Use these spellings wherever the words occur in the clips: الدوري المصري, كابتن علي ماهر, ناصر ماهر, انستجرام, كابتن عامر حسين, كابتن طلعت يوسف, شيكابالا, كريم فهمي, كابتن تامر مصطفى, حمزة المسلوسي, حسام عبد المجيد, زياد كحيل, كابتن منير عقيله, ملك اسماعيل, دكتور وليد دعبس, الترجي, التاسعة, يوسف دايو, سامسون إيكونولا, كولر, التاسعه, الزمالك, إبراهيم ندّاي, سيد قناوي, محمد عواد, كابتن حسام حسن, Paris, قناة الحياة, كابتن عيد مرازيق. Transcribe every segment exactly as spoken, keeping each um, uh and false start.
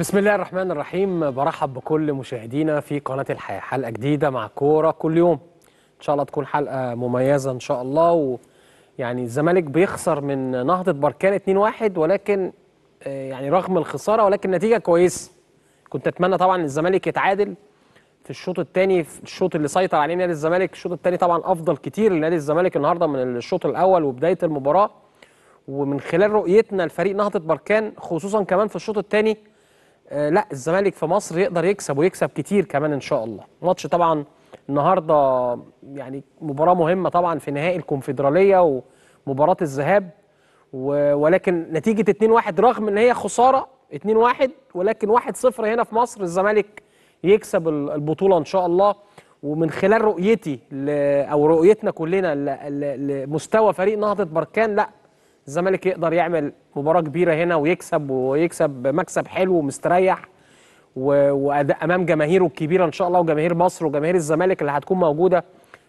بسم الله الرحمن الرحيم. برحب بكل مشاهدينا في قناة الحياة، حلقة جديدة مع كورة كل يوم. إن شاء الله تكون حلقة مميزة إن شاء الله. ويعني الزمالك بيخسر من نهضة بركان اتنين واحد، ولكن يعني رغم الخسارة ولكن نتيجة كويسة. كنت أتمنى طبعا الزمالك يتعادل في الشوط الثاني، في الشوط اللي سيطر عليه نادي الزمالك. الشوط الثاني طبعا أفضل كتير لنادي الزمالك النهارده من الشوط الأول وبداية المباراة، ومن خلال رؤيتنا لفريق نهضة بركان خصوصا كمان في الشوط الثاني، لا الزمالك في مصر يقدر يكسب ويكسب كتير كمان ان شاء الله. ماتش طبعا النهارده يعني مباراه مهمه طبعا في نهائي الكونفدراليه ومباراه الذهاب، ولكن نتيجه اتنين واحد رغم ان هي خساره اتنين واحد، ولكن واحد صفر هنا في مصر الزمالك يكسب البطوله ان شاء الله. ومن خلال رؤيتي او رؤيتنا كلنا لمستوى فريق نهضه بركان، لا الزمالك يقدر يعمل مباراة كبيرة هنا ويكسب، ويكسب مكسب حلو ومستريح، وأداء أمام جماهيره الكبيرة إن شاء الله، وجماهير مصر وجماهير الزمالك اللي هتكون موجودة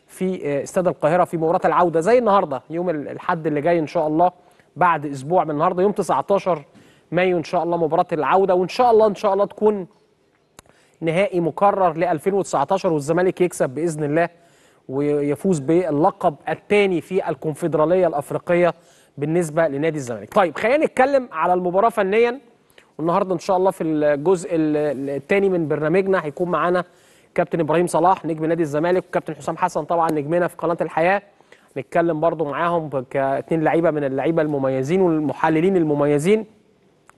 في استاد القاهرة في مباراة العودة زي النهاردة يوم الأحد اللي جاي إن شاء الله، بعد أسبوع من النهاردة يوم تسعتاشر مايو إن شاء الله مباراة العودة. وإن شاء الله إن شاء الله تكون نهائي مكرر ل ألفين وتسعتاشر والزمالك يكسب بإذن الله ويفوز باللقب الثاني في الكونفدرالية الأفريقية بالنسبه لنادي الزمالك. طيب خلينا نتكلم على المباراه فنيا، والنهارده ان شاء الله في الجزء الثاني من برنامجنا هيكون معانا كابتن ابراهيم صلاح نجم نادي الزمالك، وكابتن حسام حسن طبعا نجمنا في قناه الحياه، نتكلم برضو معاهم كاتنين لعيبه من اللعيبه المميزين والمحللين المميزين.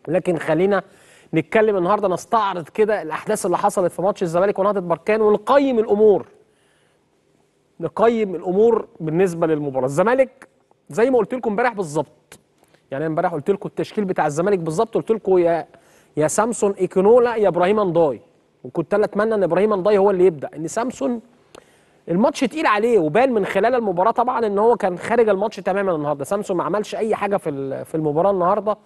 لكن خلينا نتكلم النهارده، نستعرض كده الاحداث اللي حصلت في ماتش الزمالك ونهضه بركان، ونقيم الامور نقيم الامور بالنسبه للمباراه. الزمالك زي ما قلت لكم امبارح بالظبط، يعني امبارح قلت لكم التشكيل بتاع الزمالك بالظبط، قلت لكم يا يا سامسون إيكونولا يا ابراهيم ندّاي، وكنت انا اتمنى ان ابراهيم ندّاي هو اللي يبدا، ان سامسون الماتش تقيل عليه، وبان من خلال المباراه طبعا ان هو كان خارج الماتش تماما النهارده. سامسون ما عملش اي حاجه في في المباراه النهارده،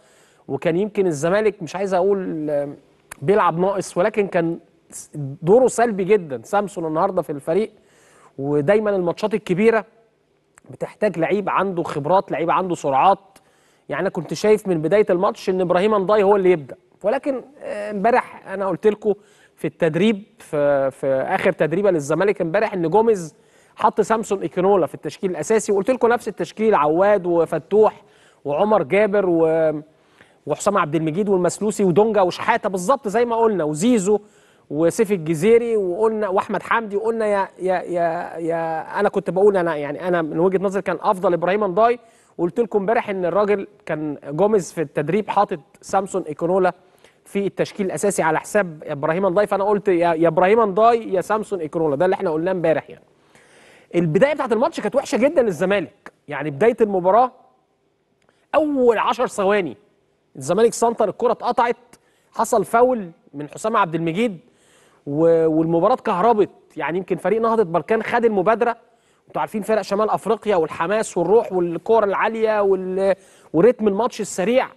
وكان يمكن الزمالك مش عايز اقول بيلعب ناقص، ولكن كان دوره سلبي جدا سامسون النهارده في الفريق. ودايما الماتشات الكبيره بتحتاج لعيب عنده خبرات، لعيب عنده سرعات. يعني انا كنت شايف من بدايه الماتش ان ابراهيم ندّاي هو اللي يبدا، ولكن امبارح انا قلت لكم في التدريب في, في اخر تدريبه للزمالك امبارح ان جوميز حط سامسون إيكونولا في التشكيل الاساسي، وقلت لكم نفس التشكيل عواد وفتوح وعمر جابر و... وحسام عبد المجيد والمسلوسي ودونجا وشحاتة بالظبط زي ما قلنا، وزيزو وسيف الجزيري، وقلنا واحمد حمدي. وقلنا يا يا يا يا انا كنت بقول انا يعني انا من وجهه نظري كان افضل ابراهيم ندّاي، وقلت لكم امبارح ان الراجل كان جوميز في التدريب حاطط سامسون إيكونولا في التشكيل الاساسي على حساب ابراهيم ندّاي، فانا قلت يا يا ابراهيم ندّاي يا سامسون إيكونولا، ده اللي احنا قلناه امبارح. يعني البدايه بتاعت الماتش كانت وحشه جدا للزمالك، يعني بدايه المباراه اول عشر ثواني الزمالك سنتر الكره اتقطعت، حصل فاول من حسام عبد المجيد والمباراة كهربت. يعني يمكن فريق نهضة بركان خد المبادرة، انتوا عارفين فرق شمال افريقيا والحماس والروح والكورة العالية وال... ورتم الماتش السريع.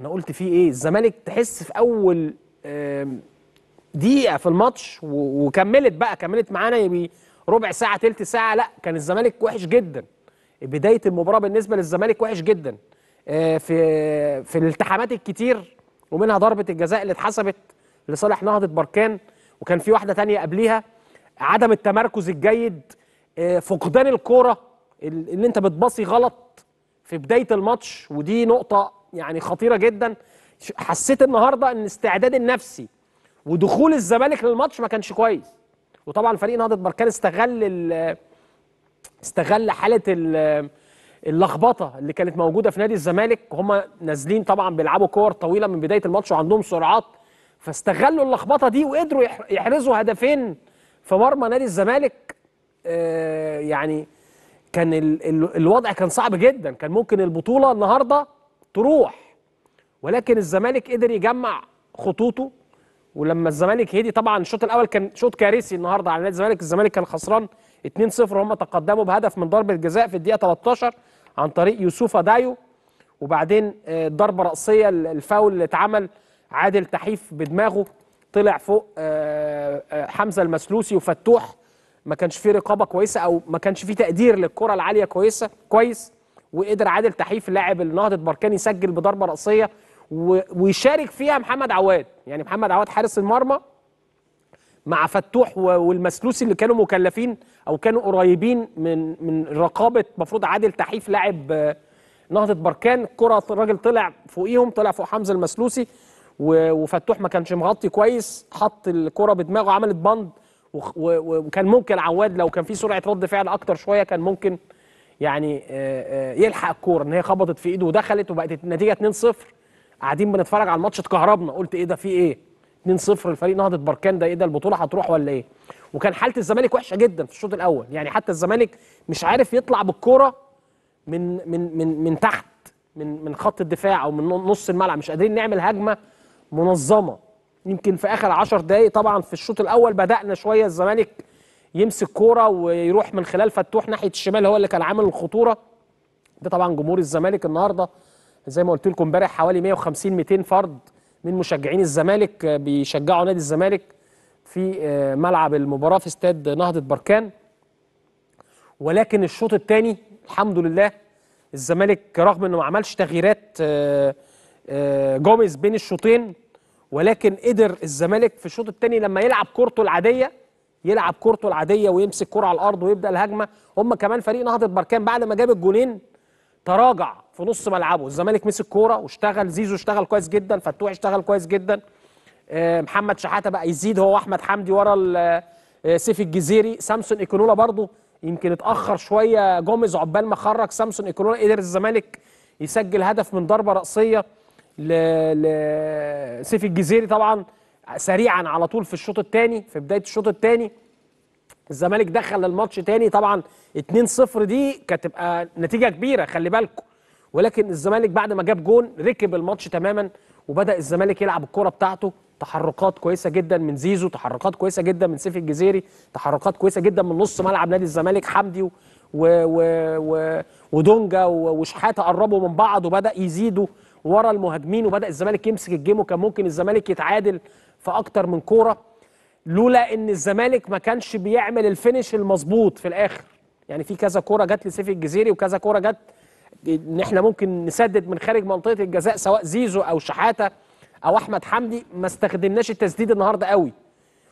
انا قلت فيه ايه الزمالك تحس في اول دقيقة في الماتش و... وكملت بقى كملت معانا ربع ساعة تلت ساعة، لا كان الزمالك وحش جدا. بداية المباراة بالنسبة للزمالك وحش جدا في في الالتحامات الكتير، ومنها ضربة الجزاء اللي اتحسبت لصالح نهضة بركان، وكان في واحده تانية قبليها. عدم التمركز الجيد، فقدان الكوره اللي انت بتباصي غلط في بدايه الماتش، ودي نقطه يعني خطيره جدا. حسيت النهارده ان الاستعداد النفسي ودخول الزمالك للماتش ما كانش كويس، وطبعا فريق نهضه بركان استغل استغل حاله اللخبطه اللي كانت موجوده في نادي الزمالك. هم نازلين طبعا بيلعبوا كور طويله من بدايه الماتش وعندهم سرعات، فاستغلوا اللخبطه دي وقدروا يحرزوا هدفين في مرمى نادي الزمالك. آه يعني كان ال ال الوضع كان صعب جدا، كان ممكن البطوله النهارده تروح، ولكن الزمالك قدر يجمع خطوطه. ولما الزمالك هدي طبعا الشوط الاول كان شوط كارثي النهارده على نادي الزمالك، الزمالك كان خسران اتنين صفر، هم تقدموا بهدف من ضربه جزاء في الدقيقه تلتاشر عن طريق يوسف دايو، وبعدين آه ضربه راسيه الفاول اللي اتعمل عادل تحيف بدماغه طلع فوق حمزة المسلوسي وفتوح، ما كانش فيه رقابة كويسة أو ما كانش فيه تقدير للكرة العالية كويسة كويس، وقدر عادل تحيف لاعب النهضة بركان يسجل بضربة رأسية. ويشارك فيها محمد عواد. يعني محمد عواد حارس المرمى مع فتوح والمسلوسي اللي كانوا مكلفين او كانوا قريبين من من رقابه مفروض عادل تحيف لاعب نهضه بركان. كره الراجل طلع فوقيهم، طلع فوق حمزه المسلوسي، وفتوح ما كانش مغطي كويس، حط الكره بدماغه عملت بند، وكان ممكن عواد لو كان في سرعه رد فعل اكتر شويه كان ممكن يعني يلحق الكوره، ان هي خبطت في ايده ودخلت وبقت النتيجه اتنين صفر. قاعدين بنتفرج على الماتش اتكهربنا، قلت ايه ده، في ايه اتنين صفر الفريق نهضه بركان ده، ايه ده، البطوله هتروح ولا ايه؟ وكان حاله الزمالك وحشه جدا في الشوط الاول، يعني حتى الزمالك مش عارف يطلع بالكوره من من من من تحت من من خط الدفاع او من نص الملعب، مش قادرين نعمل هجمه منظمه. يمكن في اخر عشر دقائق طبعا في الشوط الاول بدانا شويه الزمالك يمسك كوره ويروح من خلال فتوح ناحيه الشمال، هو اللي كان عامل الخطوره. ده طبعا جمهور الزمالك النهارده زي ما قلت لكم امبارح حوالي مية وخمسين ميتين فرد من مشجعين الزمالك بيشجعوا نادي الزمالك في ملعب المباراه في استاد نهضه بركان. ولكن الشوط الثاني الحمد لله الزمالك رغم انه ما عملش تغييرات جوميز بين الشوطين، ولكن قدر الزمالك في الشوط الثاني لما يلعب كورته العاديه يلعب كورته العاديه ويمسك كوره على الارض ويبدا الهجمه. هم كمان فريق نهضه بركان بعد ما جاب الجولين تراجع في نص ملعبه، الزمالك مسك كوره واشتغل، زيزو اشتغل كويس جدا، فتوح اشتغل كويس جدا، محمد شحاتة بقى يزيد هو واحمد حمدي ورا سيف الجزيري، سامسون إيكونولا برضه يمكن اتاخر شويه جوميز عقبال ما خرج سامسون إيكونولا. قدر الزمالك يسجل هدف من ضربه رأسيه لسيف الجزيري طبعا سريعا على طول في الشوط الثاني. في بدايه الشوط الثاني الزمالك دخل الماتش تاني، طبعا اتنين صفر دي كانت تبقى نتيجه كبيره خلي بالكم، ولكن الزمالك بعد ما جاب جون ركب الماتش تماما وبدا الزمالك يلعب الكوره بتاعته، تحركات كويسه جدا من زيزو، تحركات كويسه جدا من سيف الجزيري، تحركات كويسه جدا من نص ملعب نادي الزمالك حمدي و... و... و... ودونجا وشحاته قربوا من بعض وبدا يزيدوا ورا المهاجمين وبدا الزمالك يمسك الجيم، وكان ممكن الزمالك يتعادل في اكتر من كوره لولا ان الزمالك ما كانش بيعمل الفينش المظبوط في الاخر. يعني في كذا كوره جت لسيف الجزيري وكذا كوره جت ان احنا ممكن نسدد من خارج منطقه الجزاء، سواء زيزو او شحاته او احمد حمدي، ما استخدمناش التسديد النهارده قوي،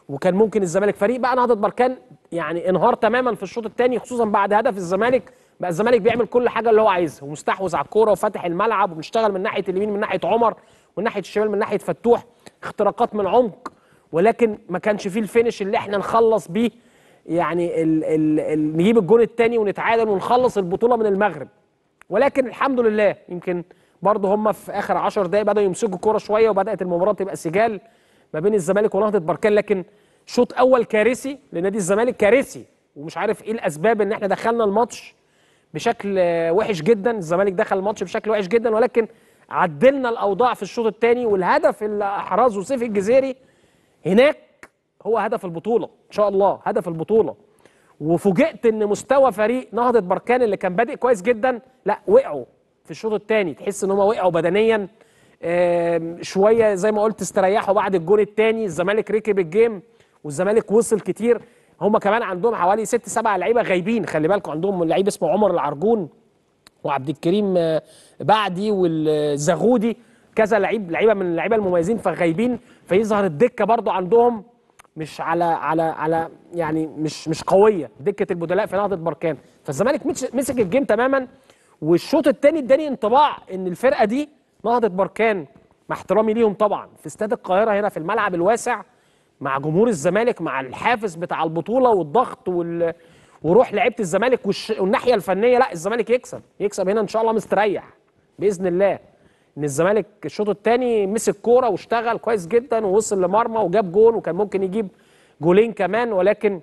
وكان ممكن الزمالك فريق بقى نهضه بركان يعني انهار تماما في الشوط الثاني، خصوصا بعد هدف الزمالك. بقى الزمالك بيعمل كل حاجه اللي هو عايزها ومستحوذ على الكوره وفاتح الملعب وبيشتغل من ناحيه اليمين من ناحيه عمر ومن ناحيه الشمال من ناحيه فتوح، اختراقات من عمق، ولكن ما كانش فيه الفينش اللي احنا نخلص بيه يعني ال ال ال نجيب الجون الثاني ونتعادل ونخلص البطوله من المغرب. ولكن الحمد لله يمكن برضه هم في اخر عشر دقائق بداوا يمسكوا الكوره شويه وبدات المباراه تبقى سجال ما بين الزمالك ونهضه بركان. لكن شوط اول كارثي لنادي الزمالك، كارثي، ومش عارف ايه الاسباب ان احنا دخلنا الماتش بشكل وحش جدا، الزمالك دخل الماتش بشكل وحش جدا، ولكن عدلنا الاوضاع في الشوط الثاني، والهدف اللي احرزه سيف الجزيري هناك هو هدف البطولة إن شاء الله، هدف البطولة. وفوجئت إن مستوى فريق نهضة بركان اللي كان بادئ كويس جدا، لا وقعوا في الشوط الثاني، تحس إن هم وقعوا بدنيا شوية، زي ما قلت استريحوا بعد الجون الثاني، الزمالك ركب الجيم والزمالك وصل كتير. هم كمان عندهم حوالي ست سبع لعيبة غايبين خلي بالكم، عندهم لعيب اسمه عمر العرجون وعبد الكريم بعدي والزغودي، كذا لعيب لعيبه من اللعيبه المميزين فغايبين، فيظهر الدكه برضو عندهم مش على على على يعني مش مش قويه دكه البدلاء في نهضه بركان. فالزمالك مسك الجيم تماما، والشوط الثاني اداني انطباع ان الفرقه دي نهضه بركان مع احترامي ليهم طبعا في استاد القاهره هنا في الملعب الواسع مع جمهور الزمالك مع الحافز بتاع البطوله والضغط وال... وروح لعيبه الزمالك والش... والناحيه الفنيه، لا الزمالك يكسب يكسب هنا ان شاء الله مستريح باذن الله. ان الزمالك الشوط الثاني مسك كوره واشتغل كويس جدا ووصل لمرمى وجاب جون وكان ممكن يجيب جولين كمان، ولكن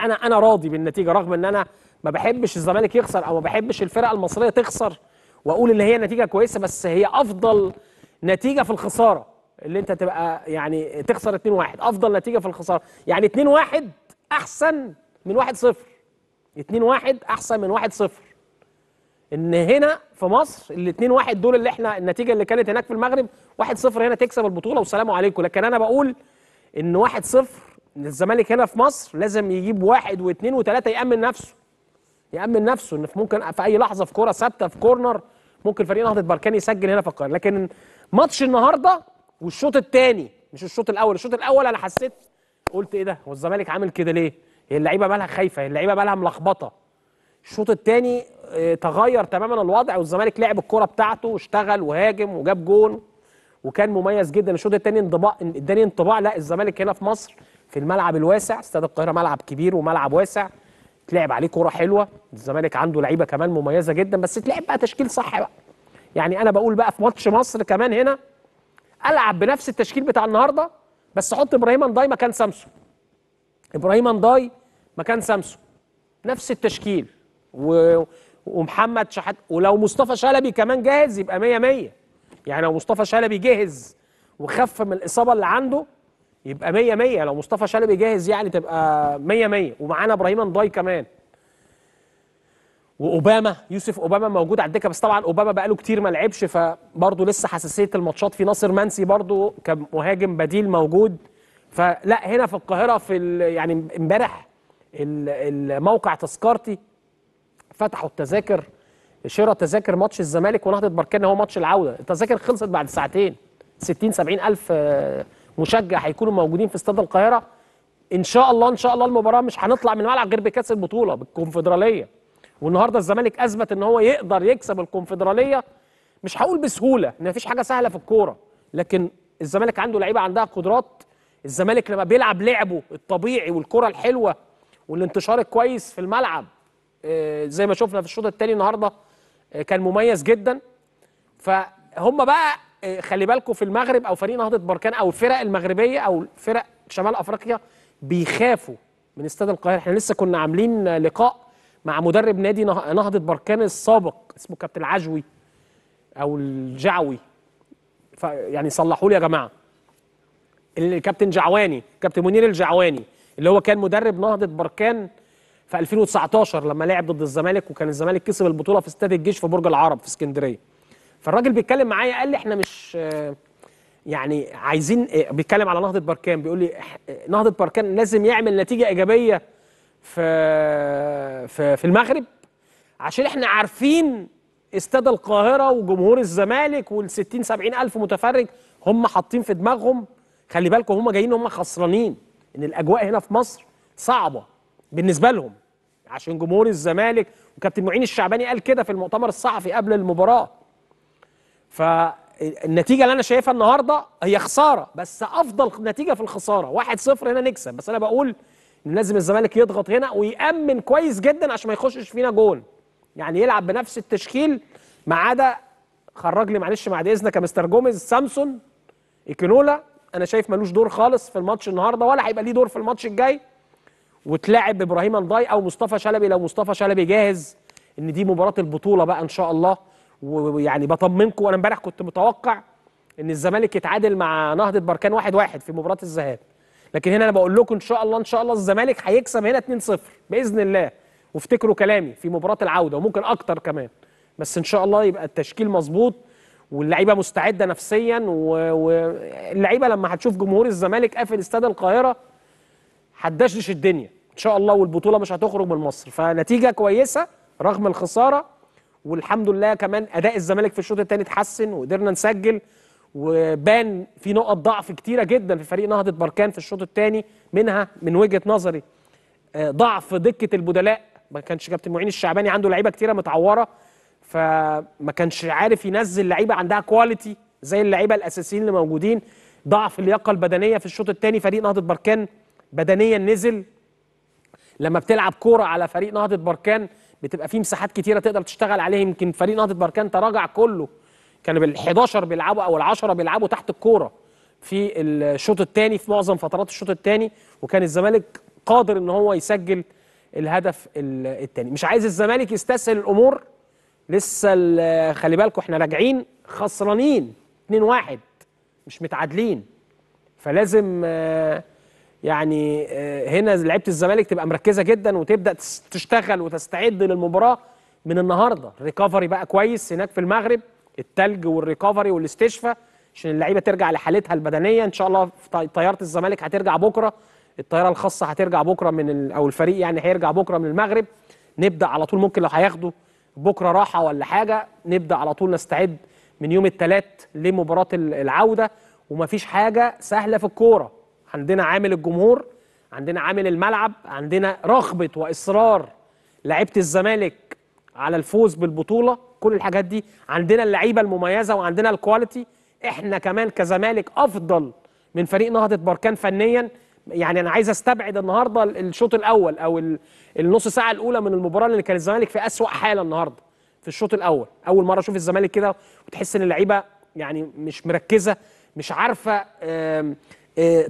انا انا راضي بالنتيجه رغم ان انا ما بحبش الزمالك يخسر او ما بحبش الفرقه المصريه تخسر واقول ان هي نتيجه كويسه، بس هي افضل نتيجه في الخساره اللي انت تبقى يعني تخسر اتنين واحد، افضل نتيجه في الخساره، يعني اتنين واحد احسن من واحد صفر، اتنين واحد احسن من واحد صفر. ان هنا في مصر الاتنين واحد دول اللي احنا النتيجه اللي كانت هناك في المغرب واحد صفر هنا تكسب البطوله والسلام عليكم. لكن انا بقول ان واحد صفر الزمالك هنا في مصر لازم يجيب واحد واثنين وثلاثه يامن نفسه، يامن نفسه ان ممكن في اي لحظه في كوره ثابته في كورنر ممكن فريق نهضة بركان يسجل هنا في القاهرة. لكن ماتش النهارده والشوط الثاني، مش الشوط الاول، الشوط الاول انا حسيت قلت ايه ده، هو الزمالك عامل كده ليه؟ هي اللعيبه بالها خايفه، اللعيبه بالها ملخبطه. الشوط الثاني تغير تماما الوضع والزمالك لعب الكره بتاعته واشتغل وهاجم وجاب جون وكان مميز جدا. الشوط الثاني انطباع اداني انطباع لا الزمالك هنا في مصر في الملعب الواسع، استاد القاهره ملعب كبير وملعب واسع تلعب عليه كره حلوه، الزمالك عنده لعيبه كمان مميزه جدا، بس تلعب بقى تشكيل صح بقى. يعني انا بقول بقى في ماتش مصر كمان هنا العب بنفس التشكيل بتاع النهارده، بس احط ابراهيم ندّاي مكان سامسون، ابراهيم ندّاي مكان سامسون، نفس التشكيل و... ومحمد شحاتة، ولو مصطفى شلبي كمان جاهز يبقى مية مية. يعني لو مصطفى شلبي جاهز وخف من الاصابه اللي عنده يبقى مية مية، لو مصطفى شلبي جاهز يعني تبقى مية مية، ومعانا ابراهيم ندّاي كمان. واوباما يوسف، اوباما موجود على الدكه، بس طبعا اوباما بقاله كتير ما لعبش فبرضه لسه حساسيه الماتشات. في ناصر منسي برضه كمهاجم بديل موجود. فلا هنا في القاهره في يعني امبارح الموقع تذكرتي فتحوا التذاكر، شراء تذاكر ماتش الزمالك ونهضه بركان، هو ماتش العوده. التذاكر خلصت بعد ساعتين، ستين سبعين الف مشجع هيكونوا موجودين في استاد القاهره ان شاء الله. ان شاء الله المباراه مش هنطلع من الملعب غير بكاس البطوله بالكونفدراليه، والنهارده الزمالك اثبت ان هو يقدر يكسب الكونفدراليه. مش هقول بسهوله ان مفيش حاجه سهله في الكوره، لكن الزمالك عنده لعيبه عندها قدرات. الزمالك لما بيلعب لعبه الطبيعي والكره الحلوه والانتشار الكويس في الملعب زي ما شفنا في الشوط الثاني النهارده كان مميز جدا. فهم بقى خلي بالكم في المغرب او فريق نهضه بركان او الفرق المغربيه او فرق شمال افريقيا بيخافوا من استاد القاهره. احنا لسه كنا عاملين لقاء مع مدرب نادي نهضه بركان السابق اسمه كابتن العجوي او الجعوي، يعني صلحوا لي يا جماعه، الكابتن جعواني، كابتن منير الجعواني اللي هو كان مدرب نهضه بركان في ألفين وتسعتاشر لما لعب ضد الزمالك وكان الزمالك كسب البطوله في استاد الجيش في برج العرب في اسكندريه. فالراجل بيتكلم معايا قال لي احنا مش يعني عايزين، بيتكلم على نهضه بركان بيقول لي نهضه بركان لازم يعمل نتيجه ايجابيه في في في المغرب عشان احنا عارفين استاد القاهره وجمهور الزمالك وال ستين سبعين الف متفرج هم حاطين في دماغهم. خلي بالكم هم جايين هم خسرانين، ان الاجواء هنا في مصر صعبه بالنسبه لهم عشان جمهور الزمالك، وكابتن معين الشعباني قال كده في المؤتمر الصحفي قبل المباراه. فالنتيجه اللي انا شايفها النهارده هي خساره، بس افضل نتيجه في الخساره واحد صفر هنا نكسب. بس انا بقول ان لازم الزمالك يضغط هنا ويأمن كويس جدا عشان ما يخشش فينا جون، يعني يلعب بنفس التشكيل ما عدا خرج لي معلش بعد اذنك يا مستر جوميز سامسون إيكونولا، انا شايف ملوش دور خالص في الماتش النهارده ولا هيبقى ليه دور في الماتش الجاي، وتلاعب ابراهيم ندّاي او مصطفى شلبي لو مصطفى شلبي جاهز. ان دي مباراه البطوله بقى ان شاء الله. ويعني بطمنكم، وانا امبارح كنت متوقع ان الزمالك يتعادل مع نهضه بركان واحد واحد في مباراه الذهاب، لكن هنا انا بقول لكم ان شاء الله ان شاء الله الزمالك هيكسب هنا اتنين صفر باذن الله. وافتكروا كلامي في مباراه العوده وممكن اكتر كمان، بس ان شاء الله يبقى التشكيل مظبوط واللعيبه مستعده نفسيا، واللعيبه لما هتشوف جمهور الزمالك قافل استاد القاهره هتدشدش الدنيا ان شاء الله، والبطوله مش هتخرج من مصر. فنتيجه كويسه رغم الخساره، والحمد لله كمان اداء الزمالك في الشوط الثاني اتحسن وقدرنا نسجل، وبان في نقط ضعف كتيره جدا في فريق نهضه بركان في الشوط الثاني، منها من وجهه نظري ضعف دكه البدلاء. ما كانش كابتن معين الشعباني عنده لعيبه كتيره متعوره، فما كانش عارف ينزل لعيبه عندها كواليتي زي اللعيبه الاساسيين اللي موجودين. ضعف اللياقه البدنيه في الشوط الثاني، فريق نهضه بركان بدنيا نزل. لما بتلعب كوره على فريق نهضه بركان بتبقى فيه مساحات كتيره تقدر تشتغل عليها. يمكن فريق نهضه بركان تراجع كله، كانوا الحداشر بيلعبوا او العشرة بيلعبوا تحت الكوره في الشوط الثاني في معظم فترات الشوط الثاني، وكان الزمالك قادر ان هو يسجل الهدف الثاني. مش عايز الزمالك يستسهل الامور، لسه خلي بالكم احنا راجعين خسرانين اتنين واحد مش متعادلين، فلازم يعني هنا لعيبه الزمالك تبقى مركزه جدا وتبدا تشتغل وتستعد للمباراه من النهارده. ريكفري بقى كويس هناك في المغرب، التلج والريكفري والاستشفاء عشان اللعيبه ترجع لحالتها البدنيه ان شاء الله. طياره الزمالك هترجع بكره، الطياره الخاصه هترجع بكره من ال... او الفريق يعني هيرجع بكره من المغرب. نبدا على طول ممكن لو هياخدوا بكره راحه ولا حاجه، نبدا على طول نستعد من يوم الثلاث لمباراه العوده. ومفيش حاجه سهله في الكوره، عندنا عامل الجمهور، عندنا عامل الملعب، عندنا رغبه واصرار لعيبه الزمالك على الفوز بالبطوله، كل الحاجات دي، عندنا اللعيبه المميزه وعندنا الكواليتي. احنا كمان كزمالك افضل من فريق نهضه بركان فنيا. يعني انا عايز استبعد النهارده الشوط الاول او النص ساعه الاولى من المباراه اللي كان الزمالك في اسوأ حاله النهارده في الشوط الاول. اول مره اشوف الزمالك كده وتحس ان اللعيبه يعني مش مركزه، مش عارفه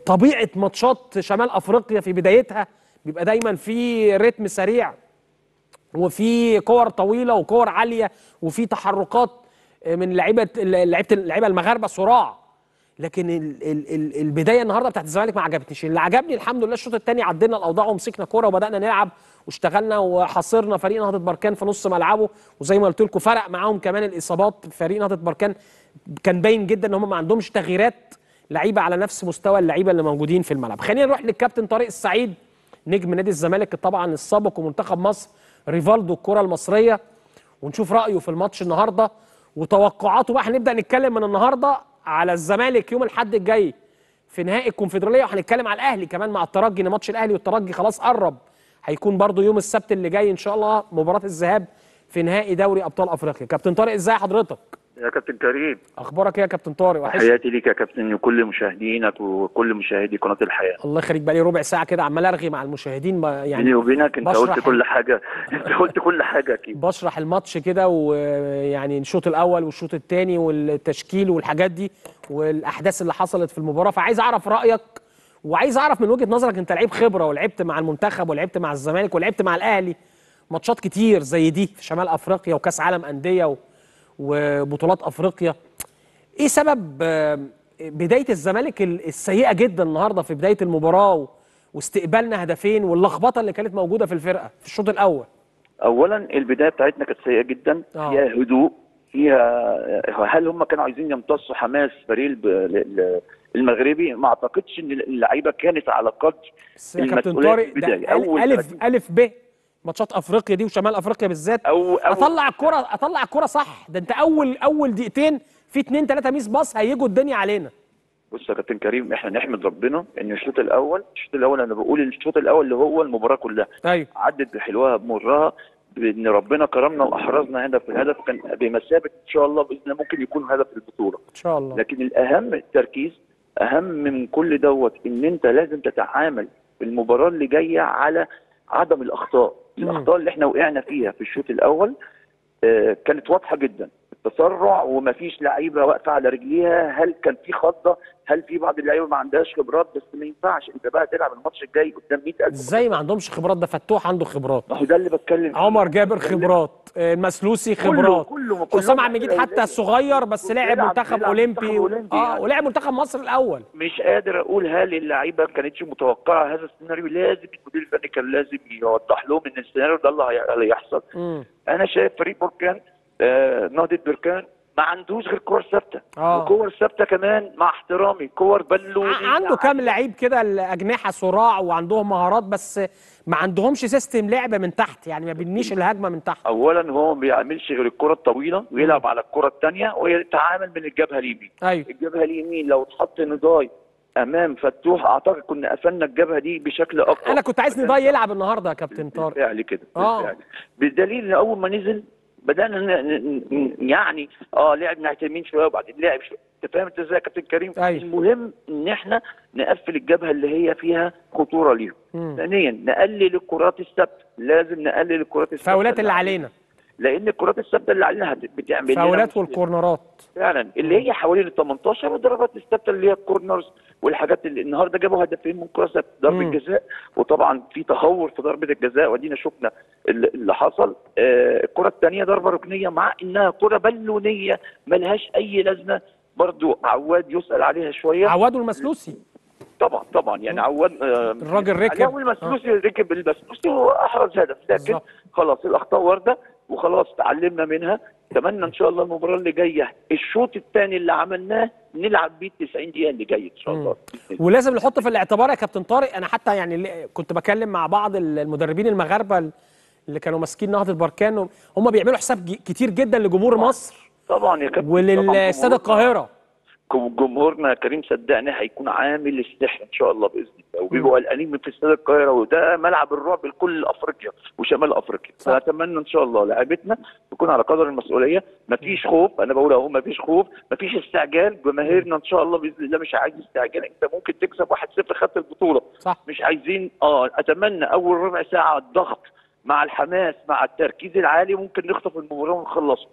طبيعه ماتشات شمال افريقيا في بدايتها، بيبقى دايما في رتم سريع وفي كور طويله وكور عاليه وفي تحركات من لعيبه لعيبه اللعيبه المغاربه صراع. لكن ال ال ال البدايه النهارده بتاعت الزمالك ما عجبتنيش. اللي عجبني الحمد لله الشوط الثاني عدينا الاوضاع ومسكنا كوره وبدانا نلعب واشتغلنا وحاصرنا فريق نهضه بركان في نص ملعبه، وزي ما قلت لكم فرق معاهم كمان الاصابات. فريق نهضه بركان كان باين جدا ان هم ما عندهمش تغييرات، لعيبه على نفس مستوى اللعيبه اللي موجودين في الملعب. خلينا نروح للكابتن طارق السعيد نجم نادي الزمالك طبعا السابق ومنتخب مصر ريفالدو الكره المصريه، ونشوف رايه في الماتش النهارده وتوقعاته. بقى هنبدا نتكلم من النهارده على الزمالك يوم الاحد الجاي في نهائي الكونفدراليه، وهنتكلم على الاهلي كمان مع الترجي. ان ماتش الاهلي والترجي خلاص قرب، هيكون برضو يوم السبت اللي جاي ان شاء الله مباراه الذهاب في نهائي دوري ابطال افريقيا. كابتن طارق ازاي حضرتك؟ يا كابتن كريم اخبارك ايه يا كابتن طارق؟ تحياتي ليك يا كابتن وكل مشاهدينك وكل مشاهدي قناه الحياه. الله يخليك، بقى لي ربع ساعه كده عمال ارغي مع المشاهدين يعني. بيني وبينك انت قلت كل حاجه، انت قلت كل حاجه اكيد. بشرح الماتش كده ويعني الشوط الاول والشوط الثاني والتشكيل والحاجات دي والاحداث اللي حصلت في المباراه، فعايز اعرف رايك وعايز اعرف من وجهه نظرك. انت لعيب خبره ولعبت مع المنتخب ولعبت مع الزمالك ولعبت مع الاهلي ماتشات كتير زي دي في شمال افريقيا وكاس عالم انديه و... وبطولات افريقيا. ايه سبب بدايه الزمالك السيئه جدا النهارده في بدايه المباراه واستقبالنا هدفين واللخبطه اللي كانت موجوده في الفرقه في الشوط الاول؟ اولا البدايه بتاعتنا كانت سيئه جدا، آه. فيها هدوء، فيها هل هم كانوا عايزين يمتصوا حماس فريق المغربي؟ ما اعتقدش ان اللعيبه كانت على قدر المسؤوليه في البدايه. اول الف الف ب ماتشات افريقيا دي وشمال افريقيا بالذات، أو أو اطلع الكره اطلع الكره صح. ده انت اول اول دقيقتين في اتنين تلاته ميس باص هيجوا الدنيا علينا. بص يا كابتن كريم، احنا نحمد ربنا ان الشوط الاول الشوط الاول انا بقول الشوط الاول اللي هو المباراه كلها، أيوه. عدت بحلوها بمرها بان ربنا كرمنا واحرزنا هدف. الهدف كان بمثابه ان شاء الله باذن ممكن يكون هدف البطوله ان شاء الله. لكن الاهم التركيز، اهم من كل دوت ان انت لازم تتعامل في المباراه اللي جايه على عدم الاخطاء. الاخطاء اللي احنا وقعنا فيها في الشوط الاول آه كانت واضحه جدا، التسرع ومفيش لعيبه واقفه على رجليها. هل كان في خضه؟ هل في بعض اللعيبه ما عندهاش خبرات؟ بس ما ينفعش انت بقى تلعب الماتش الجاي قدام مية ألف. ازاي ما عندهمش خبرات؟ ده فتوح عنده خبرات، ما هو ده اللي بتكلم فيه. عمر جابر خبرات، المسلوسي خبرات، حسام عبد المجيد حتى الصغير بس لاعب منتخب اولمبي اه ولاعب منتخب مصر الاول. مش قادر اقول هل اللعيبه ما كانتش متوقعه هذا السيناريو؟ لازم المدير الفني كان لازم يوضح لهم ان السيناريو ده اللي هيحصل. انا شايف فريق بركان آه نهضه بركان ما عندوش غير كور ثابته، وكور ثابته كمان مع احترامي كور بالونيه. عنده كام لعيب كده الاجنحه صراع وعندهم مهارات، بس ما عندهمش سيستم لعبه من تحت، يعني ما بيبنيش الهجمه من تحت. اولا هو ما بيعملش غير الكره الطويله ويلعب على الكره الثانيه ويتعامل من الجبهه اليمين. ايوه الجبهه اليمين لو اتحط نداي امام فتوح اعتقد كنا قفلنا الجبهه دي بشكل اكبر. انا كنت عايز نداي يلعب النهارده يا كابتن طارق بالفعل كده بالفعل، بالدليل ان اول ما نزل بدأنا يعني اه لعبنا يمين شويه وبعدين لعب شويه. انت فاهم انت ازاي يا كابتن كريم؟ أيوة. المهم ان احنا نقفل الجبهه اللي هي فيها خطوره ليهم. ثانيا نقلل الكرات الثابته، لازم نقلل الكرات الثابته. الفاولات اللي علينا، لان الكرات الثابته اللي علينا بتعمل الفاولات والكورنرات فعلا اللي هي حوالين ال تمنتاشر والضربات الثابته اللي هي الكورنرز والحاجات اللي النهارده جابوا هدفين من كرة ثابته، ضربه جزاء وطبعا في تهور في ضربه الجزاء وادينا شفنا اللي حصل. آه الكرة الثانيه ضربه ركنيه مع انها كرة بالونيه مالهاش اي لازمه، برضو عواد يسال عليها شويه. عواد والمسلوسي طبعا طبعا يعني عواد آه الراجل ركب والمسلوسي آه. ركب المسلوسي واحرز هدف، لكن خلاص الاخطاء وارده وخلاص اتعلمنا منها. اتمنى ان شاء الله المباراه اللي جايه الشوط الثاني اللي عملناه نلعب بيه تسعين دقيقه اللي جايه ان شاء الله. ولازم نحط في الاعتبار يا كابتن طارق، انا حتى يعني كنت بكلم مع بعض المدربين المغاربه اللي كانوا ماسكين نهضة بركان هم بيعملوا حساب كتير جدا لجمهور مصر طبعا يا كابتن وللساده القاهره. جمهورنا كريم صدقني هيكون عامل استحياء ان شاء الله باذن الله، وبيبقوا قلقانين من في استاد القاهره، وده ملعب الرعب لكل افريقيا وشمال افريقيا. فاتمنى ان شاء الله لاعبتنا تكون على قدر المسؤوليه، مفيش خوف، انا بقول اهو مفيش خوف، مفيش استعجال، جماهيرنا ان شاء الله باذن الله مش عايز استعجال، انت ممكن تكسب واحد صفر خدت البطوله صح. مش عايزين اه اتمنى اول ربع ساعه الضغط مع الحماس مع التركيز العالي ممكن نخطف المباراه ونخلصها.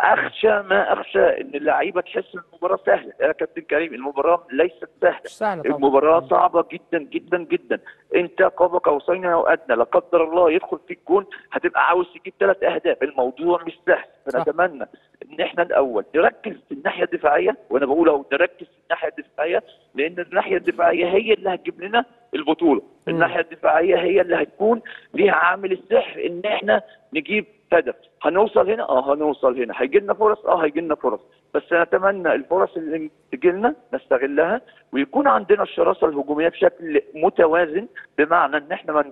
اخشى ما اخشى ان اللعيبه تحس المباراه سهله يا كابتن كريم، المباراه ليست سهله, سهلة المباراه صعبه جدا جدا جدا. انت قاب قوسين او ادنى لا قدر الله يدخل فيك جون هتبقى عاوز تجيب ثلاث اهداف، الموضوع مش سهل. فنتمنى ان احنا الاول نركز في الناحيه الدفاعيه، وانا بقول اهو نركز في الناحيه الدفاعيه لان الناحيه الدفاعيه هي اللي هتجيب لنا البطوله، الناحيه الدفاعيه هي اللي هتكون ليها عامل السحر ان احنا نجيب هدف. هنوصل هنا اه هنوصل هنا، هيجي لنا فرص اه هيجي لنا فرص، بس نتمنى الفرص اللي تجي لنا نستغلها ويكون عندنا الشراسه الهجوميه بشكل متوازن، بمعنى ان احنا ما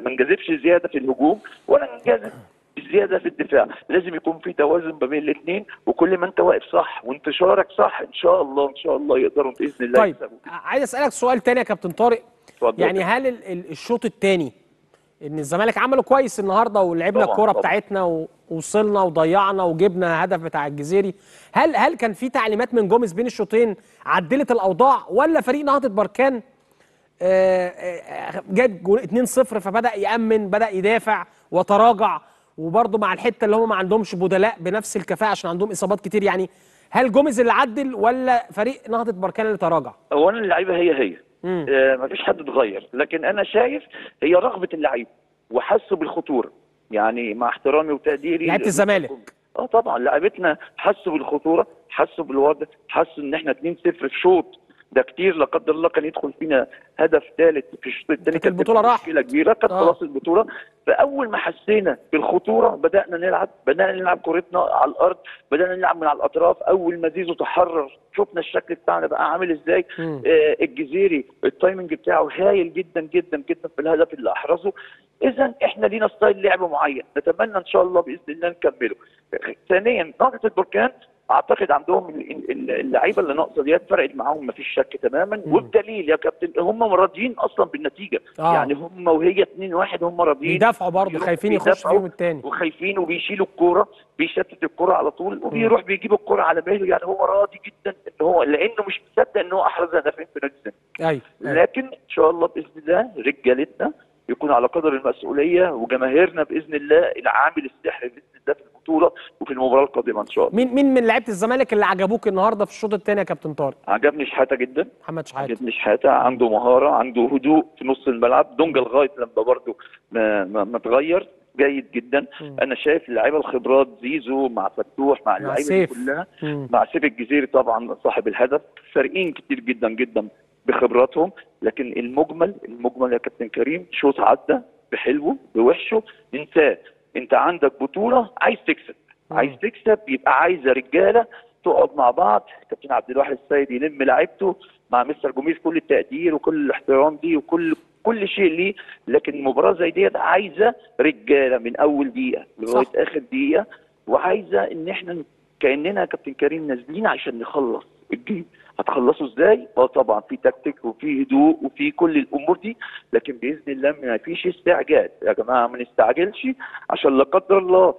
ما نجذبش زياده في الهجوم ولا نجذب زياده في الدفاع، لازم يكون في توازن ما بين الاثنين، وكل ما انت واقف صح وانتشارك صح ان شاء الله ان شاء الله يقدروا باذن الله يكسبوا. طيب عايز اسالك سؤال ثاني يا كابتن طارق، يعني هل الشوط الثاني ان الزمالك عمله كويس النهارده ولعبنا الكوره بتاعتنا ووصلنا وضيعنا وجبنا هدف بتاع الجزيري، هل هل كان في تعليمات من جوميز بين الشوطين عدلت الاوضاع، ولا فريق نهضه بركان جاب اتنين صفر فبدا يامن بدا يدافع وتراجع، وبرده مع الحته اللي هم ما عندهمش بدلاء بنفس الكفاءه عشان عندهم اصابات كتير، يعني هل جوميز اللي عدل ولا فريق نهضه بركان اللي تراجع؟ اولا اللعيبه هي هي آه ما فيش حد اتغير، لكن انا شايف هي رغبه اللعيبه وحسوا بالخطوره، يعني مع احترامي وتقديري لعيبه الزمالك اه طبعا لعيبتنا حسوا بالخطوره، حسوا بالوضع، حسوا ان احنا اتنين صفر في شوط ده كتير، لا قدر الله كان يدخل فينا هدف ثالث في الشوط الثاني كانت البطوله راحت مشكله كبيره، كانت خلاص البطوله. فاول ما حسينا بالخطوره بدانا نلعب، بدانا نلعب كورتنا على الارض، بدانا نلعب من على الاطراف. اول ما زيزو تحرر شفنا الشكل بتاعنا بقى عامل ازاي، آه الجزيري التايمنج بتاعه هايل جدا جدا جدا في الهدف اللي احرزه. اذا احنا لينا ستايل لعب معين نتمنى ان شاء الله باذن الله نكمله. ثانيا نهضه البركان اعتقد عندهم اللعيبه اللي ناقصه ديت فرقت معاهم مفيش شك تماما، وبدليل يا كابتن هم راضيين اصلا بالنتيجه آه. يعني هم وهي اتنين واحد هم راضيين، بيدافعوا برضه خايفين يخشوا فيهم الثاني وخايفين، وبيشيلوا الكوره بيشتت الكوره على طول وبيروح بيجيب الكوره على باله، يعني هو راضي جدا ان هو لانه مش مصدق ان هو احرز هدفين في نادي الزمالك. لكن ان شاء الله باذن الله رجالتنا يكون على قدر المسؤوليه وجماهيرنا باذن الله العامل السحري باذن الله في البطوله وفي المباراه القادمه ان شاء الله. مين مين من لعيبه الزمالك اللي عجبوك النهارده في الشوط الثاني يا كابتن طارق؟ عجبني شحاته جدا، محمد شحاته عجبني شحاته عنده مهاره، عنده هدوء في نص الملعب. دونجا لغايه لما برده ما, ما, ما تغير جيد جدا. مم. انا شايف اللعيبه الخبرات زيزو مع فتوح مع اللعيبه كلها مم. مع سيف الجزيري طبعا صاحب الهدف، فارقين كتير جدا جدا بخبراتهم. لكن المجمل المجمل يا كابتن كريم شوط عدى بحلوه بوحشه انساه، انت عندك بطوله عايز تكسب، عايز تكسب يبقى عايزه رجاله تقعد مع بعض. كابتن عبد الواحد السيد يلم لعيبته مع مستر جوميز، كل التقدير وكل الاحترام دي وكل كل شيء ليه، لكن مباراه زي ديت عايزه رجاله من اول دقيقه لغايه اخر دقيقه، وعايزه ان احنا كاننا يا كابتن كريم نازلين عشان نخلص الجيم. هتخلصوا ازاي؟ اه طبعا في تكتيك وفي هدوء وفي كل الامور دي، لكن باذن الله ما فيش استعجال يا جماعه، ما نستعجلش عشان لا قدر الله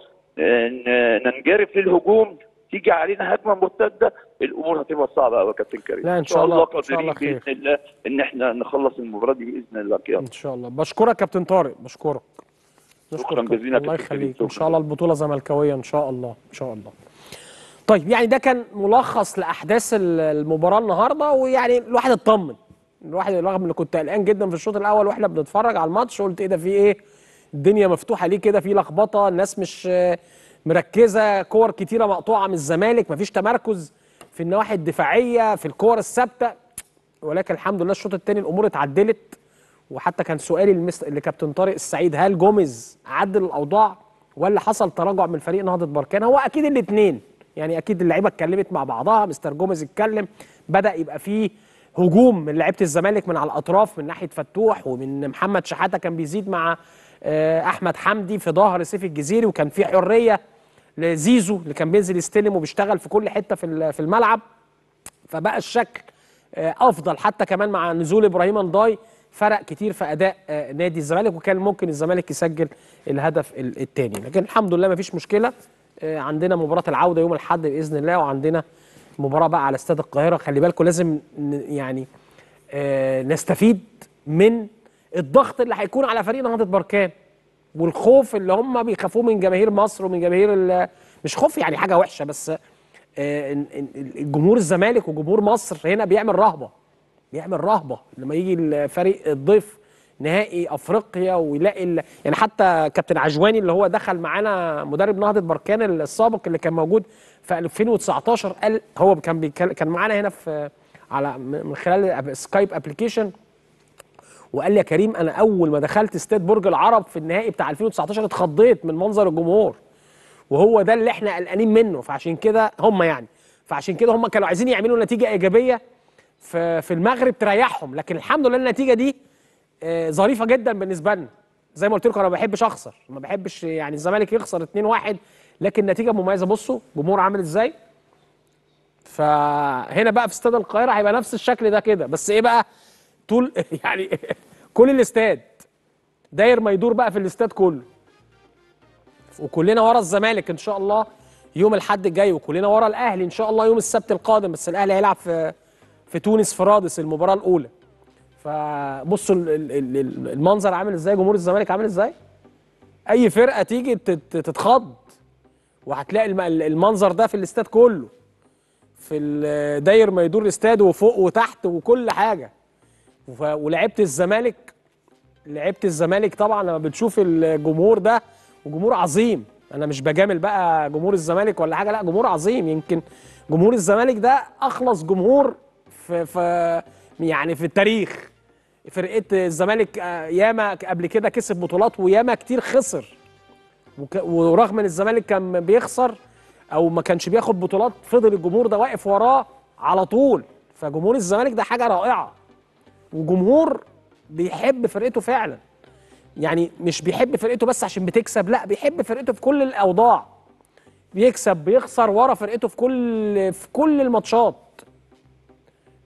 ننجرف للهجوم تيجي علينا هجمه مرتده، الامور هتبقى صعبه قوي يا كابتن كريم. لا ان شاء الله قادرين باذن الله ان احنا نخلص المباراه دي باذن الله كده. ان شاء الله بشكرك كابتن طارق، بشكرك شكرا جزيلا الله يخليك، ان شاء الله البطوله زملكاويه ان شاء الله ان شاء الله. طيب يعني ده كان ملخص لاحداث المباراه النهارده، ويعني الواحد اطمن، الواحد رغم ان كنت قلقان جدا في الشوط الاول واحنا بنتفرج على الماتش، قلت ايه ده في ايه؟ الدنيا مفتوحه ليه كده؟ في لخبطه، الناس مش مركزه، كور كتيره مقطوعه من الزمالك، مفيش تمركز في النواحي الدفاعيه في الكور الثابته، ولكن الحمد لله الشوط الثاني الامور اتعدلت. وحتى كان سؤالي لكابتن طارق السعيد، هل جوميز عدل الاوضاع ولا حصل تراجع من فريق نهضه بركان؟ هو اكيد الاثنين، يعني اكيد اللعيبه اتكلمت مع بعضها، مستر جوميز اتكلم، بدا يبقى فيه هجوم من لعيبه الزمالك من على الاطراف من ناحيه فتوح، ومن محمد شحاته كان بيزيد مع احمد حمدي في ظهر سيف الجزيري، وكان في حريه لزيزو اللي كان بينزل يستلم وبيشتغل في كل حته في الملعب، فبقى الشكل افضل. حتى كمان مع نزول ابراهيم ندّاي فرق كتير في اداء نادي الزمالك، وكان ممكن الزمالك يسجل الهدف الثاني، لكن الحمد لله مفيش مشكله. عندنا مباراه العوده يوم الاحد باذن الله، وعندنا مباراه بقى على استاد القاهره. خلي بالكم لازم يعني نستفيد من الضغط اللي هيكون على فريق نهضه بركان، والخوف اللي هم بيخافوه من جماهير مصر ومن جماهير، مش خوف يعني حاجه وحشه، بس جمهور الزمالك وجمهور مصر هنا بيعمل رهبه، بيعمل رهبه لما يجي الفريق الضيف نهائي افريقيا ويلاقي ال... يعني حتى كابتن عجواني اللي هو دخل معانا مدرب نهضه بركان السابق اللي كان موجود في ألفين وتسعتاشر، قال هو كان بيكل... كان معانا هنا في على من خلال سكايب ابلكيشن، وقال لي يا كريم انا اول ما دخلت استاد برج العرب في النهائي بتاع ألفين وتسعتاشر اتخضيت من منظر الجمهور، وهو ده اللي احنا قلقانين منه. فعشان كده هم يعني فعشان كده هم كانوا عايزين يعملوا نتيجه ايجابيه في في المغرب تريحهم، لكن الحمد لله النتيجه دي ظريفه جدا بالنسبه لنا. زي ما قلت لكم انا ما بحبش اخسر، ما بحبش يعني الزمالك يخسر اتنين واحد، لكن نتيجه مميزه. بصوا الجمهور عامل ازاي، فهنا بقى في استاد القاهره هيبقى نفس الشكل ده كده، بس ايه بقى طول يعني كل الاستاد داير ما يدور بقى في الاستاد كله، وكلنا ورا الزمالك ان شاء الله يوم الاحد الجاي، وكلنا ورا الاهلي ان شاء الله يوم السبت القادم، بس الاهلي هيلعب في في تونس في رادس المباراه الاولى. فبصوا المنظر عامل ازاي، جمهور الزمالك عامل ازاي، اي فرقه تيجي تتخض، وهتلاقي المنظر ده في الاستاد كله، في الداير ما يدور الاستاد وفوق وتحت وكل حاجه. ولعبت الزمالك لعبت الزمالك طبعا لما بتشوف الجمهور ده، وجمهور عظيم، انا مش بجامل بقى جمهور الزمالك ولا حاجه، لا جمهور عظيم. يمكن جمهور الزمالك ده اخلص جمهور في, في يعني في التاريخ. فرقه الزمالك ياما قبل كده كسب بطولات وياما كتير خسر، ورغم ان الزمالك كان بيخسر او ما كانش بياخد بطولات فضل الجمهور ده واقف وراه على طول. فجمهور الزمالك ده حاجه رائعه، وجمهور بيحب فرقته فعلا، يعني مش بيحب فرقته بس عشان بتكسب، لا بيحب فرقته في كل الاوضاع، بيكسب بيخسر ورا فرقته في كل في كل الماتشات.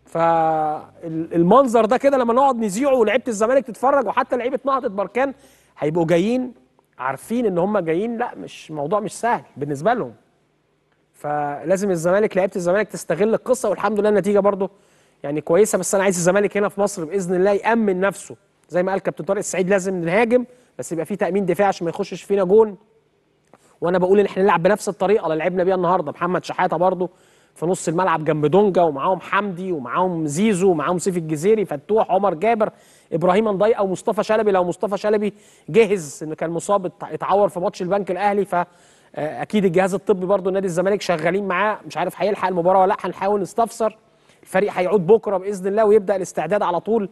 فالمنظر ده كده لما نقعد نذيعه ولعيبه الزمالك تتفرج، وحتى لعيبه نهضه بركان هيبقوا جايين عارفين ان هم جايين، لا مش موضوع مش سهل بالنسبه لهم. فلازم الزمالك لعيبه الزمالك تستغل القصه، والحمد لله النتيجه برضو يعني كويسه، بس انا عايز الزمالك هنا في مصر باذن الله يامن نفسه، زي ما قال كابتن طارق السعيد لازم نهاجم بس يبقى في تامين دفاعي عشان ما يخشش فينا جون. وانا بقول ان احنا نلعب بنفس الطريقه اللي لعبنا بيها النهارده، محمد شحاتة برضو في نص الملعب جنب دونجا، ومعاهم حمدي ومعاهم زيزو ومعاهم سيف الجزيري، فتوح، عمر جابر، ابراهيم ندّاي او مصطفى شلبي لو مصطفى شلبي جهز، انه كان مصاب اتعور في ماتش البنك الاهلي، فاكيد الجهاز الطبي برضو نادي الزمالك شغالين معاه، مش عارف هيلحق المباراه ولا لا، هنحاول نستفسر. الفريق هيعود بكره باذن الله ويبدا الاستعداد على طول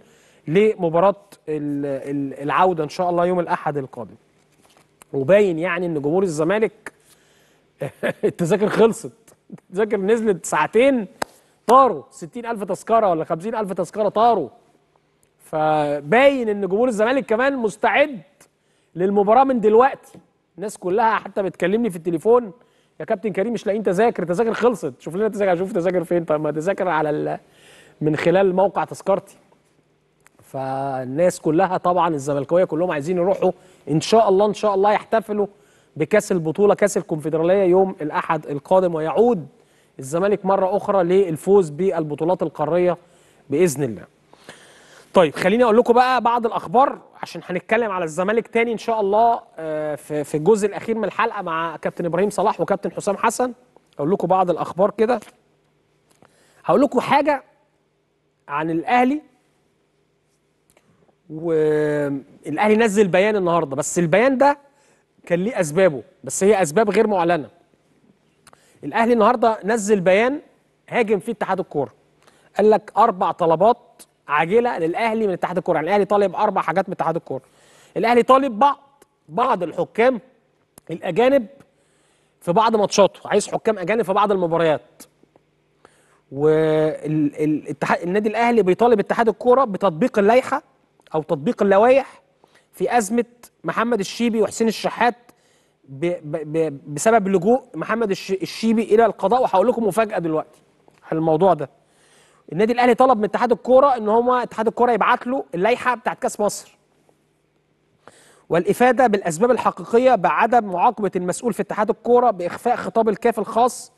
لمباراه العوده ان شاء الله يوم الاحد القادم. وباين يعني ان جمهور الزمالك التذاكر خلصت، التذاكر نزلت ساعتين طاروا ستين ألف تذكره ولا خمسين ألف تذكره طاروا، فباين ان جمهور الزمالك كمان مستعد للمباراه من دلوقتي. الناس كلها حتى بتكلمني في التليفون، يا كابتن كريم مش لاقيين تذاكر، تذاكر خلصت، شوف لنا تذاكر. شوف تذاكر فين؟ طب ما تذاكر على ال... من خلال موقع تذكرتي. فالناس كلها طبعا الزملكاويه كلهم عايزين يروحوا ان شاء الله ان شاء الله يحتفلوا بكاس البطوله، كاس الكونفدراليه يوم الاحد القادم، ويعود الزمالك مره اخرى للفوز بالبطولات القاريه باذن الله. طيب خليني اقول لكم بقى بعض الاخبار عشان هنتكلم على الزمالك تاني ان شاء الله في الجزء الاخير من الحلقه مع كابتن ابراهيم صلاح وكابتن حسام حسن. اقول لكم بعض الاخبار كده، هقول لكم حاجه عن الاهلي، والاهلي نزل بيان النهارده، بس البيان ده كان ليه اسبابه، بس هي اسباب غير معلنه. الاهلي النهارده نزل بيان هاجم فيه اتحاد الكوره، قال لك اربع طلبات عاجله للاهلي من اتحاد الكوره، يعني الاهلي طالب اربع حاجات من اتحاد الكوره. الاهلي طالب بعض بعض الحكام الاجانب في بعض ماتشاته، عايز حكام اجانب في بعض المباريات. والاتحاد النادي الاهلي بيطالب اتحاد الكوره بتطبيق اللائحه او تطبيق اللوائح في أزمة محمد الشيبي وحسين الشحات ب ب بسبب لجوء محمد الشيبي إلى القضاء، وهقول لكم مفاجأة دلوقتي على الموضوع ده. النادي الأهلي طلب من اتحاد الكورة إن هو اتحاد الكورة يبعت له اللائحة بتاعت كأس مصر والإفادة بالأسباب الحقيقية بعدم معاقبة المسؤول في اتحاد الكورة بإخفاء خطاب الكاف الخاص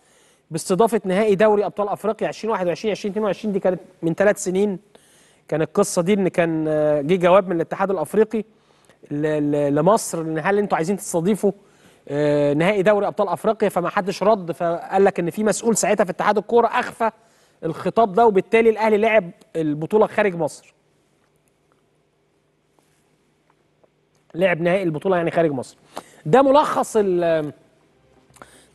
باستضافة نهائي دوري أبطال أفريقيا ألفين وواحد وعشرين ألفين واثنين وعشرين. دي كانت من ثلاث سنين كان القصة دي، إن كان جه جواب من الاتحاد الأفريقي لمصر إن هل أنتوا عايزين تستضيفوا نهائي دوري أبطال أفريقيا، فما حدش رد، فقال لك إن في مسؤول ساعتها في اتحاد الكورة أخفى الخطاب ده، وبالتالي الأهلي لعب البطولة خارج مصر، لعب نهائي البطولة يعني خارج مصر. ده ملخص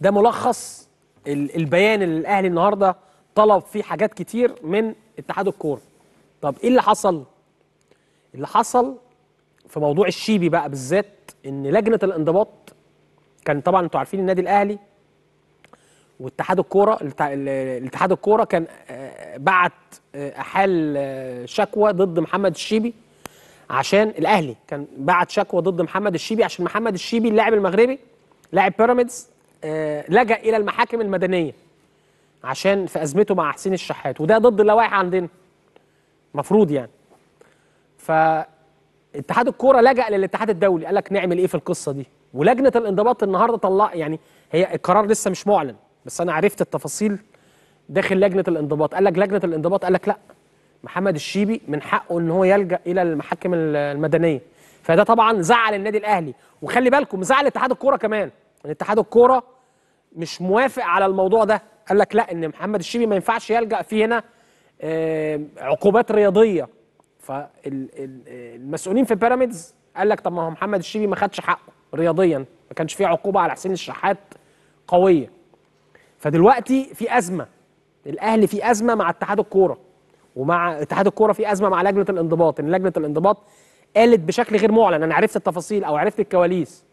ده ملخص البيان اللي الأهلي النهارده طلب فيه حاجات كتير من اتحاد الكورة. طب إيه اللي حصل؟ اللي حصل في موضوع الشيبي بقى بالذات إن لجنة الانضباط، كان طبعا أنتوا عارفين النادي الأهلي واتحاد الكورة، الاتحاد الكورة كان بعت أحال شكوى ضد محمد الشيبي، عشان الأهلي كان بعت شكوى ضد محمد الشيبي عشان محمد الشيبي اللاعب المغربي لاعب بيراميدز لجأ إلى المحاكم المدنية عشان في أزمته مع حسين الشحات، وده ضد اللوائح عندنا مفروض يعني. فاتحاد الكورة لجأ للاتحاد الدولي قال لك نعمل إيه في القصة دي، ولجنة الانضباط النهارده طلع يعني هي القرار لسه مش معلن، بس أنا عرفت التفاصيل داخل لجنة الانضباط. قال لك لجنة الانضباط قال لك لأ، محمد الشيبي من حقه ان هو يلجأ الى المحاكم المدنيه، فده طبعا زعل النادي الاهلي، وخلي بالكم زعل اتحاد الكوره كمان، ان اتحاد الكوره مش موافق على الموضوع ده، قال لك لا ان محمد الشيبي ما ينفعش يلجأ فيه هنا عقوبات رياضيه. فالمسؤولين في بيراميدز قال لك طب ما هو محمد الشيبي ما خدش حقه رياضيا، ما كانش فيه عقوبه على حسين الشحات قويه. فدلوقتي في ازمه، الاهلي في ازمه مع اتحاد الكوره، ومع اتحاد الكوره في ازمه مع لجنه الانضباط، ان لجنه الانضباط قالت بشكل غير معلن، انا عرفت التفاصيل او عرفت الكواليس،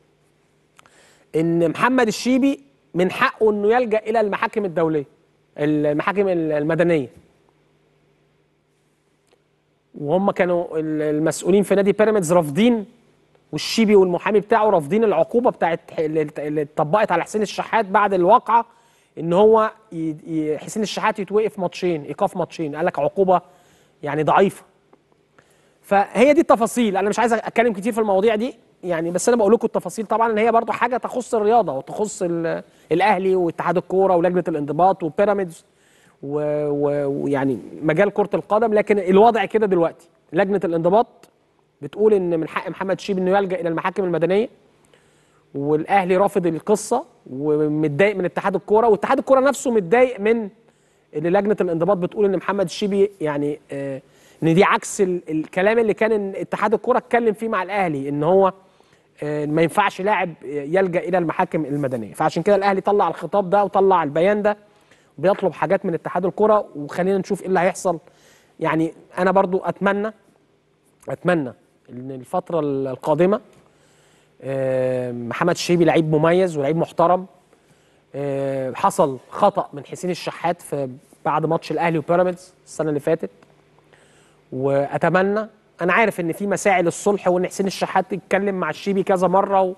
ان محمد الشيبي من حقه انه يلجا الى المحاكم الدوليه المحاكم المدنيه، وهم كانوا المسؤولين في نادي بيراميدز رافضين، والشيبي والمحامي بتاعه رافضين العقوبه بتاعت اللي اتطبقت على حسين الشحات بعد الواقعه، ان هو حسين الشحات يتوقف ماتشين، ايقاف ماتشين، قال لك عقوبه يعني ضعيفه. فهي دي التفاصيل، انا مش عايز اتكلم كتير في المواضيع دي يعني، بس انا بقول لكم التفاصيل طبعا، ان هي برضو حاجه تخص الرياضه وتخص الاهلي واتحاد الكوره ولجنه الانضباط وبيراميدز ويعني مجال كره القدم، لكن الوضع كده دلوقتي. لجنه الانضباط بتقول ان من حق محمد الشيبي انه يلجا الى المحاكم المدنيه، والاهلي رافض القصه ومتضايق من اتحاد الكوره، واتحاد الكوره نفسه متضايق من اللي لجنه الانضباط بتقول ان محمد الشيبي يعني آه ان دي عكس الكلام اللي كان اتحاد الكوره اتكلم فيه مع الاهلي، ان هو آه ما ينفعش لاعب يلجا الى المحاكم المدنيه. فعشان كده الاهلي طلع الخطاب ده وطلع البيان ده وبيطلب حاجات من اتحاد الكوره، وخلينا نشوف ايه اللي هيحصل. يعني انا برضو اتمنى اتمنى ان الفتره القادمه محمد الشيبي لعيب مميز ولعيب محترم. حصل خطأ من حسين الشحات في بعد ماتش الأهلي وبيراميدز السنة اللي فاتت، وأتمنى، أنا عارف إن في مساعي للصلح وإن حسين الشحات اتكلم مع الشيبي كذا مرة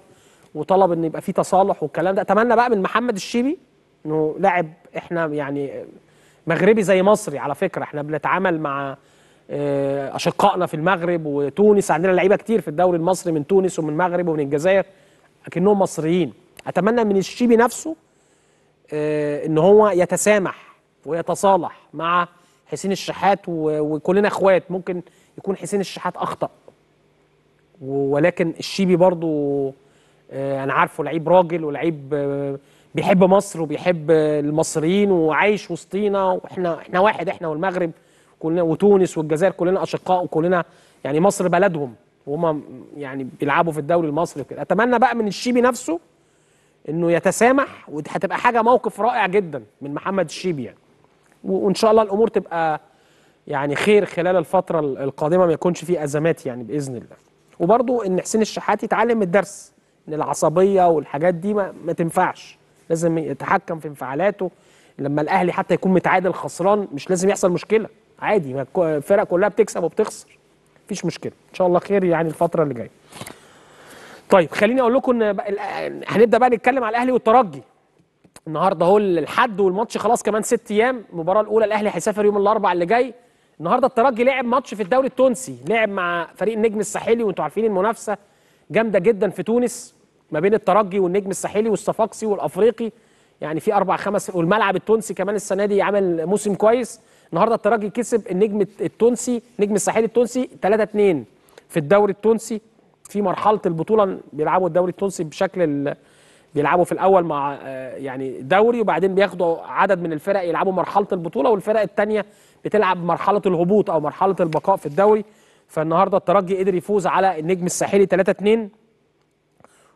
وطلب إن يبقى في تصالح والكلام ده، أتمنى بقى من محمد الشيبي إنه لاعب، إحنا يعني مغربي زي مصري على فكرة، إحنا بنتعامل مع أشقائنا في المغرب وتونس، عندنا لعيبة كتير في الدوري المصري من تونس ومن المغرب ومن الجزائر لكنهم مصريين. أتمنى من الشيبي نفسه إن هو يتسامح ويتصالح مع حسين الشحات، وكلنا إخوات، ممكن يكون حسين الشحات أخطأ، ولكن الشيبي برضو أنا عارفه لعيب راجل ولعيب بيحب مصر وبيحب المصريين وعايش وسطينا، وإحنا إحنا واحد، إحنا والمغرب كلنا وتونس والجزائر كلنا اشقاء، وكلنا يعني مصر بلدهم، وهم يعني بيلعبوا في الدوري المصري وكده. اتمنى بقى من الشيبي نفسه انه يتسامح، ودي هتبقى حاجه موقف رائع جدا من محمد الشيبي يعني، وان شاء الله الامور تبقى يعني خير خلال الفتره القادمه، ما يكونش في ازمات يعني باذن الله. وبرضو ان حسين الشحات يتعلم الدرس ان العصبيه والحاجات دي ما, ما تنفعش، لازم يتحكم في انفعالاته. لما الاهلي حتى يكون متعادل خسران مش لازم يحصل مشكله، عادي، الفرق كلها بتكسب وبتخسر، مفيش مشكله ان شاء الله خير يعني الفتره اللي جايه. طيب خليني اقول لكم ان هنبدا بقى نتكلم على الاهلي والترجي. النهارده اهو الحد والماتش خلاص كمان ست ايام، المباراه الاولى الاهلي هيسافر يوم الاربعاء اللي جاي. النهارده الترجي لعب ماتش في الدوري التونسي، لعب مع فريق النجم الساحلي، وانتم عارفين المنافسه جامده جدا في تونس ما بين الترجي والنجم الساحلي والصفاقسي والافريقي، يعني في اربع خمس، والملعب التونسي كمان السنه دي عمل موسم كويس. النهارده الترجي كسب النجم التونسي، نجم الساحلي التونسي ثلاثة اثنين في الدوري التونسي في مرحله البطوله. بيلعبوا الدوري التونسي بشكل ال... بيلعبوا في الاول مع يعني دوري، وبعدين بياخدوا عدد من الفرق يلعبوا مرحله البطوله، والفرق الثانيه بتلعب مرحله الهبوط او مرحله البقاء في الدوري. فالنهارده الترجي قدر يفوز على النجم الساحلي ثلاثة اثنين،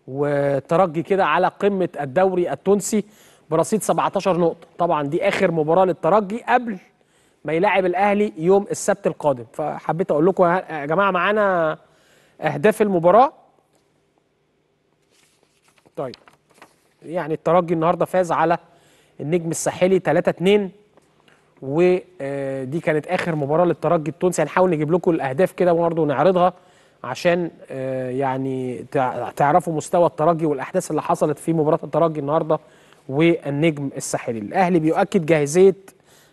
والترجي كده على قمه الدوري التونسي برصيد سبعتاشر نقطه. طبعا دي اخر مباراه للترجي قبل ما يلاعب الاهلي يوم السبت القادم. فحبيت اقول لكم يا جماعه معانا اهداف المباراه. طيب يعني الترجي النهارده فاز على النجم الساحلي ثلاثة اثنين، ودي كانت اخر مباراه للترجي التونسي. هنحاول نجيب لكم الاهداف كده برضه نعرضها عشان يعني تعرفوا مستوى الترجي والاحداث اللي حصلت في مباراه الترجي النهارده والنجم الساحلي. الاهلي بيؤكد جاهزيه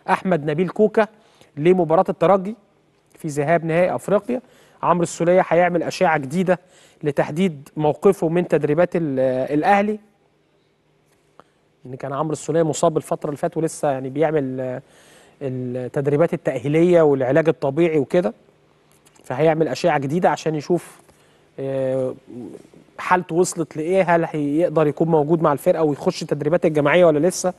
احمد نبيل كوكا لمباراه الترجي في ذهاب نهائي افريقيا. عمرو السوليه هيعمل اشعه جديده لتحديد موقفه من تدريبات الاهلي، ان كان عمرو السوليه مصاب الفتره اللي فاتت ولسه يعني بيعمل التدريبات التاهيليه والعلاج الطبيعي وكده، فهيعمل اشعه جديده عشان يشوف حالته وصلت لايه، هل هيقدر يكون موجود مع الفرقه ويخش التدريبات الجماعيه ولا لسه.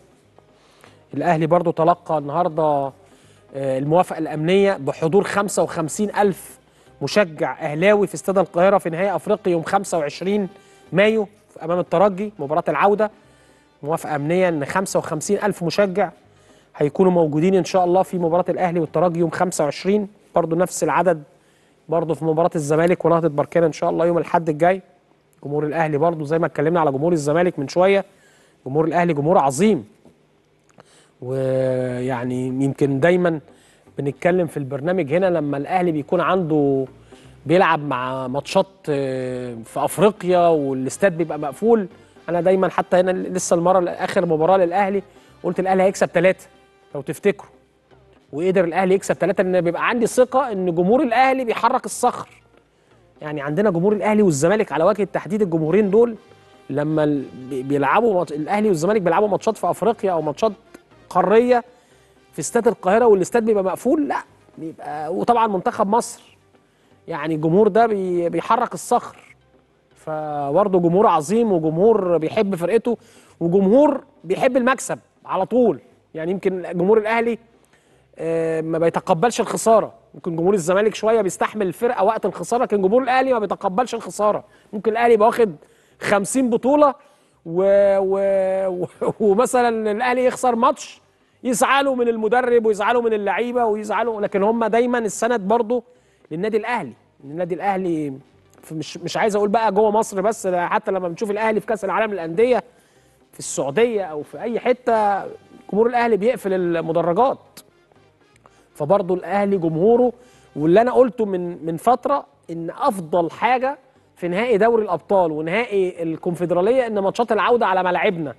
الاهلي برضو تلقى النهارده الموافقه الامنيه بحضور خمسة وخمسين ألف مشجع اهلاوي في استاد القاهره في نهائي افريقيا يوم خمسة وعشرين مايو امام الترجي مباراه العوده. موافقه امنيه ان خمسة وخمسين ألف مشجع هيكونوا موجودين ان شاء الله في مباراه الاهلي والترجي يوم خمسة وعشرين، برضو نفس العدد برضو في مباراه الزمالك ونهضه بركان ان شاء الله يوم الاحد الجاي. جمهور الاهلي برضو زي ما اتكلمنا على جمهور الزمالك من شويه، جمهور الاهلي جمهور عظيم، ويعني يمكن دايما بنتكلم في البرنامج هنا لما الاهلي بيكون عنده بيلعب مع ماتشات في افريقيا والاستاد بيبقى مقفول. انا دايما حتى هنا لسه المره اخر مباراه للاهلي قلت الاهلي هيكسب ثلاثه لو تفتكروا، وقدر الاهلي يكسب ثلاثه، ان بيبقى عندي ثقه ان جمهور الاهلي بيحرك الصخر. يعني عندنا جمهور الاهلي والزمالك على وجه التحديد، الجمهورين دول لما بيلعبوا الاهلي والزمالك بيلعبوا ماتشات في افريقيا او ماتشات قاريه في استاد القاهره والاستاد بيبقى مقفول، لا بيبقى، وطبعا منتخب مصر يعني الجمهور ده بيحرك الصخر. فبرضه جمهور عظيم وجمهور بيحب فرقته وجمهور بيحب المكسب على طول. يعني يمكن جمهور الاهلي ما بيتقبلش الخساره، ممكن جمهور الزمالك شويه بيستحمل الفرقه وقت الخساره، لكن جمهور الاهلي ما بيتقبلش الخساره. ممكن الاهلي يبقى واخد خمسين بطوله ومثلا الاهلي يخسر ماتش يزعلوا من المدرب ويزعلوا من اللعيبه ويزعلوا، لكن هم دايما السند برضه للنادي الاهلي. النادي الاهلي مش مش عايز اقول بقى جوه مصر بس، حتى لما بنشوف الاهلي في كاس العالم للانديه في السعوديه او في اي حته جمهور الاهلي بيقفل المدرجات. فبرضه الاهلي جمهوره، واللي انا قلته من من فتره ان افضل حاجه في نهائي دوري الابطال ونهائي الكونفدراليه ان ماتشات العوده على ملاعبنا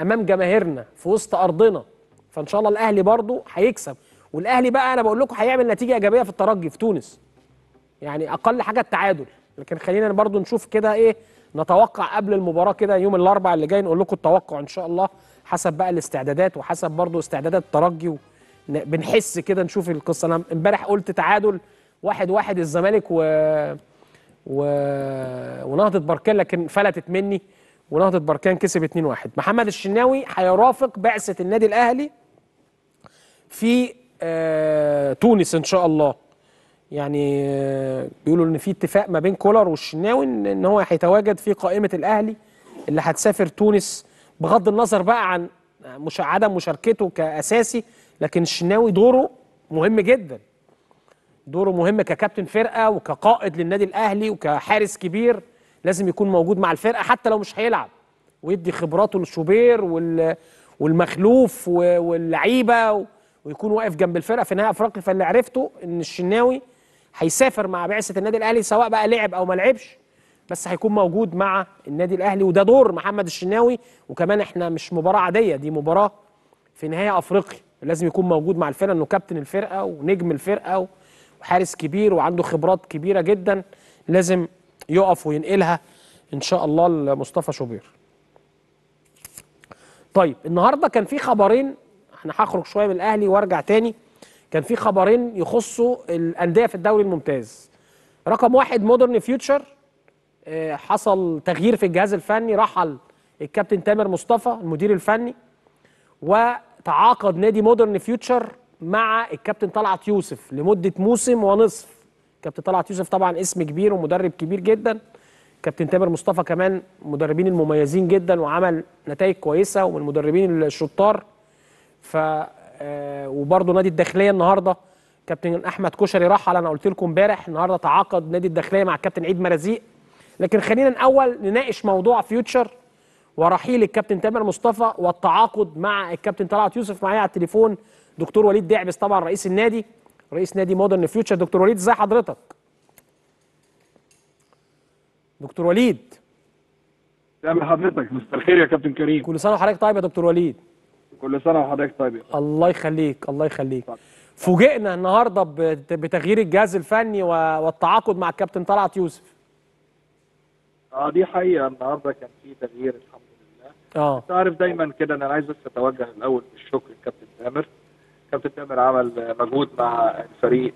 امام جماهيرنا في وسط ارضنا. فان شاء الله الاهلي برضه هيكسب، والاهلي بقى انا بقول لكم هيعمل نتيجه ايجابيه في الترجي في تونس، يعني اقل حاجه التعادل. لكن خلينا برضو نشوف كده ايه نتوقع قبل المباراه كده يوم الاربعاء اللي جاي، نقول لكم التوقع ان شاء الله حسب بقى الاستعدادات وحسب برضو استعدادات الترجي، بنحس كده نشوف القصه. انا امبارح قلت تعادل واحد واحد الزمالك و... و... ونهضه بركان، لكن فلتت مني ونهضه بركان كسب اتنين واحد. محمد الشناوي هيرافق بعثه النادي الاهلي في آه تونس ان شاء الله. يعني بيقولوا ان في اتفاق ما بين كولر والشناوي ان هو هيتواجد في قائمه الاهلي اللي هتسافر تونس، بغض النظر بقى عن مش عدم مشاركته كاساسي، لكن الشناوي دوره مهم جدا، دوره مهم ككابتن فرقه وكقائد للنادي الاهلي وكحارس كبير، لازم يكون موجود مع الفرقه حتى لو مش هيلعب، ويدي خبراته لشوبير والمخلوف واللعيبه، ويكون واقف جنب الفرقه في نهائي افريقيا. فاللي عرفته ان الشناوي هيسافر مع بعثه النادي الاهلي سواء بقى لعب او ما لعبش، بس هيكون موجود مع النادي الاهلي، وده دور محمد الشناوي. وكمان احنا مش مباراه عاديه، دي مباراه في نهايه افريقيا، لازم يكون موجود مع الفرقه، انه كابتن الفرقه ونجم الفرقه وحارس كبير وعنده خبرات كبيره جدا، لازم يقف وينقلها ان شاء الله لمصطفى شوبير. طيب النهارده كان في خبرين، انا هخرج شويه من الاهلي وارجع تاني. كان في خبرين يخصوا الانديه في الدوري الممتاز. رقم واحد مودرن فيوتشر، حصل تغيير في الجهاز الفني، رحل الكابتن تامر مصطفى المدير الفني، وتعاقد نادي مودرن فيوتشر مع الكابتن طلعت يوسف لمده موسم ونصف. كابتن طلعت يوسف طبعا اسم كبير ومدرب كبير جدا، كابتن تامر مصطفى كمان مدربين المميزين جدا وعمل نتائج كويسه ومن المدربين الشطار. ف وبرضه نادي الداخليه النهارده كابتن احمد كشري رحل، انا قلت لكم امبارح، النهارده تعاقد نادي الداخليه مع الكابتن عيد مرازيق. لكن خلينا الاول نناقش موضوع فيوتشر ورحيل الكابتن تامر مصطفى والتعاقد مع الكابتن طلعت يوسف. معايا على التليفون دكتور وليد دعبس، طبعا رئيس النادي، رئيس نادي مودرن فيوتشر. دكتور وليد ازي حضرتك؟ دكتور وليد تمام حضرتك، مساء الخير يا كابتن كريم. كل سنه وحضرتك طيب يا دكتور وليد. كل سنه وحضرتك طيب. الله يخليك الله يخليك. فوجئنا النهارده بتغيير الجهاز الفني والتعاقد مع الكابتن طلعت يوسف. اه دي حقيقه، النهارده كان في تغيير الحمد لله. اه انت عارف دايما كده، انا عايز بس اتوجه الاول بالشكر للكابتن تامر. كابتن تامر عمل مجهود مع الفريق،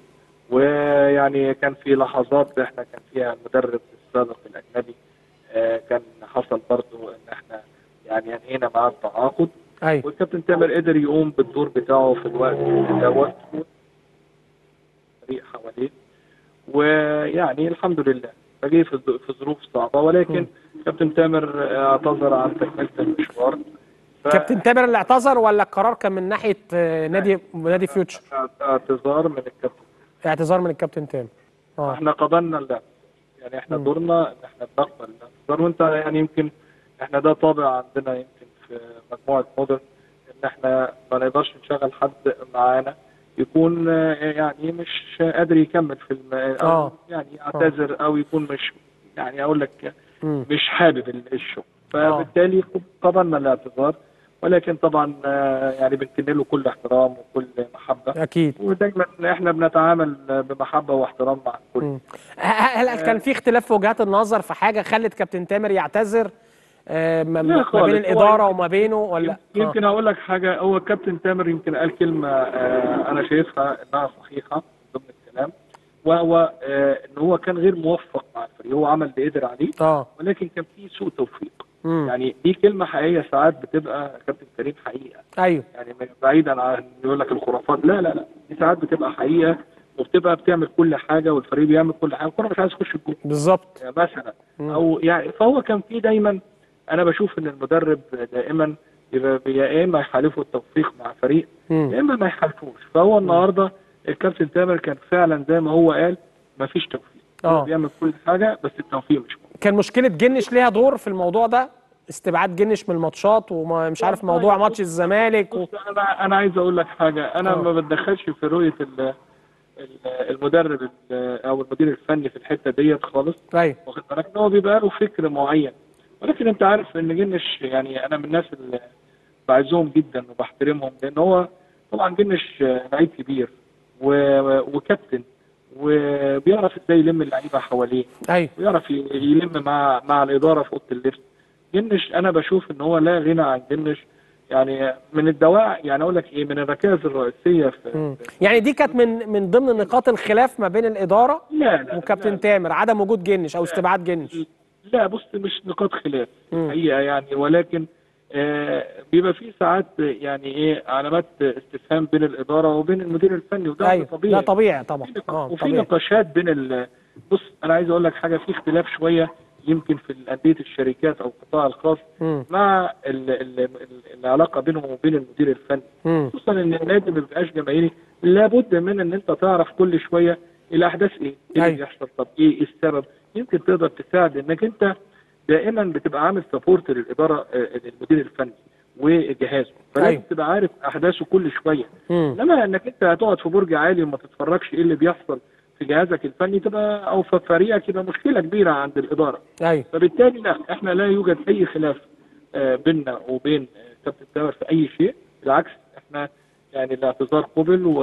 ويعني كان في لحظات احنا كان فيها المدرب السابق الاجنبي آه كان حصل برضه ان احنا يعني انهينا معاه التعاقد. أي. والكابتن تامر قدر يقوم بالدور بتاعه في الوقت دوت، الفريق حواليه، ويعني الحمد لله فجه في ظروف صعبه، ولكن كابتن تامر اعتذر عن تكمله المشوار. ف... كابتن تامر اللي اعتذر ولا القرار كان من ناحيه نادي نادي فيوتشر؟ اعتذار من الكابتن. اعتذار من الكابتن تامر. اه احنا قبلنا اللعب، يعني احنا م. دورنا ان احنا بنقبل الاعتذار، وانت يعني يمكن احنا ده طابع عندنا يمكن في مجموعه مودرن، ان احنا ما نقدرش نشغل حد معانا يكون يعني مش قادر يكمل في اه يعني يعتذر او يكون مش يعني اقول لك مش حابب الشغل، فبالتالي قبلنا الاعتذار، ولكن طبعا يعني بنكن له كل احترام وكل محبه اكيد، ودايما احنا بنتعامل بمحبه واحترام مع الكل. هل كان في اختلاف في وجهات النظر في حاجه خلت كابتن تامر يعتذر ما بين الاداره وما بينه ولا؟ يمكن اقول لك حاجه، هو الكابتن تامر يمكن قال كلمه انا شايفها انها صحيحه ضمن الكلام، وهو ان هو كان غير موفق مع الفريق، هو عمل اللي قدر عليه آه. ولكن كان في سوء توفيق. مم. يعني دي كلمه حقيقيه ساعات بتبقى كابتن كريم حقيقه. ايوه يعني بعيدا عن يقول لك الخرافات، لا لا لا دي ساعات بتبقى حقيقه، وبتبقى بتعمل كل حاجه والفريق بيعمل كل حاجه، الكره مش عايز تخش الجول بالظبط مثلا او يعني. فهو كان في دايما، انا بشوف ان المدرب دائما يبقى يا اما يحالفه التوفيق مع فريق يا اما ما يحالفوش، فهو النهارده الكابتن تامر كان فعلا زي ما هو قال ما فيش توفيق، هو بيعمل كل حاجه بس التوفيق مش موجود. كان مشكله جنش ليها دور في الموضوع ده، استبعاد جنش من الماتشات ومش عارف موضوع ماتش الزمالك و... انا انا عايز اقول لك حاجه، انا ما بتدخلش في رؤيه المدرب او المدير الفني في الحته ديت خالص، واخد بالك ان هو بيبقى له فكر معين، ولكن انت عارف ان جنش يعني انا من الناس اللي بعزهم جدا وبحترمهم، لان هو طبعا جنش لعيب كبير وكابتن وبيعرف ازاي يلم اللعيبه حواليه، ايوه ويعرف يلم مع مع الاداره في اوضه اللبس. جنش انا بشوف ان هو لا غنى عن جنش، يعني من الدواعي يعني اقول لك ايه، من الركائز الرئيسيه في يعني دي كانت من من ضمن نقاط الخلاف ما بين الاداره وكابتن تامر، عدم وجود جنش او استبعاد جنش. لا بص مش نقاط خلاف الحقيقه يعني، ولكن آه بيبقى في ساعات يعني ايه علامات استفهام بين الاداره وبين المدير الفني، وده أيوة. طبيعي. لا طبيعي طبعا. وفي نقاشات بين ال... بص انا عايز اقول لك حاجه، في اختلاف شويه يمكن في انديه الشركات او القطاع الخاص م. مع ال... ال... ال... العلاقه بينهم وبين المدير الفني، خصوصا ان النادي ما بيبقاش جماهيري، لابد من ان انت تعرف كل شويه الاحداث ايه؟ ايه اللي بيحصل؟ طب ايه السبب؟ يمكن تقدر تساعد انك انت دائما بتبقى عامل سبورت للاداره للمدير الفني وجهازه، فلازم تبقى عارف احداثه كل شويه، انما انك انت هتقعد في برج عالي وما تتفرجش ايه اللي بيحصل في جهازك الفني تبقى او في فريقك يبقى مشكله كبيره عند الاداره. ايوه. فبالتالي لا، احنا لا يوجد اي خلاف بيننا وبين كابتن تامر في اي شيء، بالعكس احنا يعني الاعتذار قبل و...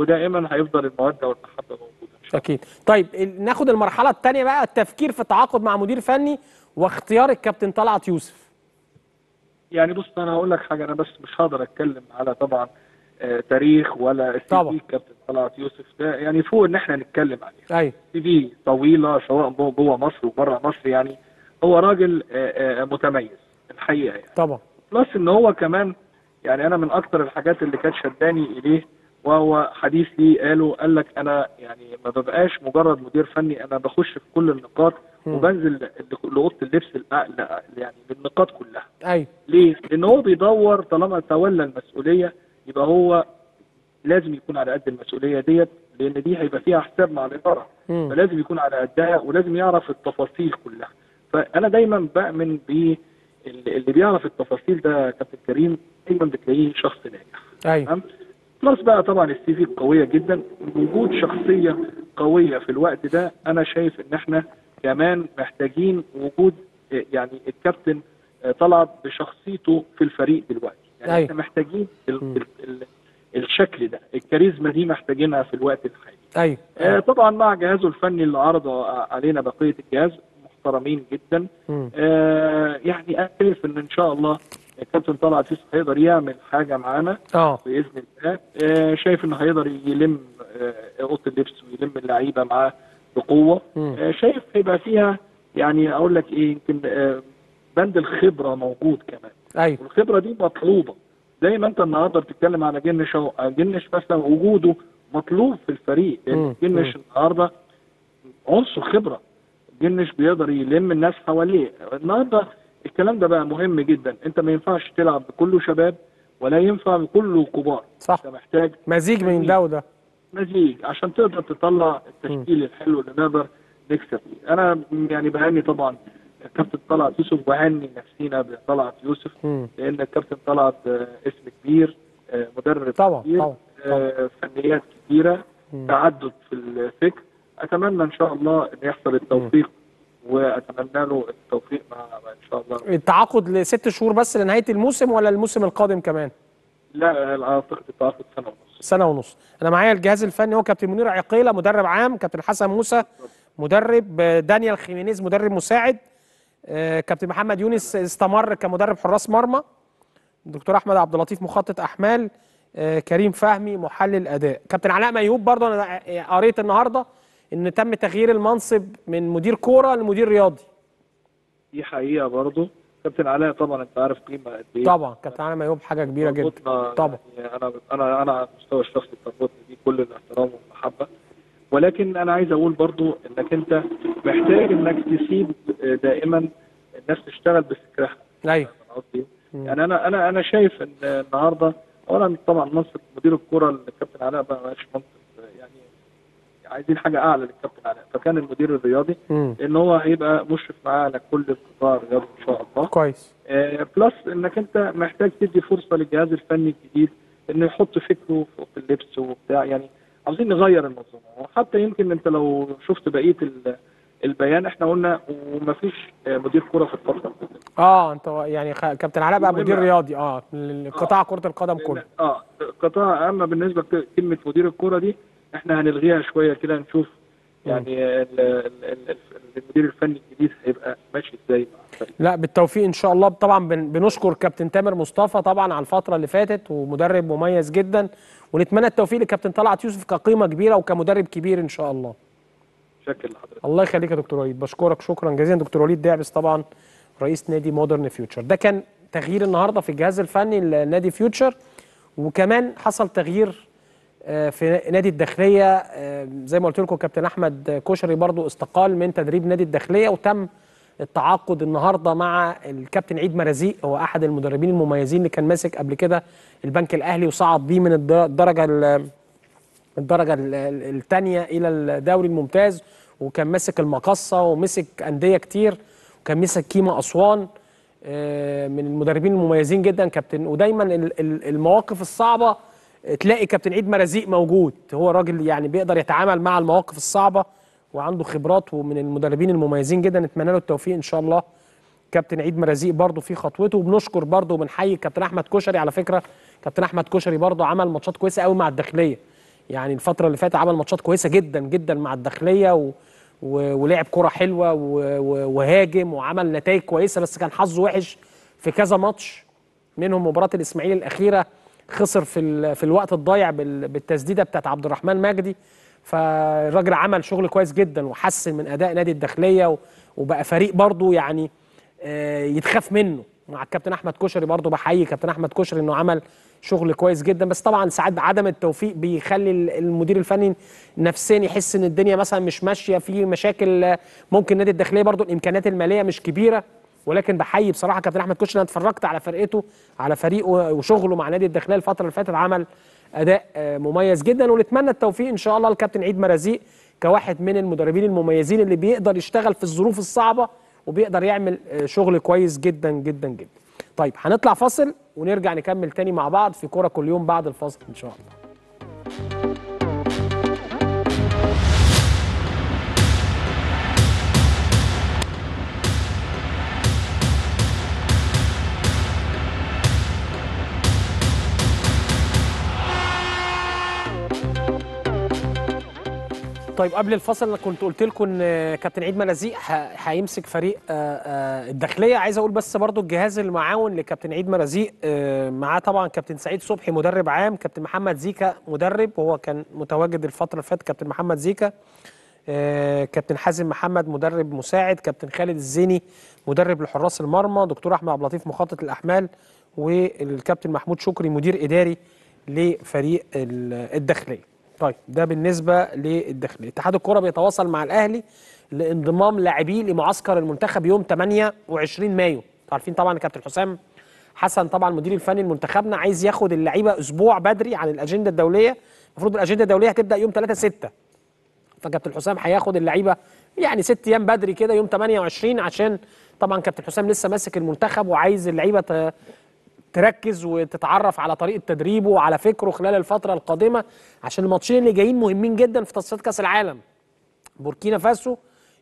ودائما هيفضل الموده والمحبه موجوده. اكيد. طيب ناخد المرحله الثانيه بقى، التفكير في التعاقد مع مدير فني واختيار الكابتن طلعت يوسف. يعني بص انا هقول لك حاجه، انا بس مش هقدر اتكلم على طبعا تاريخ ولا السي في كابتن طلعت يوسف، ده يعني فوق ان احنا نتكلم عليه. ايوه. سي في طويله سواء جوه مصر وبره مصر، يعني هو راجل متميز الحقيقه يعني. طبعا. بلس ان هو كمان يعني انا من اكثر الحاجات اللي كانت شداني اليه وهو حديث لي قاله، قال لك انا يعني ما ببقاش مجرد مدير فني، انا بخش في كل النقاط وبنزل لاوضه اللبس يعني بالنقاط كلها. ايوه. ليه؟ لان هو بيدور طالما تولى المسؤوليه يبقى هو لازم يكون على قد المسؤوليه ديت، لان دي هيبقى فيها حساب مع الاداره، فلازم يكون على قدها ولازم يعرف التفاصيل كلها. فانا دايما بامن ب اللي بيعرف التفاصيل ده كابتن كريم دايما بتلاقيه شخص ناجح. ايوه. تمام؟ بلس بقى طبعا السي في قويه جدا، وجود شخصيه قويه في الوقت ده، انا شايف ان احنا كمان محتاجين وجود يعني الكابتن طلعت بشخصيته في الفريق دلوقتي. يعني أيوة. احنا محتاجين ال ال ال الشكل ده، الكاريزما دي محتاجينها في الوقت الحالي. ايوه. آه طبعا مع جهازه الفني اللي عرض علينا بقيه الجهاز محترمين جدا. آه يعني انا شايف ان ان شاء الله الكابتن طلعت يوسف هيقدر يعمل حاجه معانا باذن الله. آه شايف انه هيقدر يلم اوضه اللبس ويلم اللعيبه معاه بقوه. آه شايف هيبقى فيها يعني اقول لك ايه، يمكن آه بند الخبره موجود كمان. ايوه. والخبره دي مطلوبه زي ما انت النهارده بتتكلم على جنش، او جنش مثلا وجوده مطلوب في الفريق، لان جنش النهارده عنصر خبره، جنش بيقدر يلم الناس حواليه. النهارده الكلام ده بقى مهم جدا، انت ما ينفعش تلعب بكله شباب ولا ينفع بكله كبار. صح. انت محتاج مزيج من ده وده، مزيج عشان تقدر تطلع التشكيل الحلو اللي نقدر نكسب فيه. انا يعني بهني طبعا الكابتن طلعت يوسف، وهني نفسينا بطلعت يوسف، لان الكابتن طلعت اسم كبير، مدرب طبعا كبير، طبعا طبعا. فنيات كبيره، تعدد في الفكر. اتمنى ان شاء الله ان يحصل التوفيق، واتمنى له التوفيق مع ان شاء الله. التعاقد لست شهور بس لنهايه الموسم ولا الموسم القادم كمان؟ لا اعتقد التعاقد سنه ونص. سنه ونص. انا معايا الجهاز الفني هو كابتن منير عقيله مدرب عام، كابتن حسن موسى مدرب، دانيال خيمينيز مدرب مساعد، كابتن محمد يونس استمر كمدرب حراس مرمى، دكتور احمد عبد اللطيف مخطط احمال، كريم فهمي محلل اداء، كابتن علاء ميوب برضه انا قريت النهارده ان تم تغيير المنصب من مدير كوره لمدير رياضي. دي حقيقه برضه. كابتن علاء طبعا انت عارف قيمه قد ايه. طبعا كابتن علاء ميوب حاجه كبيره جدا. طبعا يعني انا انا انا على المستوى الشخصي بتربطني بيه كل الاحترام والمحبه، ولكن انا عايز اقول برضو انك انت محتاج انك تسيب دائما الناس تشتغل بفكرها. ايوه. يعني انا انا انا شايف ان النهارده اولا طبعا منصب مدير الكوره للكابتن علاء ما بقاش منصب، يعني عايزين حاجه اعلى للكابتن علاء، فكان المدير الرياضي ان هو هيبقى مشرف معاه على كل القطاع الرياضي ان شاء الله. كويس. آه بلس انك انت محتاج تدي فرصه للجهاز الفني الجديد انه يحط فكره في اللبس وبتاع، يعني عاوزين نغير المنظومه، وحتى يمكن انت لو شفت بقيه البيان احنا قلنا ومفيش مدير كوره في الفتره. اه انت يعني كابتن علاء بقى مدير رياضي اه لقطاع آه كره القدم كله. اه قطاع، اما بالنسبه لكلمه مدير الكوره دي احنا هنلغيها شويه كده، نشوف يعني ال ال ال المدير الفني الجديد هيبقى ماشي ازاي مع الفريق. لا بالتوفيق ان شاء الله. طبعا بنشكر كابتن تامر مصطفى طبعا على الفتره اللي فاتت، ومدرب مميز جدا، ونتمنى التوفيق لكابتن طلعت يوسف كقيمه كبيره وكمدرب كبير ان شاء الله. شكرا لحضرتك. الله يخليك يا دكتور وليد، بشكرك شكرا جزيلا دكتور وليد داعبس طبعا رئيس نادي مودرن فيوتشر. ده كان تغيير النهارده في الجهاز الفني لنادي فيوتشر، وكمان حصل تغيير في نادي الداخليه زي ما قلت لكم، كابتن احمد كشري برضو استقال من تدريب نادي الداخليه، وتم التعاقد النهارده مع الكابتن عيد مرازيق، هو احد المدربين المميزين اللي كان ماسك قبل كده البنك الاهلي وصعد بيه من الدرجه الدرجه الثانيه الى الدوري الممتاز، وكان ماسك المقصه ومسك انديه كتير، وكان مسك كيما اسوان، من المدربين المميزين جدا كابتن. ودايما المواقف الصعبه تلاقي كابتن عيد مرازيق موجود، هو راجل يعني بيقدر يتعامل مع المواقف الصعبه وعنده خبرات ومن المدربين المميزين جدا، نتمنى له التوفيق ان شاء الله. كابتن عيد مرازيق برضه في خطوته، وبنشكر برضه وبنحيي كابتن احمد كشري. على فكره كابتن احمد كشري برضه عمل ماتشات كويسه قوي مع الداخليه، يعني الفتره اللي فاتت عمل ماتشات كويسه جدا جدا مع الداخليه و... و... ولعب كره حلوه و... و... وهاجم وعمل نتائج كويسه، بس كان حظه وحش في كذا ماتش، منهم مباراه الاسماعيلي الاخيره خسر في ال... في الوقت الضايع بال... بالتسديده بتاعت عبد الرحمن مجدي. فالراجل عمل شغل كويس جدا وحسن من اداء نادي الداخليه و... وبقى فريق برضه يعني يتخاف منه. مع الكابتن احمد كشري برضه بحيي كابتن احمد كشري انه عمل شغل كويس جدا، بس طبعا ساعات عدم التوفيق بيخلي المدير الفني نفسيا يحس ان الدنيا مثلا مش ماشيه، في مشاكل. ممكن نادي الداخليه برضه الامكانيات الماليه مش كبيره، ولكن بحيي بصراحه كابتن احمد كشري. انا اتفرجت على فرقته على فريقه وشغله مع نادي الداخليه الفتره اللي فاتت، عمل اداء مميز جدا، ونتمنى التوفيق ان شاء الله لكابتن عيد مرازيق كواحد من المدربين المميزين اللي بيقدر يشتغل في الظروف الصعبه وبيقدر يعمل شغل كويس جدا جدا جدا. طيب هنطلع فاصل ونرجع نكمل تاني مع بعض في كرة كل يوم بعد الفاصل إن شاء الله. طيب قبل الفصل انا كنت قلت لكم ان كابتن عيد مرازيق هيمسك فريق الداخليه، عايز اقول بس برضو الجهاز المعاون لكابتن عيد مرازيق معاه طبعا كابتن سعيد صبحي مدرب عام، كابتن محمد زيكا مدرب وهو كان متواجد الفتره اللي فاتت، كابتن محمد زيكا، كابتن حازم محمد مدرب مساعد، كابتن خالد الزيني مدرب لحراس المرمى، دكتور احمد عبد اللطيف مخطط الاحمال، والكابتن محمود شكري مدير اداري لفريق الداخليه. طيب ده بالنسبه للداخليه. اتحاد الكره بيتواصل مع الاهلي لانضمام لاعبيه لمعسكر المنتخب يوم ثمانية وعشرين مايو. انتوا عارفين طبعا كابتن حسام حسن طبعا مدير الفني لمنتخبنا عايز ياخد اللعيبه اسبوع بدري عن الاجنده الدوليه، المفروض الاجنده الدوليه هتبدا يوم ثلاثة ستة، فكابتن حسام هياخد اللعيبه يعني ست ايام بدري كده يوم ثمانية وعشرين، عشان طبعا كابتن حسام لسه ماسك المنتخب وعايز اللعيبه تركز وتتعرف على طريقه تدريبه وعلى فكره خلال الفتره القادمه، عشان الماتشين اللي جايين مهمين جدا في تصفيات كاس العالم. بوركينا فاسو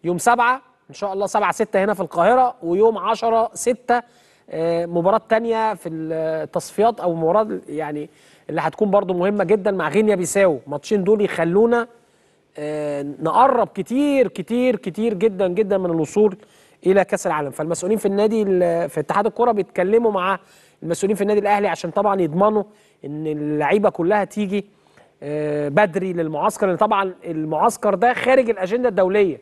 يوم سبعة ان شاء الله، سبعة ستة هنا في القاهره، ويوم عشرة ستة مباراه ثانيه في التصفيات او مباراه يعني اللي هتكون برده مهمه جدا مع غينيا بيساو. الماتشين دول يخلونا نقرب كتير كتير كتير جدا جدا من الوصول الى كاس العالم. فالمسؤولين في النادي في اتحاد الكره بيتكلموا مع المسؤولين في النادي الاهلي عشان طبعا يضمنوا ان اللعيبه كلها تيجي بدري للمعسكر، لان طبعا المعسكر ده خارج الاجنده الدوليه،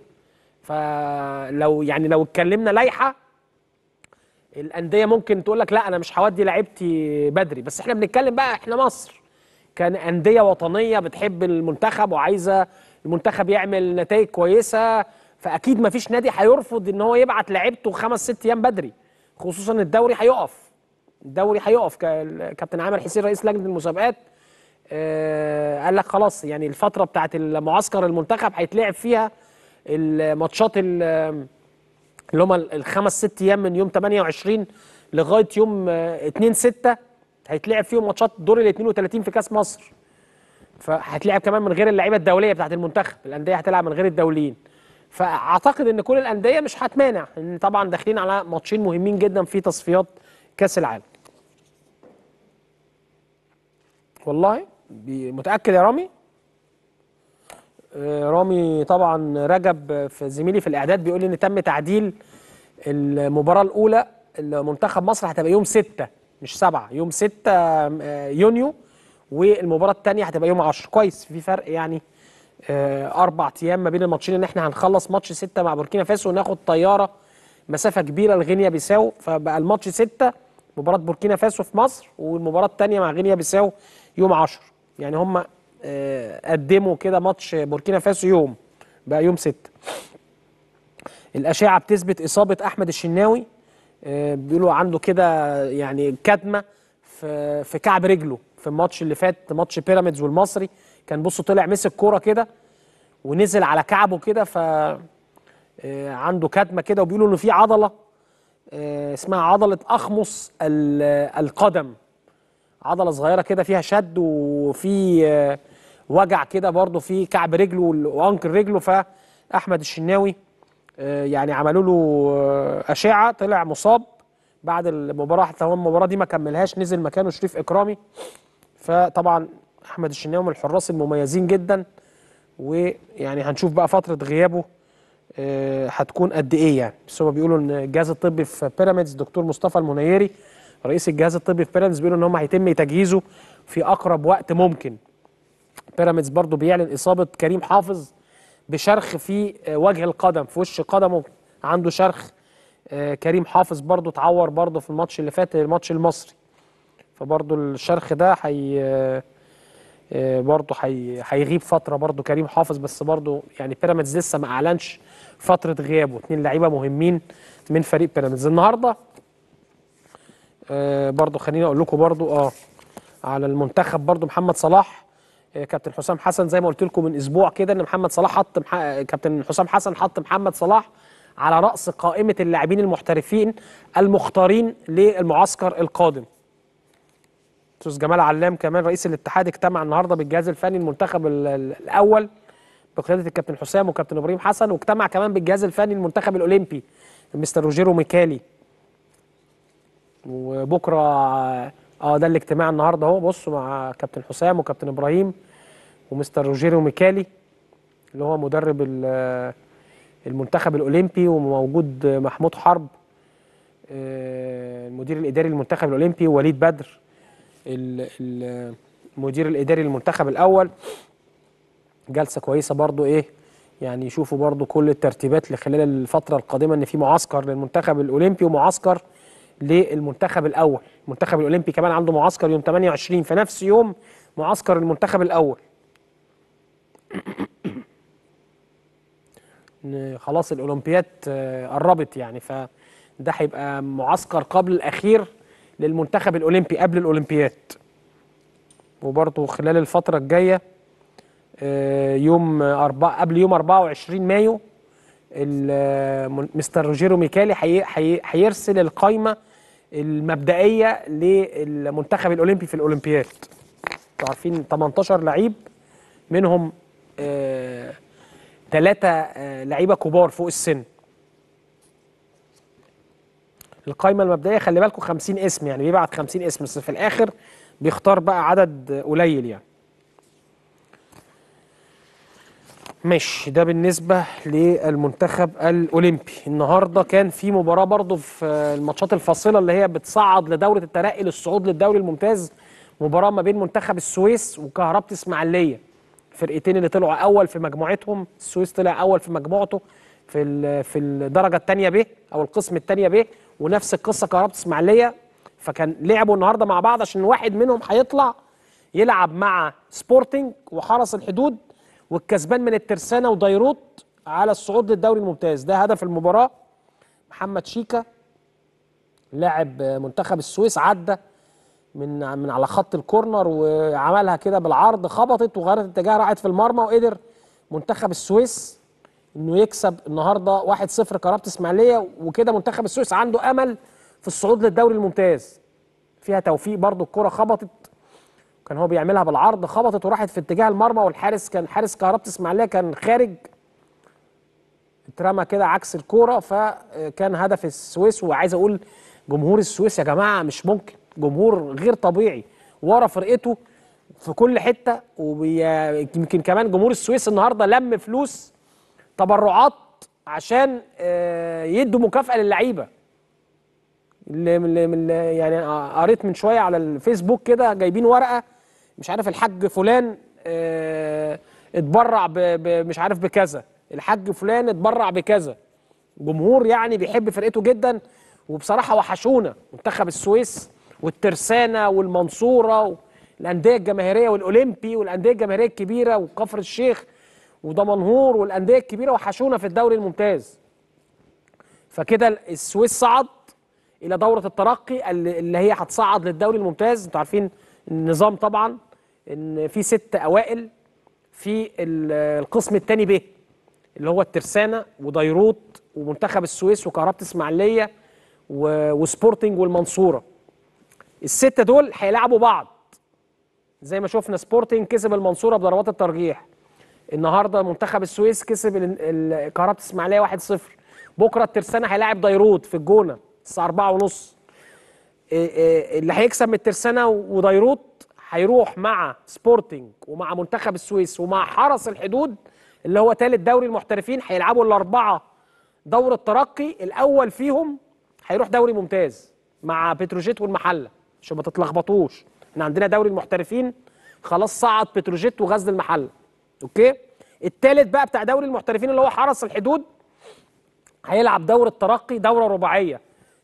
فلو يعني لو اتكلمنا لائحه الانديه ممكن تقول لك لا انا مش هودي لعيبتي بدري، بس احنا بنتكلم بقى احنا مصر كان انديه وطنيه بتحب المنتخب وعايزه المنتخب يعمل نتائج كويسه، فاكيد مفيش نادي هيرفض ان هو يبعت لعيبته خمس ست ايام بدري، خصوصا الدوري هيقف. الدوري هيقف. كابتن عامر حسين رئيس لجنه المسابقات قال لك خلاص يعني الفتره بتاعت المعسكر المنتخب هيتلعب فيها الماتشات اللي هم الخمس ست ايام من يوم ثمانية وعشرين لغايه يوم اتنين ستة هيتلعب فيهم ماتشات دور ال اثنين وثلاثين في كاس مصر، فهتلعب كمان من غير اللعيبه الدوليه بتاعت المنتخب، الانديه هتلعب من غير الدوليين. فاعتقد ان كل الانديه مش هتمانع، ان طبعا داخلين على ماتشين مهمين جدا في تصفيات كاس العالم. والله متاكد يا رامي. رامي طبعا رجب في زميلي في الاعداد بيقول لي ان تم تعديل المباراه الاولى لمنتخب مصر هتبقى يوم ستة مش سبعة، يوم ستة يونيو، والمباراه الثانيه هتبقى يوم عشرة. كويس، في فرق يعني اربع ايام ما بين الماتشين، ان احنا هنخلص ماتش ستة مع بوركينا فاسو وناخد طياره مسافه كبيره لغينيا بيساو، فبقى الماتش ستة مباراه بوركينا فاسو في مصر، والمباراه الثانيه مع غينيا بيساو يوم عشرة. يعني هم قدموا كده ماتش بوركينا فاسو يوم، بقى يوم ستة. الاشعه بتثبت اصابه احمد الشناوي، بيقولوا عنده كده يعني كدمه في في كعب رجله في الماتش اللي فات، ماتش بيراميدز والمصري، كان بصوا طلع مسك كوره كده ونزل على كعبه كده، ف عنده كدمه كده، وبيقولوا انه في عضله اسمها عضله اخمص القدم، عضله صغيره كده فيها شد وفي وجع كده برضه في كعب رجله وانكل رجله، فاحمد الشناوي يعني عملوا له اشعه طلع مصاب بعد المباراه، حتى هو المباراه دي ما كملهاش، نزل مكانه شريف اكرامي. فطبعا احمد الشناوي من الحراس المميزين جدا، ويعني هنشوف بقى فتره غيابه هتكون قد ايه يعني. بس هم بيقولوا ان الجهاز الطبي في بيراميدز، الدكتور مصطفى المنيري رئيس الجهاز الطبي في بيراميدز، بيقولوا ان هم هيتم تجهيزه في اقرب وقت ممكن. بيراميدز برضو بيعلن اصابه كريم حافظ بشرخ في وجه القدم، في وش قدمه عنده شرخ. كريم حافظ برضو اتعور برضو في الماتش اللي فات، الماتش المصري، فبرضو الشرخ ده هي برضو هيغيب فتره برضو كريم حافظ. بس برضو يعني بيراميدز لسه ما اعلنش فتره غيابه، اتنين لعيبه مهمين من فريق بيراميدز. النهارده برضو خليني اقول لكم برضو اه على المنتخب برضو محمد صلاح. كابتن حسام حسن زي ما قلت لكم من اسبوع كده ان محمد صلاح حط مح... كابتن حسام حسن حط محمد صلاح على راس قائمه اللاعبين المحترفين المختارين للمعسكر القادم. استاذ جمال علام كمان رئيس الاتحاد اجتمع النهارده بالجهاز الفني المنتخب الاول بقياده الكابتن حسام وكابتن ابراهيم حسن، واجتمع كمان بالجهاز الفني المنتخب الاولمبي مستر روجيرو ميكالي. وبكره اه ده الاجتماع النهارده اهو، بصوا، مع كابتن حسام وكابتن ابراهيم ومستر روجيرو ميكالي اللي هو مدرب المنتخب الاولمبي، وموجود محمود حرب المدير الاداري للمنتخب الاولمبي، وليد بدر المدير الاداري للمنتخب الاول. جلسه كويسه برضو ايه يعني، يشوفوا برضو كل الترتيبات لخلال الفتره القادمه، ان في معسكر للمنتخب الاولمبي ومعسكر للمنتخب الاول. المنتخب الاولمبي كمان عنده معسكر يوم تمانية وعشرين، في نفس يوم معسكر المنتخب الاول. خلاص الاولمبيات قربت يعني، فده هيبقى معسكر قبل الاخير للمنتخب الاولمبي قبل الاولمبيات. وبرضه خلال الفتره الجايه يوم أربعة قبل يوم أربعة وعشرين مايو مستر روجيرو ميكالي هيرسل القايمه المبدئيه للمنتخب الاولمبي في الاولمبياد. انتوا عارفين تمنتاشر لعيب، منهم ثلاثه لعيبه كبار فوق السن. القايمه المبدئيه خلي بالكم خمسين اسم، يعني بيبعت خمسين اسم، بس في الاخر بيختار بقى عدد قليل يعني. ماشي، ده بالنسبه للمنتخب الاولمبي. النهارده كان في مباراه برضه في الماتشات الفاصله اللي هي بتصعد لدوره الترقي للصعود للدوري الممتاز، مباراه ما بين منتخب السويس وكهربة اسماعيليه، الفرقتين اللي طلعوا اول في مجموعتهم. السويس طلع اول في مجموعته في في الدرجه الثانيه ب او القسم الثانيه ب، ونفس القصه كهربة اسماعيليه. فكان لعبوا النهارده مع بعض عشان واحد منهم هيطلع يلعب مع سبورتنج وحرس الحدود، والكسبان من الترسانه وديروت على الصعود للدوري الممتاز. ده هدف المباراه، محمد شيكا لاعب منتخب السويس عدى من من على خط الكورنر وعملها كده بالعرض، خبطت وغيرت اتجاهها، راحت في المرمى، وقدر منتخب السويس انه يكسب النهارده واحد صفر كهربة اسماعيليه. وكده منتخب السويس عنده امل في الصعود للدوري الممتاز. فيها توفيق برضو، الكره خبطت، كان هو بيعملها بالعرض، خبطت وراحت في اتجاه المرمى، والحارس كان حارس كهربة اسماعيليه كان خارج، اترمى كده عكس الكوره، فكان هدف السويس. وعايز اقول جمهور السويس يا جماعه مش ممكن، جمهور غير طبيعي ورا فرقته في كل حته. ويمكن كمان جمهور السويس النهارده لم فلوس تبرعات عشان يدوا مكافاه للعيبه. اللي يعني قريت من شويه على الفيسبوك كده، جايبين ورقه مش عارف الحاج فلان اه اتبرع مش عارف بكذا، الحاج فلان اتبرع بكذا. جمهور يعني بيحب فرقته جدا، وبصراحه وحشونا منتخب السويس والترسانه والمنصوره والانديه الجماهيريه والاولمبي والانديه الجماهيريه الكبيره وكفر الشيخ ودمنهور والانديه الكبيره، وحشونا في الدوري الممتاز. فكده السويس صعد الى دوره الترقي اللي هي هتصعد للدوري الممتاز. انتوا عارفين النظام طبعا، ان في ست اوائل في القسم الثاني ب، اللي هو الترسانه وديروت ومنتخب السويس وكهربة اسماعيليه وسبورتنج والمنصوره. السته دول هيلاعبوا بعض زي ما شفنا. سبورتنج كسب المنصوره بضربات الترجيح النهارده، منتخب السويس كسب قارات الاسماعيليه واحد صفر، بكره الترسانه هيلاعب ديرود في الجونه الساعه أربعة وثلاثين. اللي هيكسب من الترسانه وديرود هيروح مع سبورتنج ومع منتخب السويس ومع حرس الحدود اللي هو ثالث دوري المحترفين، هيلعبوا الاربعه دور الترقي. الاول فيهم هيروح دوري ممتاز مع بتروجيت والمحله، عشان ما تتلخبطوش، احنا عندنا دوري المحترفين خلاص صعد بتروجيت وغزل المحله. اوكي، الثالث بقى بتاع دوري المحترفين اللي هو حرس الحدود هيلعب دور الترقي دوره رباعيه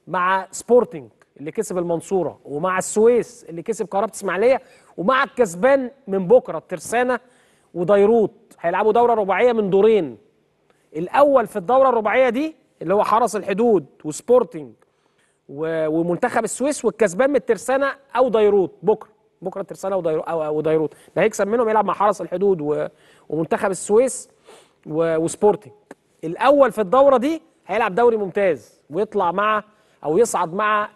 مع سبورتنج اللي كسب المنصوره ومع السويس اللي كسب قرابه اسماعيليه ومع الكسبان من بكره الترسانه وديروت، هيلعبوا دوره رباعيه من دورين. الاول في الدوره الرباعيه دي اللي هو حرس الحدود وسبورتنج ومنتخب السويس، والكسبان من الترسانه او ديروت بكره بكره الترسانه وديروت اللي هيكسب منهم يلعب مع حرس الحدود ومنتخب السويس وسبورتنج. الاول في الدوره دي هيلعب دوري ممتاز ويطلع مع او يصعد مع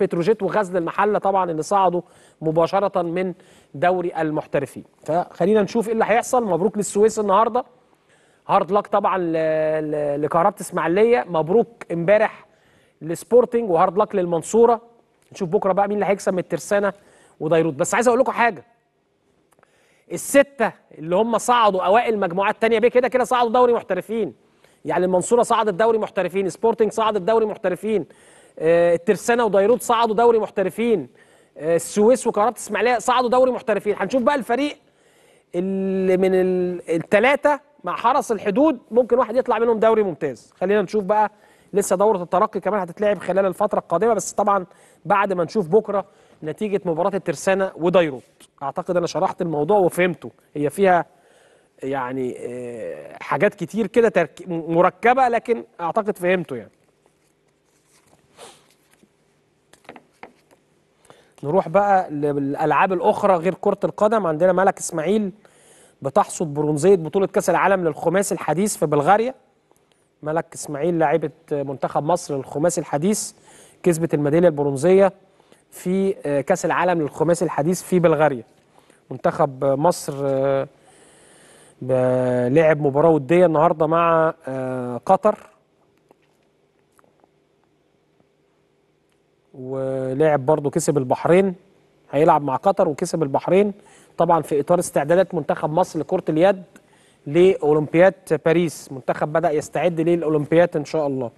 بتروجيت وغزل المحله، طبعا اللي صعدوا مباشره من دوري المحترفين. فخلينا نشوف ايه اللي هيحصل. مبروك للسويس النهارده، هارد لك طبعا لكهرباء اسماعيليه، مبروك امبارح لسبورتنج، وهارد لك للمنصوره. نشوف بكره بقى مين اللي هيكسب من الترسانه وديروت. بس عايز اقول لكم حاجه، السته اللي هم صعدوا اوائل مجموعات ثانيه بيه كده كده صعدوا دوري محترفين، يعني المنصوره صعدت دوري محترفين، سبورتنج صعدت دوري محترفين، الترسانه وديروت صعدوا دوري محترفين، السويس وقارات اسماعيليه صعدوا دوري محترفين. هنشوف بقى الفريق اللي من الثلاثه مع حرس الحدود ممكن واحد يطلع منهم دوري ممتاز. خلينا نشوف بقى، لسه دوره الترقي كمان هتتلعب خلال الفتره القادمه، بس طبعا بعد ما نشوف بكره نتيجه مباراه الترسانه وديروت. اعتقد انا شرحت الموضوع وفهمته، هي فيها يعني حاجات كتير كده مركبه، لكن اعتقد فهمته يعني. نروح بقى للالعاب الاخرى غير كره القدم. عندنا ملك اسماعيل بتحصد برونزيه بطوله كاس العالم للخماسي الحديث في بلغاريا. ملك اسماعيل لاعبه منتخب مصر للخماسي الحديث كسبت الميداليه البرونزيه في كاس العالم للخماسي الحديث في بلغاريا. منتخب مصر لعب مباراه وديه النهارده مع قطر، ولعب برضه كسب البحرين، هيلعب مع قطر وكسب البحرين، طبعا في اطار استعدادات منتخب مصر لكره اليد لاولمبياد باريس. منتخب بدا يستعد للاولمبياد ان شاء الله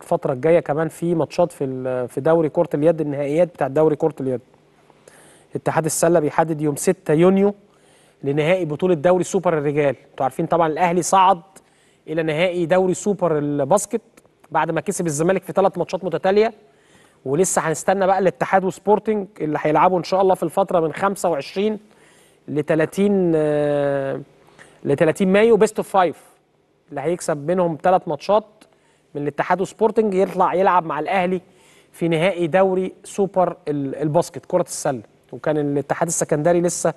الفتره الجايه، كمان في ماتشات في في دوري كره اليد، النهائيات بتاع دوري كره اليد. اتحاد السله بيحدد يوم ستة يونيو لنهائي بطوله دوري سوبر الرجال. انتوا عارفين طبعا الاهلي صعد الى نهائي دوري سوبر الباسكت بعد ما كسب الزمالك في ثلاث ماتشات متتاليه، ولسه هنستنى بقى الاتحاد وسبورتنج اللي هيلعبوا ان شاء الله في الفتره من خمسة وعشرين ل ثلاثين ل ثلاثين مايو. بيست اوف فايف اللي هيكسب منهم ثلاث ماتشات من الاتحاد وسبورتنج يطلع يلعب مع الاهلي في نهائي دوري سوبر الباسكت كره السله. وكان الاتحاد السكندري لسه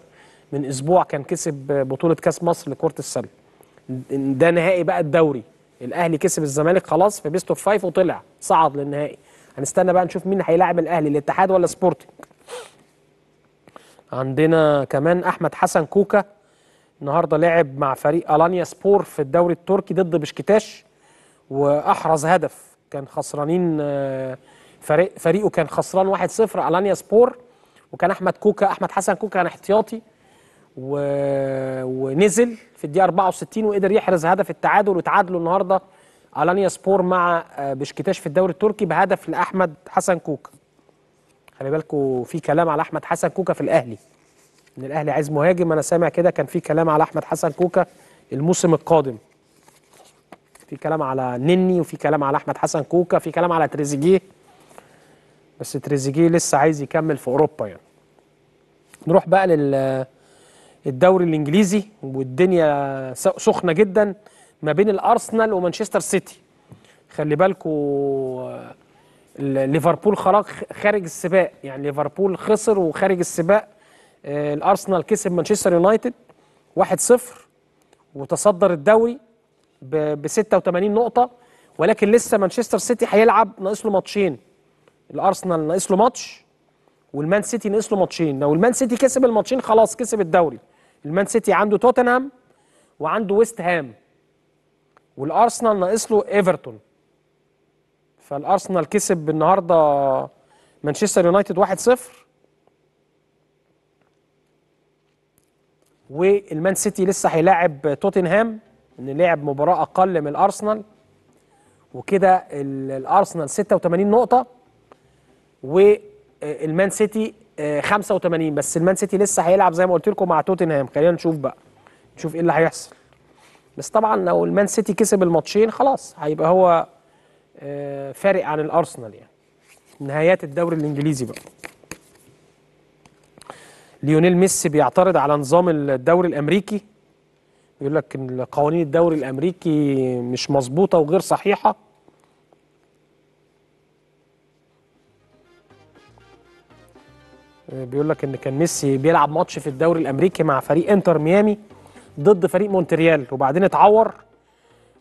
من اسبوع كان كسب بطوله كاس مصر لكره السله، ده نهائي بقى الدوري، الاهلي كسب الزمالك خلاص في بيست اوف فايف وطلع صعد للنهائي. هنستنى بقى نشوف مين هيلاعب الاهلي، الاتحاد ولا سبورتنج. عندنا كمان احمد حسن كوكا النهارده لعب مع فريق الانيا سبور في الدوري التركي ضد بشكتاش واحرز هدف، كان خسرانين فريق فريقه كان خسران واحد صفر الانيا سبور، وكان احمد كوكا احمد حسن كوكا كان احتياطي و... ونزل في الدقيقه أربعة وستين وقدر يحرز هدف التعادل، وتعادلوا النهارده ألانيا سبور مع بشكتاش في الدوري التركي بهدف لأحمد حسن كوكا. خلي بالكوا في كلام على أحمد حسن كوكا في الأهلي، إن الأهلي عايز مهاجم، أنا سامع كده كان في كلام على أحمد حسن كوكا الموسم القادم، في كلام على نني وفي كلام على أحمد حسن كوكا، في كلام على تريزيجيه، بس تريزيجيه لسه عايز يكمل في أوروبا يعني. نروح بقى للدوري الإنجليزي، والدنيا سخنة جدا ما بين الارسنال ومانشستر سيتي. خلي بالكوا ليفربول خارج السباق، يعني ليفربول خسر وخارج السباق. الارسنال كسب مانشستر يونايتد واحد صفر وتصدر الدوري ب ستة وثمانين نقطة، ولكن لسه مانشستر سيتي هيلعب ناقص له ماتشين، الارسنال ناقص له ماتش والمان سيتي نقص له ماتشين، لو المان سيتي كسب الماتشين خلاص كسب الدوري. المان سيتي عنده توتنهام وعنده ويست هام، والارسنال ناقص له ايفرتون. فالارسنال كسب النهارده مانشستر يونايتد واحد صفر، والمان سيتي لسه هيلاعب توتنهام ان لعب مباراه اقل من الارسنال، وكده الارسنال ستة وثمانين نقطه والمان سيتي خمسة وثمانين، بس المان سيتي لسه هيلعب زي ما قلت لكم مع توتنهام. خلينا نشوف بقى، نشوف ايه اللي هيحصل. بس طبعا لو المان سيتي كسب الماتشين خلاص هيبقى هو فارق عن الارسنال. يعني نهايات الدوري الانجليزي بقى، ليونيل ميسي بيعترض على نظام الدوري الامريكي، يقول لك ان قوانين الدوري الامريكي مش مظبوطه وغير صحيحه. بيقول لك ان كان ميسي بيلعب ماتش في الدوري الامريكي مع فريق انتر ميامي ضد فريق مونتريال، وبعدين اتعور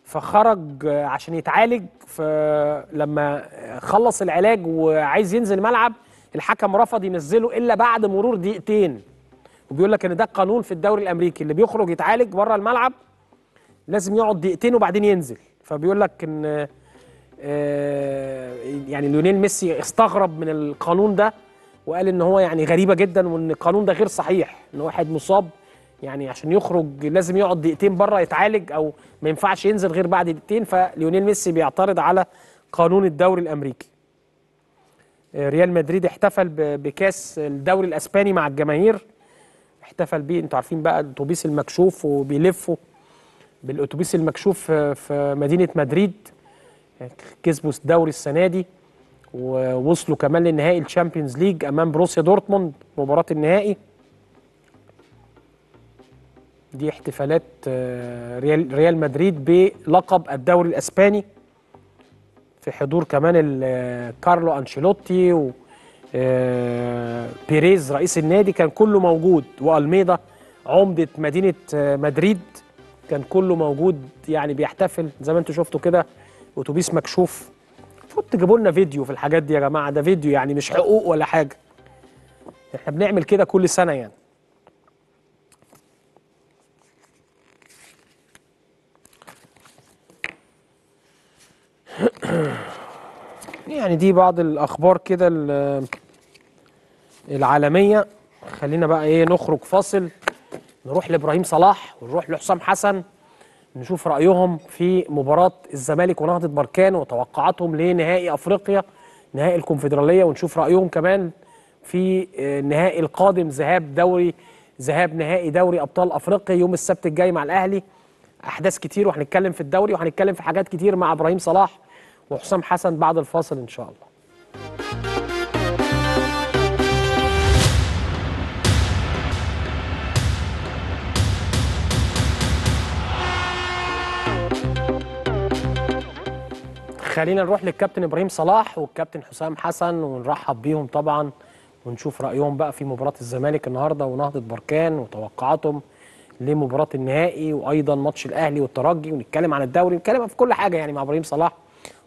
فخرج عشان يتعالج، فلما خلص العلاج وعايز ينزل الملعب الحكم رفض ينزله الا بعد مرور دقيقتين. وبيقول لك ان ده قانون في الدوري الامريكي، اللي بيخرج يتعالج بره الملعب لازم يقعد دقيقتين وبعدين ينزل. فبيقول لك ان يعني ليونيل ميسي استغرب من القانون ده، وقال ان هو يعني غريبه جدا، وان القانون ده غير صحيح، ان واحد مصاب يعني عشان يخرج لازم يقعد دقيقتين بره يتعالج، او ما ينفعش ينزل غير بعد دقيقتين. فليونيل ميسي بيعترض على قانون الدوري الامريكي. ريال مدريد احتفل بكاس الدوري الاسباني مع الجماهير، احتفل بيه. انتوا عارفين بقى الاتوبيس المكشوف، وبيلفوا بالاتوبيس المكشوف في مدينه مدريد. كسبوا الدوري السنه دي، ووصلوا كمان للنهائي الشامبيونز ليج امام بروسيا دورتموند مباراه النهائي. دي احتفالات ريال ريال مدريد بلقب الدوري الاسباني، في حضور كمان كارلو انشيلوتي و بيريز رئيس النادي، كان كله موجود، والميدا عمده مدينه مدريد كان كله موجود يعني بيحتفل. زي ما انتم شفتوا كده اتوبيس مكشوف. المفروض تجيبوا لنا فيديو في الحاجات دي يا جماعه، ده فيديو يعني مش حقوق ولا حاجه، احنا بنعمل كده كل سنه يعني. يعني دي بعض الأخبار كده العالمية. خلينا بقى إيه نخرج فاصل، نروح لإبراهيم صلاح ونروح لحسام حسن، نشوف رأيهم في مباراة الزمالك ونهضة بركان وتوقعاتهم لنهائي أفريقيا، نهائي الكونفدرالية، ونشوف رأيهم كمان في النهائي القادم، ذهاب دوري ذهاب نهائي دوري أبطال أفريقيا يوم السبت الجاي مع الأهلي. أحداث كتير، وهنتكلم في الدوري، وهنتكلم في حاجات كتير مع إبراهيم صلاح وحسام حسن بعد الفاصل إن شاء الله. خلينا نروح للكابتن إبراهيم صلاح والكابتن حسام حسن ونرحب بيهم طبعا، ونشوف رأيهم بقى في مباراة الزمالك النهارده ونهضة بركان وتوقعاتهم لمباراة النهائي، وأيضا ماتش الأهلي والترجي، ونتكلم عن الدوري، نتكلم في كل حاجة يعني مع إبراهيم صلاح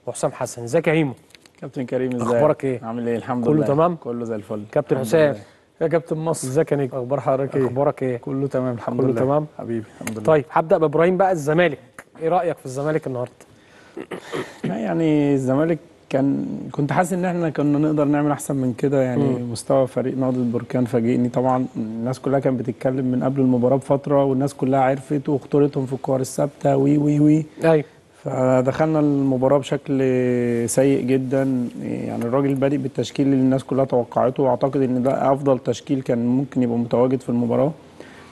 وحسام حسن. ازيك يا هيمو؟ كابتن كريم ازيك؟ اخبارك ايه؟ عامل ايه؟ الحمد لله كله تمام؟ كله زي الفل. كابتن حسام يا كابتن مصر ازيك يا نجم؟ اخبار حضرتك ايه؟ اخبارك ايه؟ كله تمام الحمد لله. كله تمام حبيبي الحمد لله. طيب هبدأ بإبراهيم بقى، الزمالك ايه رأيك في الزمالك النهارده؟ يعني الزمالك كان كنت حاسس ان احنا كنا نقدر نعمل احسن من كده يعني. م. مستوى فريق نهضة بركان فاجئني طبعا. الناس كلها كانت بتتكلم من قبل المباراة بفترة، والناس كلها عرفت وخطورتهم في الكور الثابتة وي وي وي ايوه. فدخلنا المباراة بشكل سيء جدا يعني. الراجل بادئ بالتشكيل اللي الناس كلها توقعته، واعتقد ان ده افضل تشكيل كان ممكن يبقى متواجد في المباراة،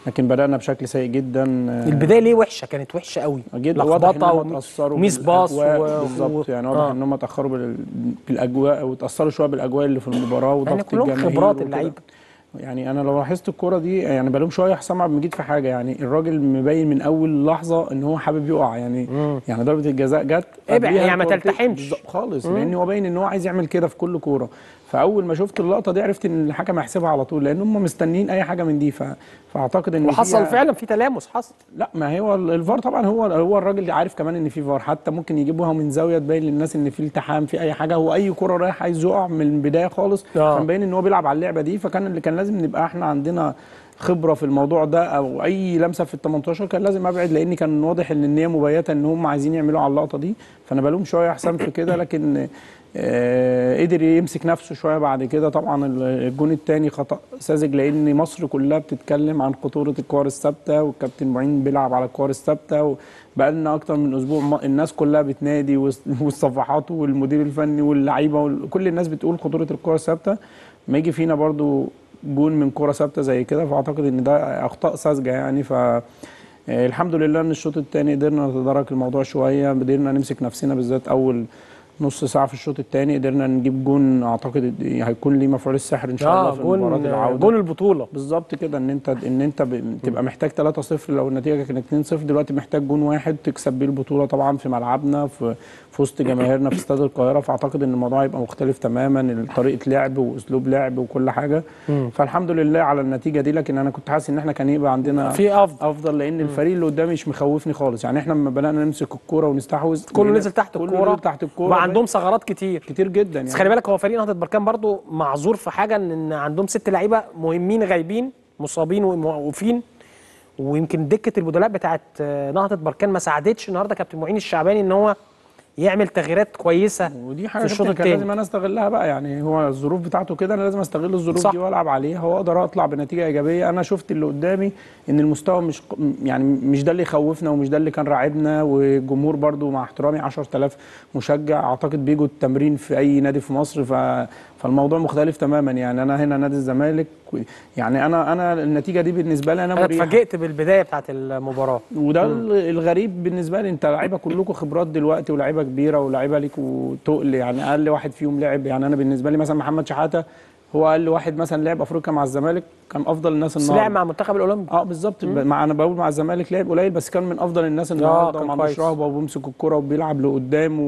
لكن بدأنا بشكل سيء جدا. البداية ليه وحشة؟ كانت وحشة قوي، لخبطة وميس باص بالظبط و... يعني واضح آه. ان هم اتأخروا بالاجواء، وتأثروا شوية بالاجواء اللي في المباراة وضغط الجماهير، يعني كلهم خبرات اللعيبة يعني انا لو لاحظت الكوره دي يعني بلوم شويه حسام عبد المجيد في حاجه، يعني الراجل مبين من اول لحظه ان هو حابب يقع، يعني مم. يعني ضربه الجزاء جت ابعد يعني ما تلتحمش خالص، لان هو باين ان هو عايز يعمل كده في كل كوره. فاول ما شفت اللقطه دي عرفت ان الحكم هيحسبها على طول، لان هم مستنيين اي حاجه من دي. ف... فاعتقد ان وحصل فعلا في تلامس حصل. لا ما هو الفار طبعا هو هو الراجل عارف كمان ان في فار، حتى ممكن يجيبوها من زاويه تبين للناس ان في التحام في اي حاجه. هو اي كوره رايح عايز يقع من البدايه خالص، كان باين ان هو بيلعب على اللعبه دي. فكان اللي كان لازم نبقى احنا عندنا خبره في الموضوع ده، او اي لمسه في التمنتاشر كان لازم ابعد، لان كان واضح ان النيه مبيته ان هم عايزين يعملوا على اللقطه دي. فانا بلوم شويه حسام في كده، لكن آه قدر يمسك نفسه شويه بعد كده. طبعا الجون الثاني خطا ساذج، لان مصر كلها بتتكلم عن خطوره الكور الثابته، والكابتن معين بيلعب على الكور الثابته، وبقى لنا اكتر من اسبوع الناس كلها بتنادي، والصفحات والمدير الفني واللعيبه وكل الناس بتقول خطوره الكور الثابته. ما يجي فينا برضو جون من كوره ثابته زي كده، فاعتقد ان ده اخطاء ساذجه يعني. ف الحمد لله ان الشوط الثاني قدرنا نتدارك الموضوع شويه، قدرنا نمسك نفسنا بالذات اول نص ساعه في الشوط الثاني، قدرنا نجيب جون اعتقد هيكون ليه مفعول السحر ان شاء الله في مباراه العوده. جون البطوله بالظبط كده، ان انت ان انت بتبقى محتاج ثلاثة صفر لو النتيجه كانت اتنين صفر، دلوقتي محتاج جون واحد تكسب بيه البطوله طبعا في ملعبنا في في وسط جماهيرنا في استاد القاهره. فاعتقد ان الموضوع هيبقى مختلف تماما، طريقه لعب واسلوب لعب وكل حاجه. فالحمد لله على النتيجه دي، لكن انا كنت حاسس ان احنا كان يبقى عندنا في افضل, أفضل لان الفريق اللي قدامي مش مخوفني خالص. يعني احنا لما بدانا نمسك الكوره ونستحوذ كله نزل تحت الكوره تحت الكوره، عندهم ثغرات كتير كتير جدا يعني. بس خلي بالك هو فريق نهضة بركان برضو معذور في حاجه، ان عندهم ست لعيبه مهمين غايبين مصابين وموقوفين، ويمكن دكه البدلاء بتاعه نهضة بركان ما ساعدتش النهارده كابتن معين الشعباني ان هو يعمل تغييرات كويسه. ودي حاجه كان لازم انا استغلها بقى، يعني هو الظروف بتاعته كده، انا لازم استغل الظروف صح. دي والعب عليها واقدر اطلع بنتيجه ايجابيه. انا شفت اللي قدامي ان المستوى مش يعني مش ده اللي يخوفنا ومش ده اللي كان راعبنا، والجمهور برده مع احترامي عشرة آلاف مشجع اعتقد بيجوا التمرين في اي نادي في مصر. ف فالموضوع مختلف تماما يعني. انا هنا نادي الزمالك، يعني انا انا النتيجه دي بالنسبه لي انا مريح. انا اتفاجئت بالبدايه بتاعت المباراه، وده م. الغريب بالنسبه لي. انت لعيبه كلكم خبرات دلوقتي، ولاعيبه كبيره ولاعيبه ليكوا تقل، يعني اقل واحد فيهم لعب. يعني انا بالنسبه لي مثلا محمد شحاتة هو اقل واحد مثلا لعب افريقيا مع الزمالك، كان افضل الناس النهارده. لعب مع المنتخب الاولمبي اه بالظبط، مع انا بقول مع الزمالك لعب قليل، بس كان من افضل الناس النهارده، وما عندوش رهبه وبيمسك الكوره وبيلعب لقدام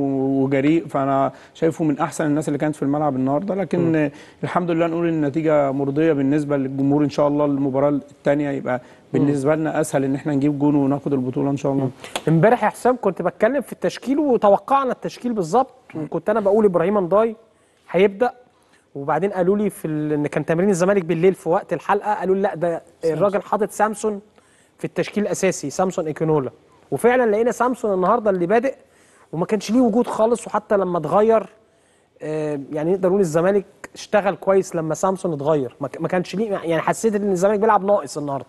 وجريء. فانا شايفه من احسن الناس اللي كانت في الملعب النهارده. لكن مم. الحمد لله نقول النتيجه مرضيه بالنسبه للجمهور. ان شاء الله المباراه الثانيه يبقى بالنسبه لنا اسهل ان احنا نجيب جون وناخد البطوله ان شاء الله. امبارح يا حسام كنت بتكلم في التشكيل، وتوقعنا التشكيل بالظبط، وكنت انا بقول ابراهيم ندّاي هيبدا، وبعدين قالوا لي في ان كان تمرين الزمالك بالليل في وقت الحلقه، قالوا لي لا ده الراجل حاطط سامسون في التشكيل الاساسي، سامسون إيكونولا. وفعلا لقينا سامسون النهارده اللي بادئ وما كانش ليه وجود خالص، وحتى لما اتغير آه يعني نقدر نقول الزمالك اشتغل كويس لما سامسون اتغير، ما كانش ليه يعني. حسيت ان الزمالك بيلعب ناقص النهارده.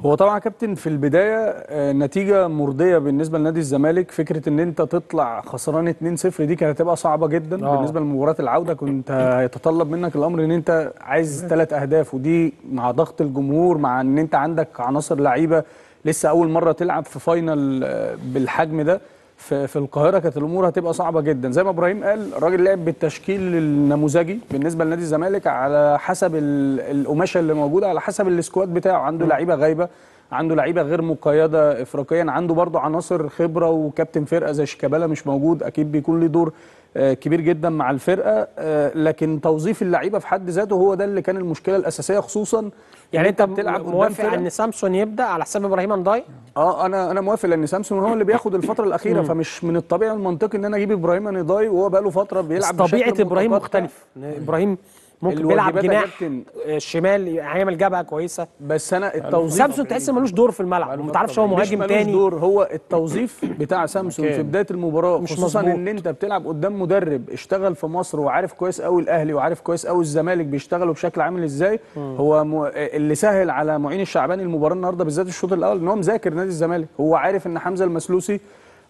هو طبعا كابتن في البدايه نتيجه مرضيه بالنسبه لنادي الزمالك. فكره ان انت تطلع خسران اتنين صفر دي كانت هتبقى صعبه جدا آه. بالنسبه لمباراه العوده كنت هيتطلب منك الامر ان انت عايز ثلاث اهداف، ودي مع ضغط الجمهور، مع ان انت عندك عناصر لعيبه لسه اول مره تلعب في فاينل بالحجم ده في القاهره، كانت الامور هتبقى صعبه جدا. زي ما ابراهيم قال، الراجل لعب بالتشكيل النموذجي بالنسبه لنادي الزمالك، على حسب القماشه اللي موجوده، على حسب السكواد بتاعه. عنده لعيبه غايبه، عنده لعيبه غير مقيده افريقيا، عنده برضه عناصر خبره، وكابتن فرقه زي شيكابالا مش موجود، اكيد بيكون له دور كبير جدا مع الفرقه. لكن توظيف اللعيبه في حد ذاته هو ده اللي كان المشكله الاساسيه، خصوصا يعني انت بتلعب موافق ان سامسون يبدا على حساب ابراهيم ندّاي. اه انا انا موافق، لان سامسون هو اللي بياخد الفتره الاخيره، فمش من الطبيعي المنطقي ان انا اجيب ابراهيم ندّاي وهو بقى له فتره بيلعب. بس طبيعه ابراهيم مختلف، ابراهيم ممكن بيلعب جناح الشمال، هيعمل جبهه كويسه. بس انا التوظيف سامسون تحس ملوش دور في الملعب، ما تعرفش هو مهاجم تاني، مش دور. هو التوظيف بتاع سامسون في بدايه المباراه، خصوصا ان انت بتلعب قدام مدرب اشتغل في مصر وعارف كويس قوي الاهلي وعارف كويس قوي الزمالك بيشتغلوا بشكل عامل ازاي. هو م... اللي سهل على معين الشعباني المباراه النهارده بالذات الشوط الاول، ان هو مذاكر نادي الزمالك، هو عارف ان حمزة المسلوسي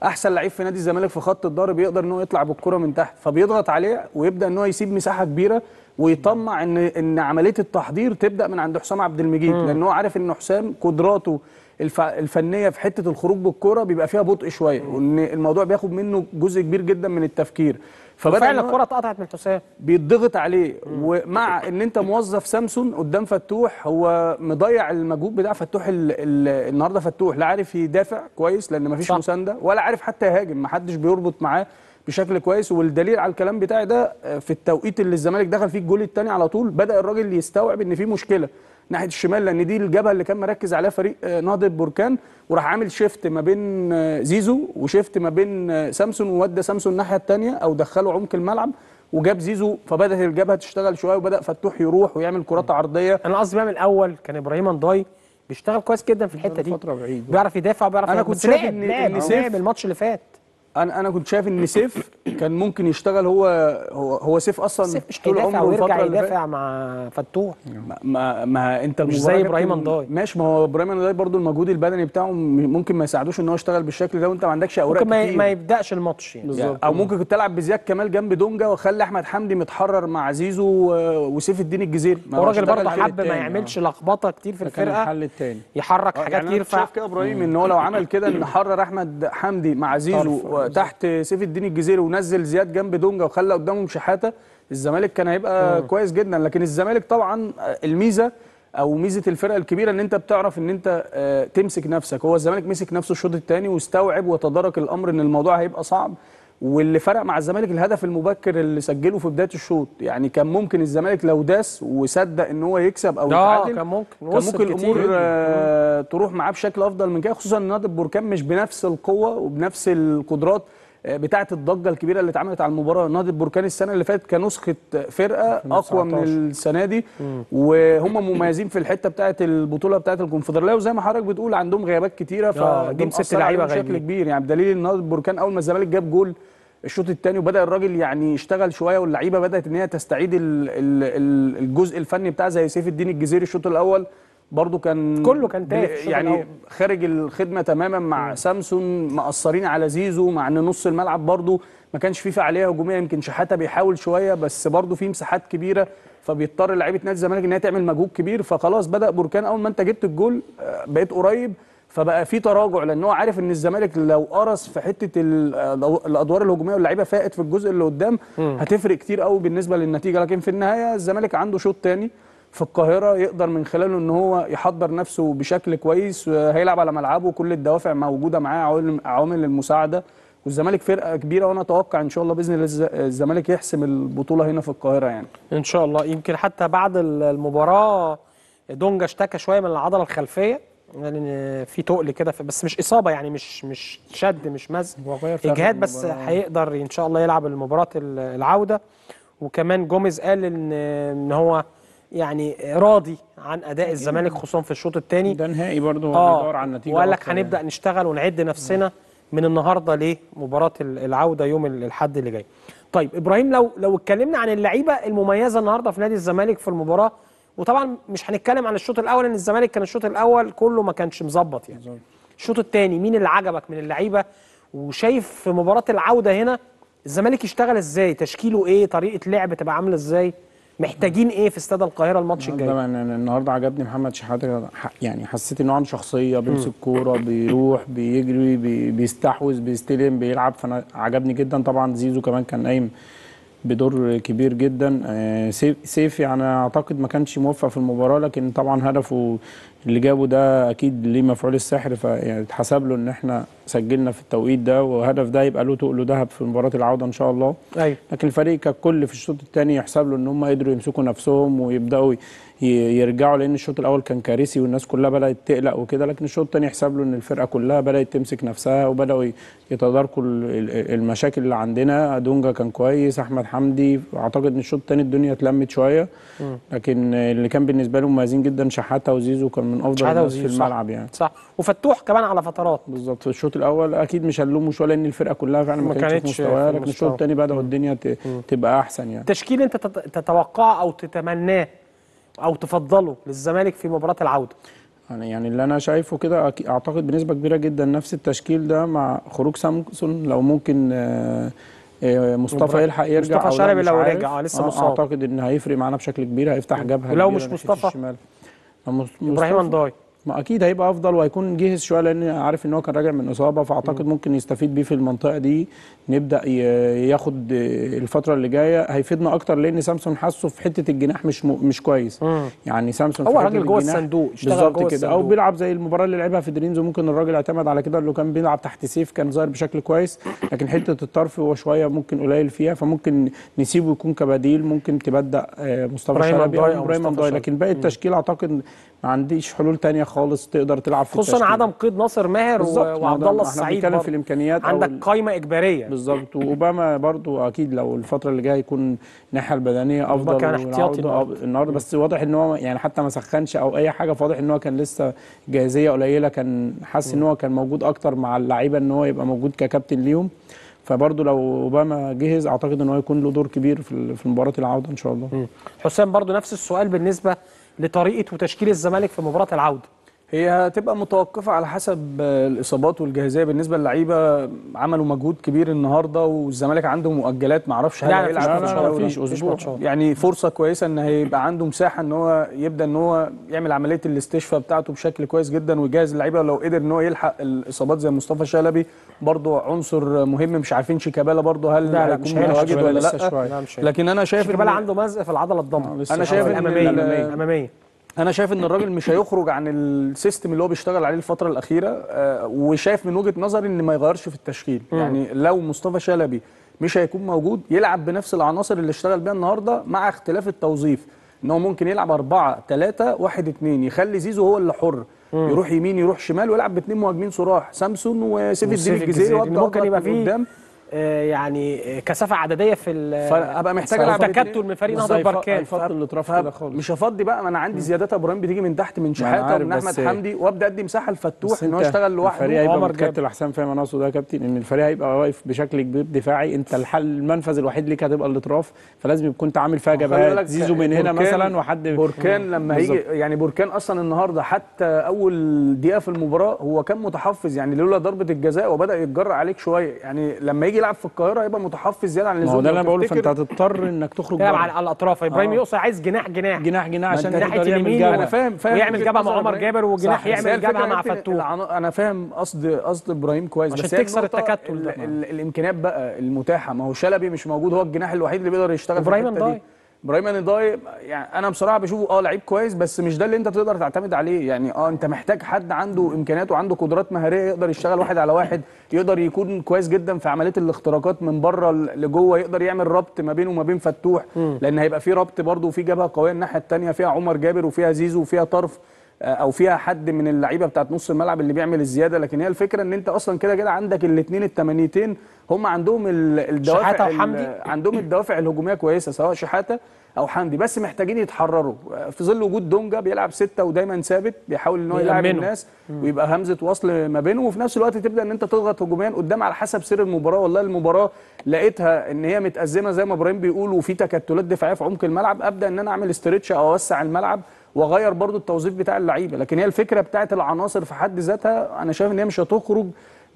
احسن لعيب في نادي الزمالك في خط الضرب، يقدر ان هو يطلع بالكره من تحت، فبيضغط عليه ويبدا ان هو يسيب مساحه كبيره ويطمع ان ان عمليه التحضير تبدا من عند حسام عبد المجيد، لان هو عارف ان حسام قدراته الف... الفنيه في حته الخروج بالكره بيبقى فيها بطء شويه، وان الموضوع بياخد منه جزء كبير جدا من التفكير. ففعلا الكره اتقطعت من حسام، بيتضغط عليه. مم. ومع ان انت موظف سامسون قدام فتوح، هو مضيع المجهود بتاع فتوح ال... ال... النهارده. فتوح لا عارف يدافع كويس لان مفيش صح. مسانده، ولا عارف حتى يهاجم، محدش بيربط معاه بشكل كويس. والدليل على الكلام بتاعي ده في التوقيت اللي الزمالك دخل فيه الجول الثاني على طول بدا الراجل يستوعب ان في مشكله ناحيه الشمال، لان دي الجبهه اللي كان مركز عليها فريق نهضه بركان، وراح عامل شيفت ما بين زيزو وشيفت ما بين سامسون، وودى سامسون الناحيه الثانيه او دخله عمق الملعب وجاب زيزو، فبدات الجبهه تشتغل شويه وبدا فتوح يروح ويعمل كرات عرضيه. انا قصدي بقى من الاول كان ابراهيم ندّاي بيشتغل كويس جدا في الحته دي، بيعرف يدافع وبيعرف يعمل. انا كنت شايف ان سيف الماتش اللي فات انا انا كنت شايف ان سيف كان ممكن يشتغل. هو هو, هو سيف اصلا سيف طول عمره ويرجع يدافع مع فتوح. ما, ما, ما انت مش زي ابراهيم ندّاي ماشي. ما هو ابراهيم ندّاي برده المجهود البدني بتاعه ممكن ما يساعدوش ان هو يشتغل بالشكل ده، وانت ما عندكش اوراق كتير ممكن ما يبداش الماتش يعني. يعني او ممكن كنت تلعب بزياد كمال جنب دونجا وخلي احمد حمدي متحرر مع زيزو وسيف الدين الجزيري. الراجل برده حب ما يعملش لخبطه كتير في الفرقه، يحرك حاجات كتير. فشاف كده ابراهيم ان هو لو عمل كده ان حرر احمد حمدي مع زيزو تحت سيف الدين الجزيري ونزل زياد جنب دونجا وخلى قدامهم شحاته، الزمالك كان هيبقى مم. كويس جدا. لكن الزمالك طبعا الميزه او ميزه الفرقه الكبيره ان انت بتعرف ان انت تمسك نفسك. هو الزمالك مسك نفسه الشوط الثاني واستوعب وتدارك الامر ان الموضوع هيبقى صعب. واللي فرق مع الزمالك الهدف المبكر اللي سجله في بدايه الشوط، يعني كان ممكن الزمالك لو داس وصدق ان هو يكسب او يتعادل كان ممكن, كان ممكن الامور آه تروح معاه بشكل افضل من كده، خصوصا ان نهضه بركان مش بنفس القوه وبنفس القدرات بتاعه الضجه الكبيره اللي اتعملت على المباراه. نهضه بركان السنه اللي فاتت كنسخه فرقه اقوى من السنه دي، وهم مميزين في الحته بتاعه البطوله بتاعه الكونفدراليه، وزي ما حضرتك بتقول عندهم غيابات كتيره فدي ست لعيبه بشكل كبير. يعني بدليل ان نهضه بركان اول ما الزمالك جاب جول الشوط الثاني وبدا الراجل يعني يشتغل شويه، واللعيبه بدات ان هي تستعيد الجزء الفني بتاع زي سيف الدين الجزيري الشوط الاول برضه كان كله كان تايه يعني خارج الخدمه تماما مع سامسون، مقصرين على زيزو، مع ان نص الملعب برضه ما كانش فيه فعاليه هجوميه. يمكن شحاته بيحاول شويه بس برضه في مساحات كبيره، فبيضطر لعيبه نادي الزمالك ان هي تعمل مجهود كبير. فخلاص بدا بركان اول ما انت جبت الجول بقيت قريب، فبقى في تراجع لان هو عارف ان الزمالك لو قرص في حته الادوار الهجوميه واللعيبه فاقت في الجزء اللي قدام هتفرق كتير قوي بالنسبه للنتيجه. لكن في النهايه الزمالك عنده شوط ثاني في القاهرة يقدر من خلاله ان هو يحضر نفسه بشكل كويس، هيلعب على ملعبه، كل الدوافع موجودة معاه، عوامل المساعدة، والزمالك فرقة كبيرة. وانا اتوقع ان شاء الله باذن الله الزمالك يحسم البطولة هنا في القاهرة يعني ان شاء الله. يمكن حتى بعد المباراة دونجا اشتكى شوية من العضلة الخلفية لان يعني في تقل كده، بس مش اصابة يعني، مش مش شد مش مزق اجهاد، بس هيقدر ان شاء الله يلعب المباراة العودة. وكمان جوميز قال ان ان هو يعني راضي عن اداء الزمالك خصوصا في الشوط الثاني ده نهائي برضه، هو بيدور على النتيجه وقال لك هنبدا يعني. نشتغل ونعد نفسنا من النهارده لمباراه العوده يوم الاحد اللي جاي. طيب ابراهيم، لو لو اتكلمنا عن اللعيبه المميزه النهارده في نادي الزمالك في المباراه، وطبعا مش هنتكلم عن الشوط الاول ان الزمالك كان الشوط الاول كله ما كانش مظبط يعني. الشوط الثاني مين اللي عجبك من اللعيبه، وشايف في مباراه العوده هنا الزمالك يشتغل ازاي، تشكيله ايه، طريقه لعب تبقى عامله ازاي، محتاجين ايه في استاد القاهره الماتش الجاي؟ النهارده عجبني محمد شحاتة، يعني حسيت انه عنده شخصيه، بيمسك كوره، بيروح، بيجري، بي بيستحوذ، بيستلم، بيلعب، فانا عجبني جدا. طبعا زيزو كمان كان قايم بدور كبير جدا. سيف يعني اعتقد ما كانش موفق في المباراه، لكن طبعا هدفه اللي جابه ده اكيد ليه مفعول السحر، فيعني اتحسب له ان احنا سجلنا في التوقيت ده، وهدف ده يبقى له تقله دهب في مباراه العوده ان شاء الله. أيوة. لكن الفريق ككل في الشوط الثاني يحسب له ان هم قدروا يمسكوا نفسهم ويبداوا يرجعوا، لان الشوط الاول كان كارثي والناس كلها بدات تقلق وكده، لكن الشوط الثاني يحسب له ان الفرقه كلها بدات تمسك نفسها وبداوا يتداركوا المشاكل اللي عندنا. دونجا كان كويس، احمد حمدي، اعتقد ان الشوط الثاني الدنيا اتلمت شويه، لكن اللي كان بالنسبه لهم مميزين جدا شحاته وزيزو، كان من افضل الناس في الملعب يعني. صح، وفتوح كمان على فترات بالظبط. الشوط الاول اكيد مش هنلومه شويه لان الفرقه كلها فعلا ما كانتش في مستواها، لكن الشوط الثاني بدأوا الدنيا تبقى احسن يعني. تشكيل انت تتوقعه او تتمناه او تفضله للزمالك في مباراه العوده؟ يعني اللي انا شايفه كده اعتقد بنسبه كبيره جدا نفس التشكيل ده مع خروج سامسون، لو ممكن مصطفى يلحق يرجع، مصطفى شلبي لو رجع لسه مصاب اعتقد ان هيفرق معانا بشكل كبير، هيفتح جبهه. ولو مش مصطفى ابراهيم ندّاي ما اكيد هيبقى افضل، وهيكون جهز شويه لان عارف ان هو كان راجع من اصابه، فاعتقد ممكن يستفيد بيه في المنطقه دي. نبدا ياخد الفتره اللي جايه هيفيدنا اكتر، لان سامسون حاسه في حته الجناح مش مش كويس. مم. يعني سامسون هو راجل جوه الصندوق، اشتغل جوه كده او بيلعب زي المباراه اللي لعبها في درينز، وممكن الراجل اعتمد على كده. لو كان بيلعب تحت سيف كان ظاهر بشكل كويس، لكن حته الطرف هو شويه ممكن قليل فيها، فممكن نسيبه يكون كبديل، ممكن تبدا مصطفى شلبي او ابراهيم ندّاي. لكن باقي التشكيل اعتقد ما عنديش حلول تانية خالص تقدر تلعب في التشكيل، خصوصا عدم قيد ناصر ماهر وعبد الله السعيد. احنا بنتكلم في الامكانيات، عندك قايمه اجباريه بالظبط. واوباما برضو اكيد لو الفتره اللي جايه هيكون الناحيه البدنيه افضل، كان احتياطي النهارده بس واضح ان هو يعني حتى ما سخنش او اي حاجه، فواضح ان هو كان لسه جاهزيه قليله، كان حاسس ان هو كان موجود اكتر مع اللعيبه، ان هو يبقى موجود ككابتن ليهم. فبرضه لو اوباما جهز اعتقد ان هو هيكون له دور كبير في مباراه العوده ان شاء الله. م. حسام برضو نفس السؤال بالنسبه لطريقه وتشكيل الزمالك في مباراه العوده. هي هتبقى متوقفه على حسب الاصابات والجاهزيه بالنسبه للعيبه. عملوا مجهود كبير النهارده والزمالك عنده مؤجلات، ما اعرفش هل هيلعب اسبوع، يعني فرصه كويسه ان هيبقى عنده مساحه ان هو يبدا ان هو يعمل عمليه الاستشفاء بتاعته بشكل كويس جدا ويجهز اللعيبه. لو قدر ان هو يلحق الاصابات زي مصطفى شلبي برضه عنصر مهم، مش عارفين شيكابالا برضه هل هيكون متواجد ولا لا. لكن انا شايف شيكابالا عنده مزق في العضله الضمه، انا شايف الاماميه أنا شايف إن الراجل مش هيخرج عن السيستم اللي هو بيشتغل عليه الفترة الأخيرة، وشايف من وجهة نظري إن ما يغيرش في التشكيل. مم. يعني لو مصطفى شلبي مش هيكون موجود يلعب بنفس العناصر اللي اشتغل بيها النهاردة، مع اختلاف التوظيف إن هو ممكن يلعب أربعة ثلاثة واحد اثنين، يخلي زيزو هو اللي حر. مم. يروح يمين يروح شمال ويلعب باثنين مهاجمين صراح، سامسون وسيف الجزيري. ممكن يبقى فيه يعني كثافه عدديه في ابقى محتاج العب تكتل من فريق نهضه بركان، هفضل الاطراف كده خالص، مش هفضي بقى. ما انا عندي زيادات ابراهيم بتيجي من تحت من شحاته ومن احمد حمدي، وابدا ادي مساحه لفتوح ان هو يشتغل لوحده. عمر جابر احسن فاهم انا اقصد ده يا كابتن، ان الفريق هيبقى واقف بشكل كبير دفاعي، انت الحل المنفذ الوحيد ليك هتبقى الاطراف، فلازم يكون انت عامل فيها جبهات. زيزو من هنا مثلا وحد بركان لما هيجي، يعني بركان اصلا النهارده حتى اول دقيقه في المباراه هو كان متحفظ، يعني لولا ضربه الجزاء وبدا يتجرأ عليك شويه، يعني لما يلعب في القاهره هيبقى متحفظ زياده عن اللزوم. هو ده اللي انا بقوله، فانت هتضطر انك تخرج بره على الاطراف. ابراهيم يقصى عايز جناح جناح جناح جناح عشان يقدر يعمل جبهه. انا فاهم فاهم يعمل جبهه مع عمر جابر وجناح يعمل جبهه مع فتوح. انا فاهم قصد قصد ابراهيم كويس، بس عشان تكسر التكتل ال ال الامكانيات بقى المتاحه. ما هو شلبي مش موجود، هو الجناح الوحيد اللي بيقدر يشتغل. ابراهيم ندّاي ابراهيم ندّاي يعني انا بصراحه بشوفه اه لعيب كويس، بس مش ده اللي انت تقدر تعتمد عليه. يعني اه انت محتاج حد عنده امكانيات وعنده قدرات مهاريه، يقدر يشتغل واحد على واحد، يقدر يكون كويس جدا في عمليه الاختراقات من بره لجوه، يقدر يعمل ربط ما بينه وما بين فتوح. م. لان هيبقى في ربط برده وفي جبهه قويه الناحيه الثانيه، فيها عمر جابر وفيها زيزو وفيها طرف او فيها حد من اللعيبه بتاعت نص الملعب اللي بيعمل الزياده. لكن هي الفكره ان انت اصلا كده كده عندك الاثنين التمانيتين، هم عندهم الدوافع عندهم الدوافع الهجوميه كويسه، سواء شحاته او حمدي، بس محتاجين يتحرروا في ظل وجود دونجا بيلعب سته ودايما ثابت، بيحاول ان هو يلعب الناس ويبقى همزه وصل ما بينه، وفي نفس الوقت تبدا ان انت تضغط هجوميا قدام على حسب سير المباراه. والله المباراه لقيتها ان هي متازمه زي ما ابراهيم بيقول، وفي تكتلات دفاعيه في عمق الملعب، ابدا ان انا اعمل استرتش او اوسع الملعب واغير برضو التوظيف بتاع اللعيبه. لكن هي الفكره بتاعت العناصر في حد ذاتها، انا شايف ان هي مش هتخرج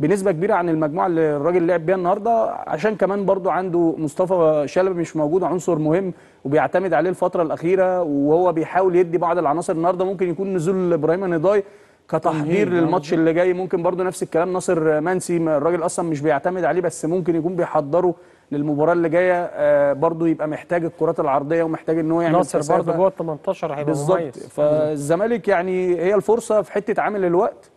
بنسبه كبيره عن المجموعه اللي الراجل لعب بيها النهارده، عشان كمان برضو عنده مصطفى شلبي مش موجود، عنصر مهم وبيعتمد عليه الفتره الاخيره، وهو بيحاول يدي بعض العناصر النهارده. ممكن يكون نزول ابراهيم ندّاي كتحضير للماتش اللي جاي، ممكن برضو نفس الكلام ناصر منسي الراجل اصلا مش بيعتمد عليه، بس ممكن يكون بيحضره للمباراه اللي جايه. آه برضو يبقى محتاج الكرات العرضيه ومحتاج ان هو يعمل ناصر برضو جوه ال تمنتاشر هيبقى مميز بالظبط. فالزمالك يعني هي الفرصه في حته عامل الوقت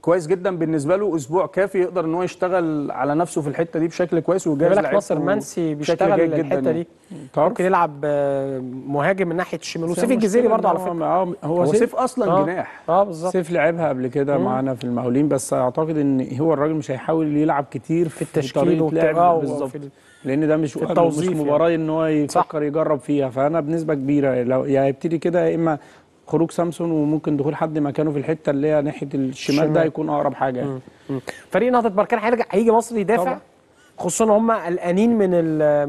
كويس جدا بالنسبه له، اسبوع كافي يقدر ان هو يشتغل على نفسه في الحته دي بشكل كويس ويجهز لعيبه. ناصر منسي بيشتغل الحته دي، ممكن يلعب مهاجم من ناحيه الشمال، وسيف الجزيري برضه على فكره هو, هو سيف, سيف اصلا آه جناح اه بالظبط. سيف لعبها قبل كده معانا في المقاولين، بس اعتقد ان هو الراجل مش هيحاول يلعب كتير في التشكيل واللعب بالظبط، لان ده مش مش مباراه ان هو يفكر يجرب فيها. فانا بنسبه كبيره لو هيبتدي كده، يا اما خروج سامسون وممكن دخول حد مكانه في الحته اللي هي ناحيه الشمال، ده هيكون اقرب حاجه. مم. مم. فريق نهضه بركان هيرجع، هيجي مصر يدافع، خصوصا هم قلقانين من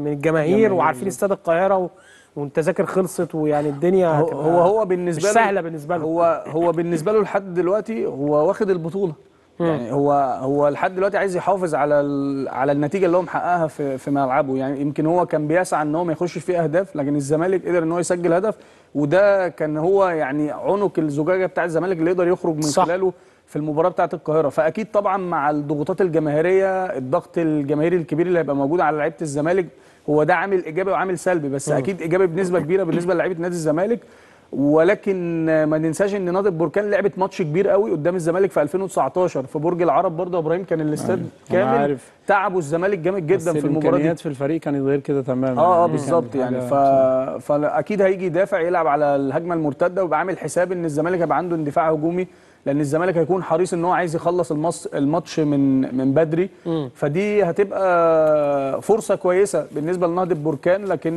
من الجماهير وعارفين استاد القاهره والتذاكر خلصت، ويعني الدنيا هو هو بالنسبه له سهله، بالنسبه له هو هو بالنسبه له لحد دلوقتي هو واخد البطوله. يعني هو هو لحد دلوقتي عايز يحافظ على ال... على النتيجه اللي هو محققها في في ملعبه. يعني يمكن هو كان بيسعى ان هو ما يخش فيه اهداف، لكن الزمالك قدر ان هو يسجل هدف، وده كان هو يعني عنق الزجاجه بتاع الزمالك اللي يقدر يخرج من صح. خلاله في المباراه بتاعه القاهره. فاكيد طبعا مع الضغوطات الجماهيريه، الضغط الجماهيري الكبير اللي هيبقى موجود على لعيبه الزمالك، هو ده عامل ايجابي وعامل سلبي، بس اكيد ايجابي بنسبه كبيره بالنسبه للعيبه نادي الزمالك. ولكن ما ننساش ان نهضة بركان لعبت ماتش كبير قوي قدام الزمالك في ألفين وتسعتاشر في برج العرب، برضه ابراهيم كان الاستاد كامل، تعبوا الزمالك جامد جدا في المباراه دي. الامكانيات في الفريق كانت غير كده تماما. اه اه بالظبط يعني ف... فاكيد هيجي يدافع، يلعب على الهجمه المرتده، ويبقى عامل حساب ان الزمالك هيبقى عنده اندفاع هجومي، لان الزمالك هيكون حريص ان هو عايز يخلص الماتش من من بدري. فدي هتبقى فرصه كويسه بالنسبه لنهضة بركان، لكن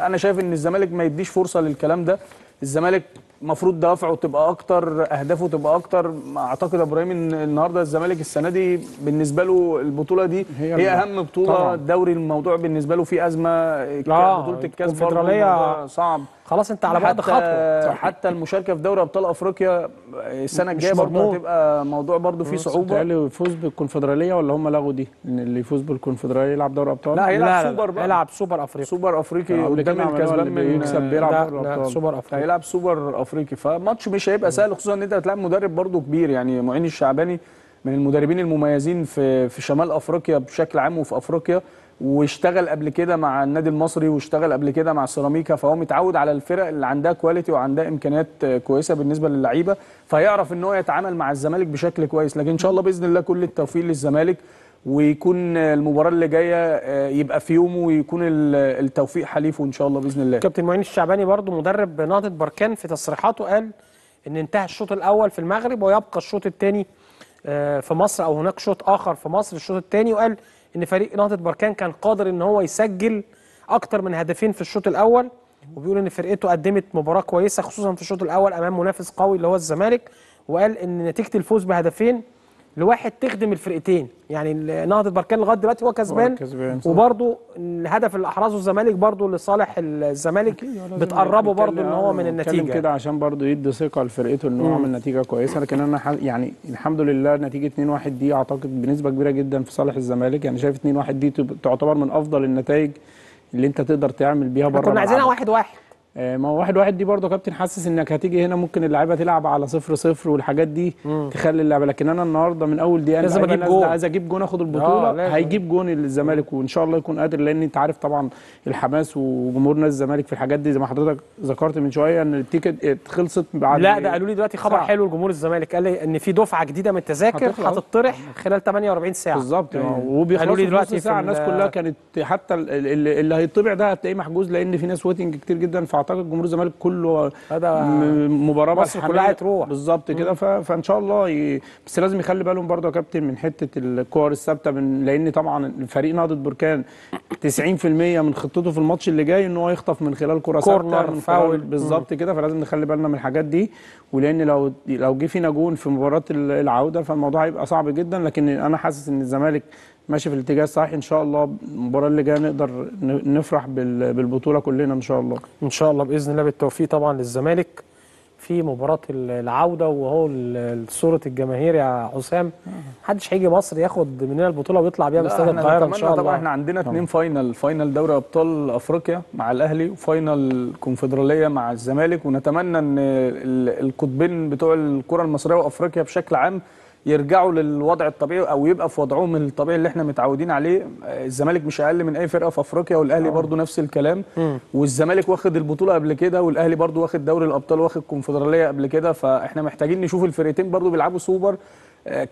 انا شايف ان الزمالك ما يديش فرصه للكلام ده. الزمالك المفروض دافعه تبقى اكتر، اهدافه تبقى اكتر. اعتقد ابراهيم ان النهارده الزمالك السنه دي بالنسبه له البطوله دي هي, هي اهم بطوله طبعا. الدوري الموضوع بالنسبه له فيه ازمه، بطوله الكاس برضه صعب، خلاص انت على بعد خطوه. حتى المشاركه في دوري ابطال افريقيا السنه الجايه برضه هتبقى موضوع برضه فيه صعوبه. هل يفوز بالكونفدراليه ولا هم لغوا دي؟ ان اللي يفوز بالكونفدراليه يلعب دوري ابطال؟ لا هيلعب سوبر بقى، هيلعب سوبر افريقي، سوبر افريقي قدام الكسبان من يكسب بيلعب دوري ابطال، سوبر افريقي هيلعب سوبر افريقي. فماتش مش هيبقى سهل، خصوصا ان انت هتلاعب مدرب برضه كبير. يعني معين الشعباني من المدربين المميزين في في شمال افريقيا بشكل عام وفي افريقيا، واشتغل قبل كده مع النادي المصري، واشتغل قبل كده مع سيراميكا، فهو متعود على الفرق اللي عندها كواليتي وعندها امكانيات كويسه بالنسبه للعيبه، فيعرف ان هو يتعامل مع الزمالك بشكل كويس. لكن ان شاء الله باذن الله كل التوفيق للزمالك، ويكون المباراه اللي جايه يبقى في يومه، ويكون التوفيق حليفه ان شاء الله باذن الله. كابتن معين الشعباني برضو مدرب نهضة بركان في تصريحاته قال ان انتهى الشوط الاول في المغرب ويبقى الشوط الثاني في مصر، او هناك شوط اخر في مصر الشوط الثاني، وقال ان فريق نهضة بركان كان قادر ان هو يسجل اكتر من هدفين في الشوط الاول، وبيقول ان فرقته قدمت مباراه كويسه خصوصا في الشوط الاول امام منافس قوي اللي هو الزمالك، وقال ان نتيجه الفوز بهدفين لواحد تخدم الفرقتين. يعني نهضة بركان لغايه دلوقتي هو كسبان، وبرده الهدف اللي احرزه الزمالك برده لصالح الزمالك، بتقربه برده ان هو من النتيجه كده، عشان برده يدي ثقه لفرقته ان هو عمل نتيجه كويسه. لكن انا يعني الحمد لله نتيجه اتنين واحد دي اعتقد بنسبه كبيره جدا في صالح الزمالك. يعني شايف اتنين واحد دي تعتبر من افضل النتائج اللي انت تقدر تعمل بيها بره. كنا عايزينها واحد واحد. ما هو واحد واحد دي برضه كابتن حاسس انك هتيجي هنا ممكن اللعيبه تلعب على صفر صفر والحاجات دي مم. تخلي اللعبه. لكن انا النهارده من اول دقيقه لازم اجيب جون، عايز اجيب جون اخد البطوله، هيجيب جون الزمالك وان شاء الله يكون قادر، لان انت عارف طبعا الحماس وجمهورنا الزمالك في الحاجات دي. زي ما حضرتك ذكرت من شويه ان التيكت خلصت بعد، لا ده قالوا لي دلوقتي خبر ساعة. حلو لجمهور الزمالك، قال لي ان في دفعه جديده من التذاكر هتطرح خلال تمنية وأربعين ساعه بالظبط. وبيخلوا لي دلوقتي ساعه الناس كلها كانت، حتى اللي هيطبع ده هتلاقيه محجوز، لان في ناس ويتنج كتير جدا. اعتقد جمهور الزمالك كله هذا مباراه مصر كلها هتروح بالظبط كده. فان شاء الله ي... بس لازم يخلي بالهم برضه يا كابتن من حته الكور الثابته من... لان طبعا فريق نهضة بركان تسعين في المية من خطته في الماتش اللي جاي ان هو يخطف من خلال كره ثابته من فاول بالظبط كده. فلازم نخلي بالنا من الحاجات دي، ولان لو لو جه فينا جون في مباراه العوده فالموضوع هيبقى صعب جدا. لكن انا حاسس ان الزمالك ماشي في الاتجاه الصحيح، ان شاء الله المباراه اللي جايه نقدر نفرح بالبطوله كلنا ان شاء الله. ان شاء الله باذن الله، بالتوفيق طبعا للزمالك في مباراه العوده. وهو صوره الجماهير يا حسام، محدش هيجي مصر ياخد مننا البطوله ويطلع بيها باستاد القاهره ان شاء الله. طبعا احنا عندنا اثنين فاينل، فاينل دوري ابطال افريقيا مع الاهلي، وفاينل كونفدراليه مع الزمالك. ونتمنى ان القطبين بتوع الكره المصريه وافريقيا بشكل عام يرجعوا للوضع الطبيعي، او يبقى في وضعهم الطبيعي اللي احنا متعودين عليه. الزمالك مش اقل من اي فرقه في افريقيا، والاهلي برضو نفس الكلام. م. والزمالك واخد البطوله قبل كده، والاهلي برضو واخد دوري الابطال، واخد كونفدراليه قبل كده. فاحنا محتاجين نشوف الفرقتين برضو بيلعبوا سوبر.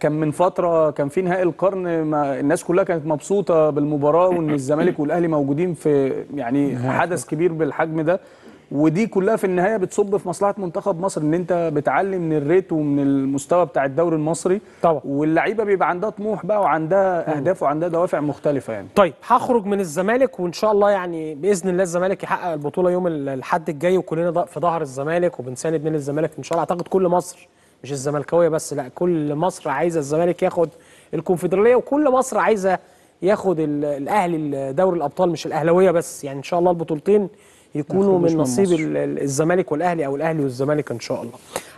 كان من فتره كان في نهائي القرن، ما الناس كلها كانت مبسوطه بالمباراه، وان الزمالك والاهلي موجودين في يعني حدث كبير بالحجم ده. ودي كلها في النهايه بتصب في مصلحه منتخب مصر، ان انت بتعلي من الريت ومن المستوى بتاع الدوري المصري طبعا. واللعيبه بيبقى عندها طموح بقى، وعندها اهداف وعندها دوافع مختلفه. يعني طيب هخرج من الزمالك، وان شاء الله يعني باذن الله الزمالك يحقق البطوله يوم الاحد الجاي، وكلنا في ظهر الزمالك وبنساند نادي الزمالك ان شاء الله. اعتقد كل مصر، مش الزملكاويه بس، لا كل مصر عايزه الزمالك ياخد الكونفدراليه، وكل مصر عايزه ياخد الاهلي دوري الابطال، مش الاهلاويه بس. يعني ان شاء الله البطولتين يكونوا من نصيب الزمالك والاهلي، او الاهلي والزمالك ان شاء الله.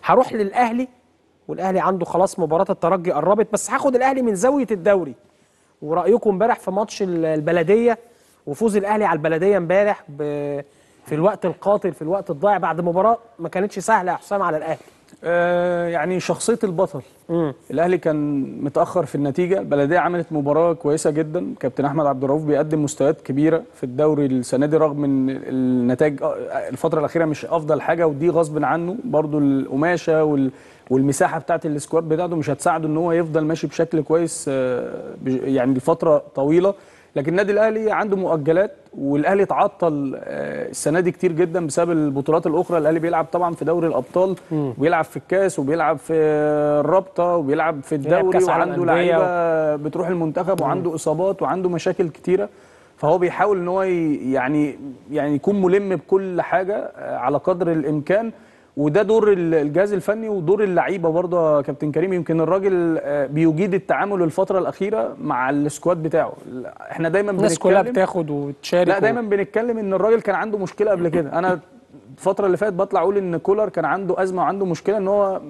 هروح للاهلي والاهلي عنده خلاص مباراه الترجي قربت، بس هاخد الاهلي من زاويه الدوري ورايكم امبارح في ماتش البلديه وفوز الاهلي على البلديه امبارح في الوقت القاتل في الوقت الضائع بعد مباراه ما كانتش سهله يا حسام على الاهلي. آه يعني شخصيه البطل. مم. الاهلي كان متاخر في النتيجه، البلديه عملت مباراه كويسه جدا، كابتن احمد عبد الرؤوف بيقدم مستويات كبيره في الدوري السنه دي رغم ان النتائج الفتره الاخيره مش افضل حاجه، ودي غصب عنه برضو القماشه وال والمساحه بتاعه السكواد بتاعته مش هتساعده ان هو يفضل ماشي بشكل كويس يعني لفتره طويله. لكن النادي الاهلي عنده مؤجلات، والاهلي اتعطل السنه دي كتير جدا بسبب البطولات الاخرى. الاهلي بيلعب طبعا في دوري الابطال وبيلعب في الكاس وبيلعب في الرابطه وبيلعب في الدوري، وعنده لعيبه و... بتروح المنتخب وعنده اصابات وعنده مشاكل كتيره، فهو بيحاول ان هو يعني يعني يكون ملم بكل حاجه على قدر الامكان، وده دور الجهاز الفني ودور اللعيبه برضه يا كابتن كريم. يمكن الراجل بيجيد التعامل الفتره الاخيره مع السكواد بتاعه، احنا دايما بنتكلم الناس كلها بتاخد وتشارك، لا دايما بنتكلم ان الراجل كان عنده مشكله قبل كده. انا الفتره اللي فاتت بطلع اقول ان كولر كان عنده ازمه وعنده مشكله ان هو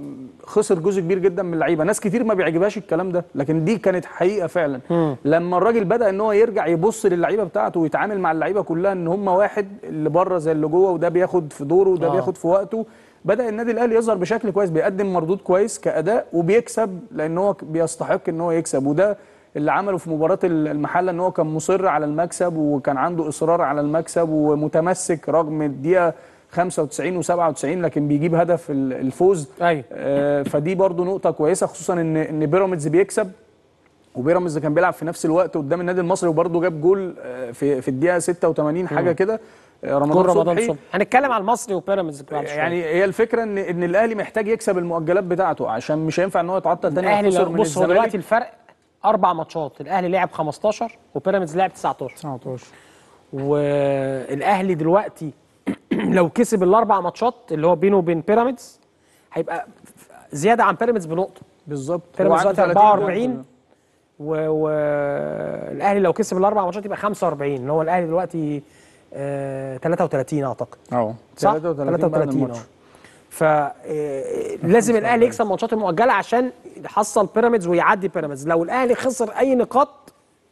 خسر جزء كبير جدا من اللعيبه، ناس كتير ما بيعجبهاش الكلام ده لكن دي كانت حقيقه فعلا. م. لما الراجل بدا ان هو يرجع يبص للعيبه بتاعته ويتعامل مع اللعيبه كلها ان هم واحد، اللي بره زي اللي جوه، وده بياخد في دوره وده آه. بياخد في وقته، بدأ النادي الاهلي يظهر بشكل كويس، بيقدم مردود كويس كأداء وبيكسب لأن هو بيستحق ان هو يكسب، وده اللي عمله في مباراة المحله ان هو كان مصر على المكسب وكان عنده إصرار على المكسب ومتمسك رغم الدقيقة خمسة وتسعين وسبعة وتسعين لكن بيجيب هدف الفوز. أيوة. آه فدي برضو نقطة كويسة، خصوصا ان ان بيراميدز بيكسب، وبيراميدز كان بيلعب في نفس الوقت قدام النادي المصري وبرضو جاب جول في في الدقيقة ستة وثمانين حاجة كده. رمضان صبحي. صبحي هنتكلم على المصري وبيراميدز يعني. هي الفكره ان ان الاهلي محتاج يكسب المؤجلات بتاعته عشان مش هينفع ان هو يتعطل تاني ويخسر من الزمالك. هو دلوقتي الفرق اربع ماتشات، الاهلي لعب خمستاشر وبيراميدز لعب تسعتاشر تسعتاشر، والاهلي دلوقتي لو كسب الاربع ماتشات اللي هو بينه وبين بيراميدز هيبقى زياده عن بيراميدز بنقطه بالظبط، بيراميدز دلوقتي اربعة واربعين والاهلي لو كسب الاربع ماتشات يبقى خمسة واربعين، اللي هو الاهلي دلوقتي آه، ثلاثة وثلاثين اعتقد اه ثلاثة وثلاثين اه فلازم الاهلي يكسب ماتشات المؤجله عشان يحصل بيراميدز ويعدي بيراميدز. لو الاهلي خسر اي نقاط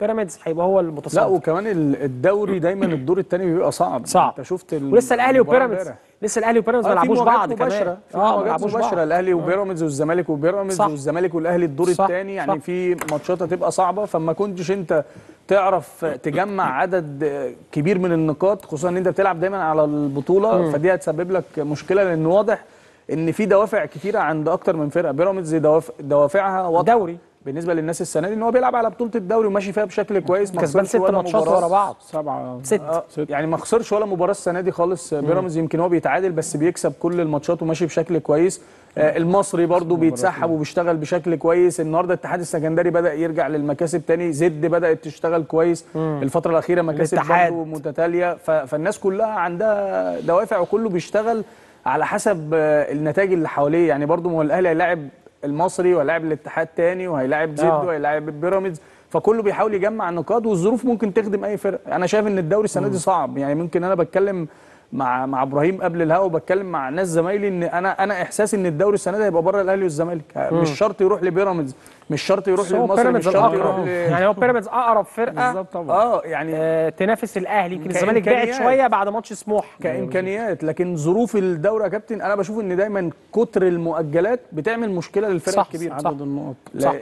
بيراميدز هيبقى هو المتصدر. لا وكمان الدوري دايما الدور الثاني بيبقى صعب صعب انت شفت ال... ولسه الاهلي وبيراميدز لسه الاهلي وبيراميدز ما لعبوش بعض كمان اه ما لعبوش بعض، الاهلي وبيراميدز والزمالك وبيراميدز والزمالك والاهلي الدور الثاني، يعني في ماتشات هتبقى صعبه، فما كنتش انت تعرف تجمع عدد كبير من النقاط خصوصا ان انت بتلعب دايما على البطوله، فدي هتسبب لك مشكله لان واضح ان في دوافع كتيره عند اكتر من فرقه. بيراميدز دوافع دوافعها واضحه دوري بالنسبه للناس السنه دي ان هو بيلعب على بطوله الدوري وماشي فيها بشكل كويس، كسبان ست ماتشات ورا بعض سبعه ست يعني ما خسرش ولا مباراه السنه دي خالص. بيراميدز يمكن هو بيتعادل بس بيكسب كل الماتشات وماشي بشكل كويس. آه المصري برضو بيتسحب وبيشتغل بشكل كويس. النهارده الاتحاد السكندري بدا يرجع للمكاسب تاني، زد بدات تشتغل كويس مم. الفتره الاخيره مكاسب برضو متتاليه، فالناس كلها عندها دوافع وكله بيشتغل على حسب آه النتائج اللي حواليه. يعني برضو ما هو الاهلي هيلاعب المصري وهيلاعب الاتحاد تاني وهيلاعب زد وهيلاعب بيراميدز، فكله بيحاول يجمع نقاط والظروف ممكن تخدم اي فرقه. انا شايف ان الدوري السنه دي صعب، يعني ممكن انا بتكلم مع مع ابراهيم قبل الهوا وبتكلم مع ناس زمايلي ان انا انا احساسي ان الدوري السنه دي هيبقى بره الاهلي والزمالك، مش شرط يروح لبيراميدز، مش شرط يروح للمصري، مش شرط يروح ل... يعني هو بيراميدز اقرب فرقه بالظبط طبعا اه يعني آه تنافس الاهلي. يمكن الزمالك بعد شويه بعد ماتش سموحه كامكانيات، لكن ظروف الدوري يا كابتن انا بشوف ان دايما كتر المؤجلات بتعمل مشكله للفرق الكبيره عدد النقط،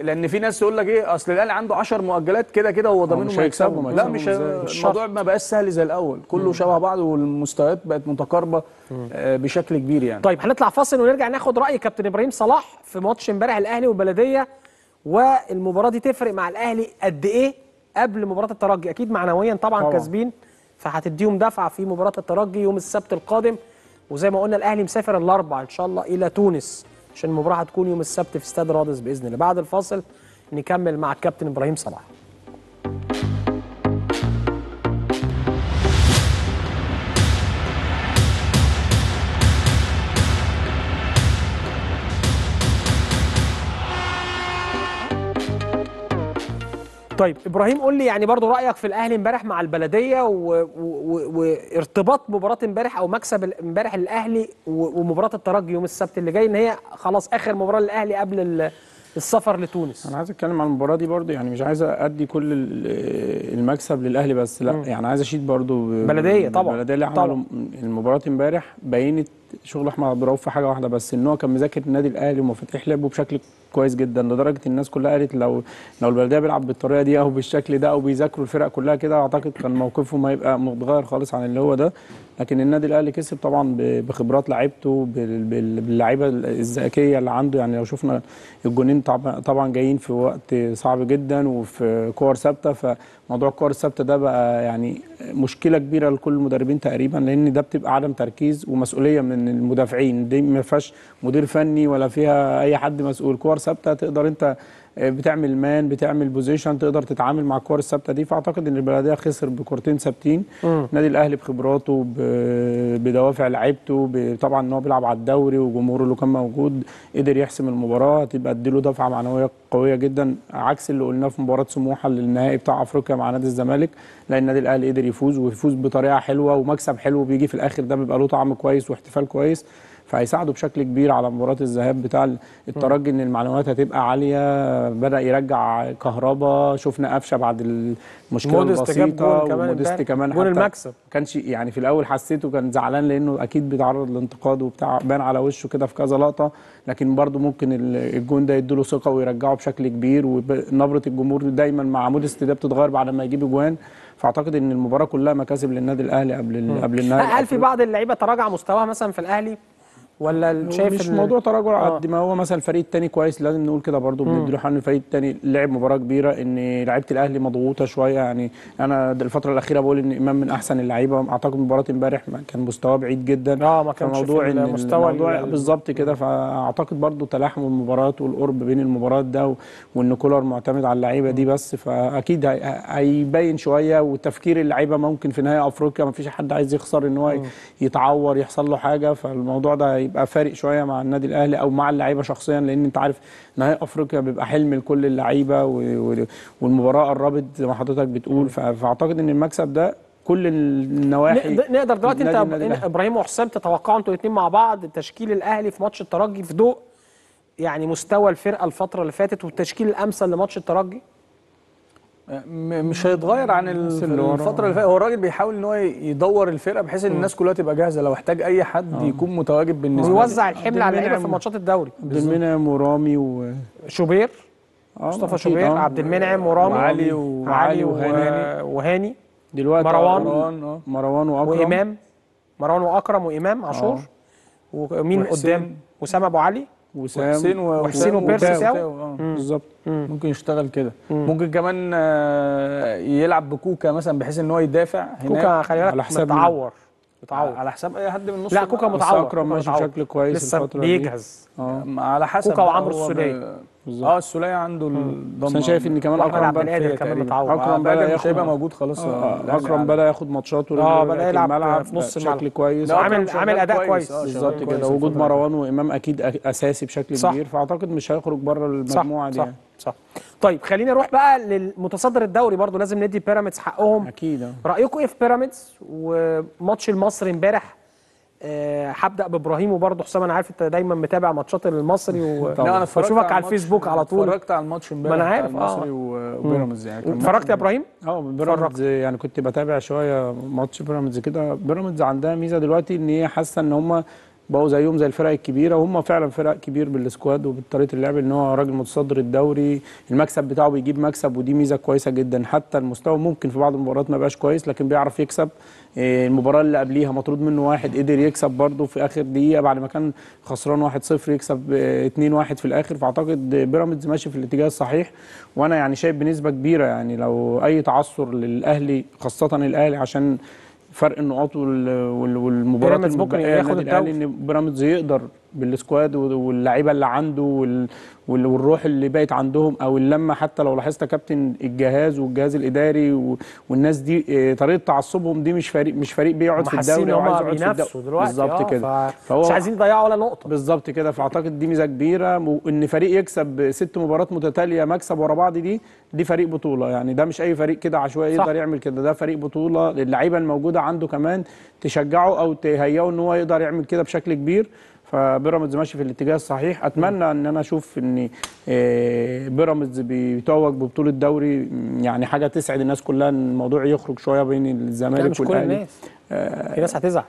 لان في ناس تقول لك ايه اصل الاهلي عنده عشرة مؤجلات كده كده هو ضامنهم انه يكسبهم. لا مش الموضوع ما بقاش سهل زي الاول، كله شبه بعض والمستويات بقت متقاربه بشكل كبير يعني. طيب هنطلع فاصل ونرجع ناخد راي كابتن ابراهيم صلاح في ماتش امبارح الاهلي والبلديه، والمباراه دي تفرق مع الاهلي قد ايه قبل مباراه الترجي؟ اكيد معنويا طبعا كاسبين، فهتديهم دفعه في مباراه الترجي يوم السبت القادم، وزي ما قلنا الاهلي مسافر الاربعاء ان شاء الله الى تونس عشان المباراه هتكون يوم السبت في استاد رادس باذن الله. بعد الفاصل نكمل مع الكابتن ابراهيم صلاح. طيب ابراهيم قول لي يعني برضو رايك في الاهلي امبارح مع البلديه وارتباط مباراه امبارح او مكسب امبارح الاهلي ومباراه الترجي يوم السبت اللي جاي ان هي خلاص اخر مباراه للاهلي قبل السفر لتونس. انا عايز اتكلم عن المباراه دي برضو، يعني مش عايز ادي كل المكسب للاهلي بس، لا م. يعني عايز اشيد برضو بلديه طبعا البلديه اللي عملوا المباراه امبارح بينت شغل احمد عبد الرؤوف في حاجه واحده بس، ان هو كان مذاكر النادي الاهلي ومفاتيح لعبه بشكل كويس جدا، لدرجه الناس كلها قالت لو لو البلديه بيلعب بالطريقه دي او بالشكل ده او بيذاكروا الفرق كلها كده اعتقد كان موقفهم هيبقى متغير خالص عن اللي هو ده. لكن النادي الاهلي كسب طبعا بخبرات لعيبته، باللعيبه الذكيه اللي عنده، يعني لو شفنا الجونين طبعا جايين في وقت صعب جدا وفي كور ثابته، فموضوع الكور الثابته ده بقى يعني مشكله كبيره لكل المدربين تقريبا، لان ده بتبقى عدم تركيز ومسؤوليه من المدافعين، دي ما فيهاش مدير فني ولا فيها اي حد مسؤول، كور ثابته تقدر انت بتعمل مان بتعمل بوزيشن تقدر تتعامل مع الكور الثابته دي. فاعتقد ان البلديه خسر بكورتين ثابتين، النادي الاهلي بخبراته بدوافع لعيبته طبعا ان هو بيلعب على الدوري وجمهوره اللي كان موجود قدر يحسم المباراه، هتبقى اديله دفعه معنويه قويه جدا عكس اللي قلناه في مباراه سموحه للنهائي بتاع افريقيا مع نادي الزمالك. لا النادي الاهلي قدر يفوز ويفوز بطريقه حلوه ومكسب حلو بيجي في الاخر، ده بيبقى له طعم كويس واحتفال كويس، فهيساعده بشكل كبير على مباراه الذهاب بتاع الترجي ان المعلومات هتبقى عاليه. بدا يرجع كهربا، شفنا قفشه بعد المشكله البسيطه وموديست كمان جون المكسب، كانش يعني في الاول حسيته كان زعلان لانه اكيد بيتعرض لانتقاد وبتاع، بان على وشه كده في كذا لقطه، لكن برده ممكن الجون ده يديله ثقه ويرجعه بشكل كبير. ونبره الجمهور دايما مع موديست ده بتتغير بعد ما يجيب اجوان، فاعتقد ان المباراه كلها مكاسب للنادي الاهلي قبل قبل النهائي. هل في بعض اللعيبه تراجع مستواها مثلا في الاهلي ولا شايف مش موضوع تراجع قد ما هو مثلا الفريق الثاني كويس، لازم نقول كده برضو بندي له حق ان الفريق الثاني لعب مباراه كبيره، ان لعيبه الاهلي مضغوطه شويه، يعني انا الفتره الاخيره بقول ان امام من احسن اللعيبه، اعتقد مباراه امبارح كان مستواه بعيد جدا اه ما كانش موضوع المستوى بالظبط كده، فاعتقد برضو تلاحم المباريات والقرب بين المباريات ده وان كولر معتمد على اللعيبه دي بس، فاكيد هيبين شويه وتفكير اللعيبه ممكن في نهائي افريقيا ما فيش حد عايز يخسر ان هو يتعور يحصل له حاجه، فالموضوع ده يبقى فارق شويه مع النادي الاهلي او مع اللعيبه شخصيا، لان انت عارف نهائي افريقيا بيبقى حلم لكل اللعيبه والمباراه قربت زي ما حضرتك بتقول، فاعتقد ان المكسب ده كل النواحي نقدر دلوقتي. انت ابراهيم وحسام تتوقعوا انتوا الاثنين مع بعض تشكيل الاهلي في ماتش الترجي في ضوء يعني مستوى الفرقه الفتره اللي فاتت والتشكيل الامثل لماتش الترجي؟ مش هيتغير عن الفتره اللي فاتت، هو الراجل بيحاول ان هو يدور الفرقه بحيث ان الناس كلها تبقى جاهزه لو احتاج اي حد آه. يكون متواجد بالنسبه له، ويوزع الحمل على اللعيبه في ماتشات الدوري. عبد المنعم ورامي وشوبير آه مصطفى شوبير آه. عبد المنعم ورامي وعلي وعلي وهاني وهاني دلوقتي مروان مروان, مروان واكرم وامام مروان واكرم وامام عاشور آه. ومين قدام؟ وسام ابو علي وحسين وحسين وبيرسي ساو بالظبط، ممكن يشتغل كده، ممكن كمان يلعب بكوكا مثلا بحيث ان هو يدافع هناك. كوكا خلي بالك على حساب متعور متعور على حساب اي حد من نص، لا كوكا متعور اكرم ماشي بشكل كويس لسه بيجهز آه. على حسب كوكا وعمرو السوليه اه السوليه عنده الضمه، انا شايف ان كمان اكرم بقى كمان متعور، اكرم بقى مش هيبقى موجود خلاص، اكرم بقى ياخد ماتشاته اه بقى يلعب في نص بشكل كويس، عامل عامل اداء كويس بالظبط كده، وجود مروان وامام اكيد اساسي بشكل كبير، فاعتقد مش هيخرج بره المجموعه دي. صح. طيب خلينا نروح بقى للمتصدر الدوري، برضو لازم ندي بيراميدز حقهم اكيد. رايكم ايه في بيراميدز وماتش المصري امبارح؟ هبدا أه بابراهيم، وبرضو حسام انا عارف انت دايما متابع ماتشات المصري و... لا انا بشوفك على, على الفيسبوك على طول، اتفرجت على الماتش امبارح، ما انا عارف المصري آه. وبيراميدز يعني اتفرجت يا ابراهيم؟ اه بيراميدز يعني كنت بتابع شويه ماتش بيراميدز كده. بيراميدز عندها ميزه دلوقتي ان هي حاسه ان هم بقوا زيهم زي الفرق الكبيره، وهم فعلا فرق كبير بالسكواد وبطريقه اللعب، ان هو راجل متصدر الدوري، المكسب بتاعه بيجيب مكسب ودي ميزه كويسه جدا، حتى المستوى ممكن في بعض المباريات ما بقاش كويس لكن بيعرف يكسب. المباراه اللي قبليها مطرود منه واحد قدر يكسب برده في اخر دقيقه بعد ما كان خسران واحد صفر يكسب اتنين واحد في الاخر، فاعتقد بيراميدز ماشي في الاتجاه الصحيح، وانا يعني شايف بنسبه كبيره يعني لو اي تعثر للاهلي خاصه الاهلي عشان فرق النقاط والمباريات الممكن ياخد الدوري، ان بيراميدز يقدر بالسكواد واللعيبه اللي عنده والروح اللي بقت عندهم او اللمه. حتى لو لاحظت كابتن الجهاز والجهاز الاداري والناس دي طريقه تعصبهم دي مش فريق مش فريق بيقعد في الدوري او عايز يقعد في الدوري بالظبط كده، مش عايزين يضيعوا ولا نقطه بالظبط كده. فاعتقد دي ميزه كبيره ان فريق يكسب ست مباريات متتاليه مكسب ورا بعض، دي دي فريق بطوله يعني، ده مش اي فريق كده عشوائي يقدر يعمل كده، ده فريق بطوله اللعيبه الموجوده عنده كمان تشجعه او تهيئه ان هو يقدر يعمل كده بشكل كبير. فبيراميدز ماشي في الاتجاه الصحيح، اتمنى ان انا اشوف ان بيراميدز بيتوج ببطوله دوري، يعني حاجه تسعد الناس كلها ان الموضوع يخرج شويه بين الزمالك والاهلي. في ناس هتزعل،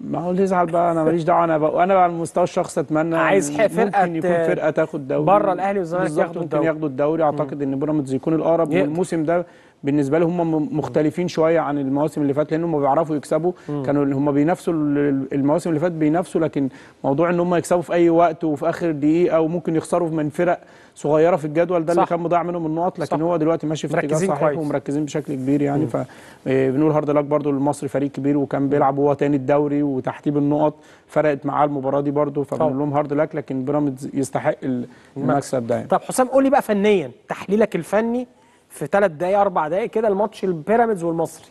ما هو تزعل بقى، انا ماليش دعوه، انا بقى انا على المستوى الشخصي اتمنى عايز فرقه ممكن يكون فرقه تاخد دوري بره الاهلي والزمالك ياخدوا الدوري، ياخدوا الدوري. اعتقد ان بيراميدز يكون الاقرب، والموسم ده بالنسبه لهم هم مختلفين شويه عن المواسم اللي فاتت لان هم بيعرفوا يكسبوا، كانوا هم بينافسوا المواسم اللي فاتت بينافسوا، لكن موضوع ان هم يكسبوا في اي وقت وفي اخر دقيقه وممكن يخسروا من فرق صغيره في الجدول، ده اللي كان مضيع منهم النقط، لكن صح. هو دلوقتي ماشي في اتجاه صحيح ومركزين بشكل كبير يعني. فبنقول هارد لك برده للمصري، فريق كبير وكان بيلعب هو تاني الدوري وتحتيب النقط فرقت معاه المباراه دي برده، فبنقول لهم هارد لك، لكن بيراميدز يستحق المكسب ده يعني. طب حسام قول لي بقى فنيا تحليلك الفني في ثلاث دقايق اربع دقايق كده الماتش البيراميدز والمصري.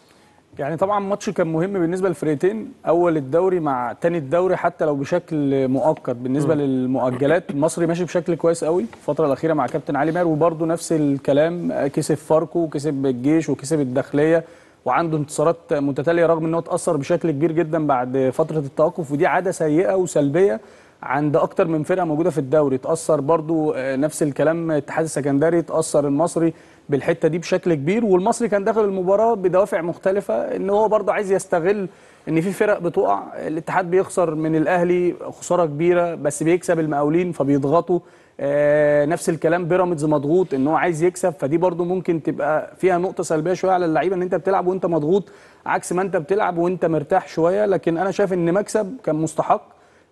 يعني طبعا ماتش كان مهم بالنسبه للفرقتين، اول الدوري مع ثاني الدوري حتى لو بشكل مؤقت. بالنسبه م. للمؤجلات المصري ماشي بشكل كويس قوي الفتره الاخيره مع كابتن علي ماهر، وبرده نفس الكلام كسب فاركو وكسب الجيش وكسب الداخليه وعنده انتصارات متتاليه رغم ان هو اتاثر بشكل كبير جدا بعد فتره التوقف، ودي عاده سيئه وسلبيه عند اكتر من فرقه موجوده في الدوري. اتاثر برده نفس الكلام اتحاد السكندري، اتاثر المصري بالحته دي بشكل كبير، والمصري كان داخل المباراه بدوافع مختلفه ان هو برضه عايز يستغل ان في فرق بتقع. الاتحاد بيخسر من الاهلي خساره كبيره بس بيكسب المقاولين فبيضغطوا، آه نفس الكلام بيراميدز مضغوط ان هو عايز يكسب، فدي برضه ممكن تبقى فيها نقطه سلبيه شويه على اللعيبه ان انت بتلعب وانت مضغوط عكس ما انت بتلعب وانت مرتاح شويه. لكن انا شايف ان مكسب كان مستحق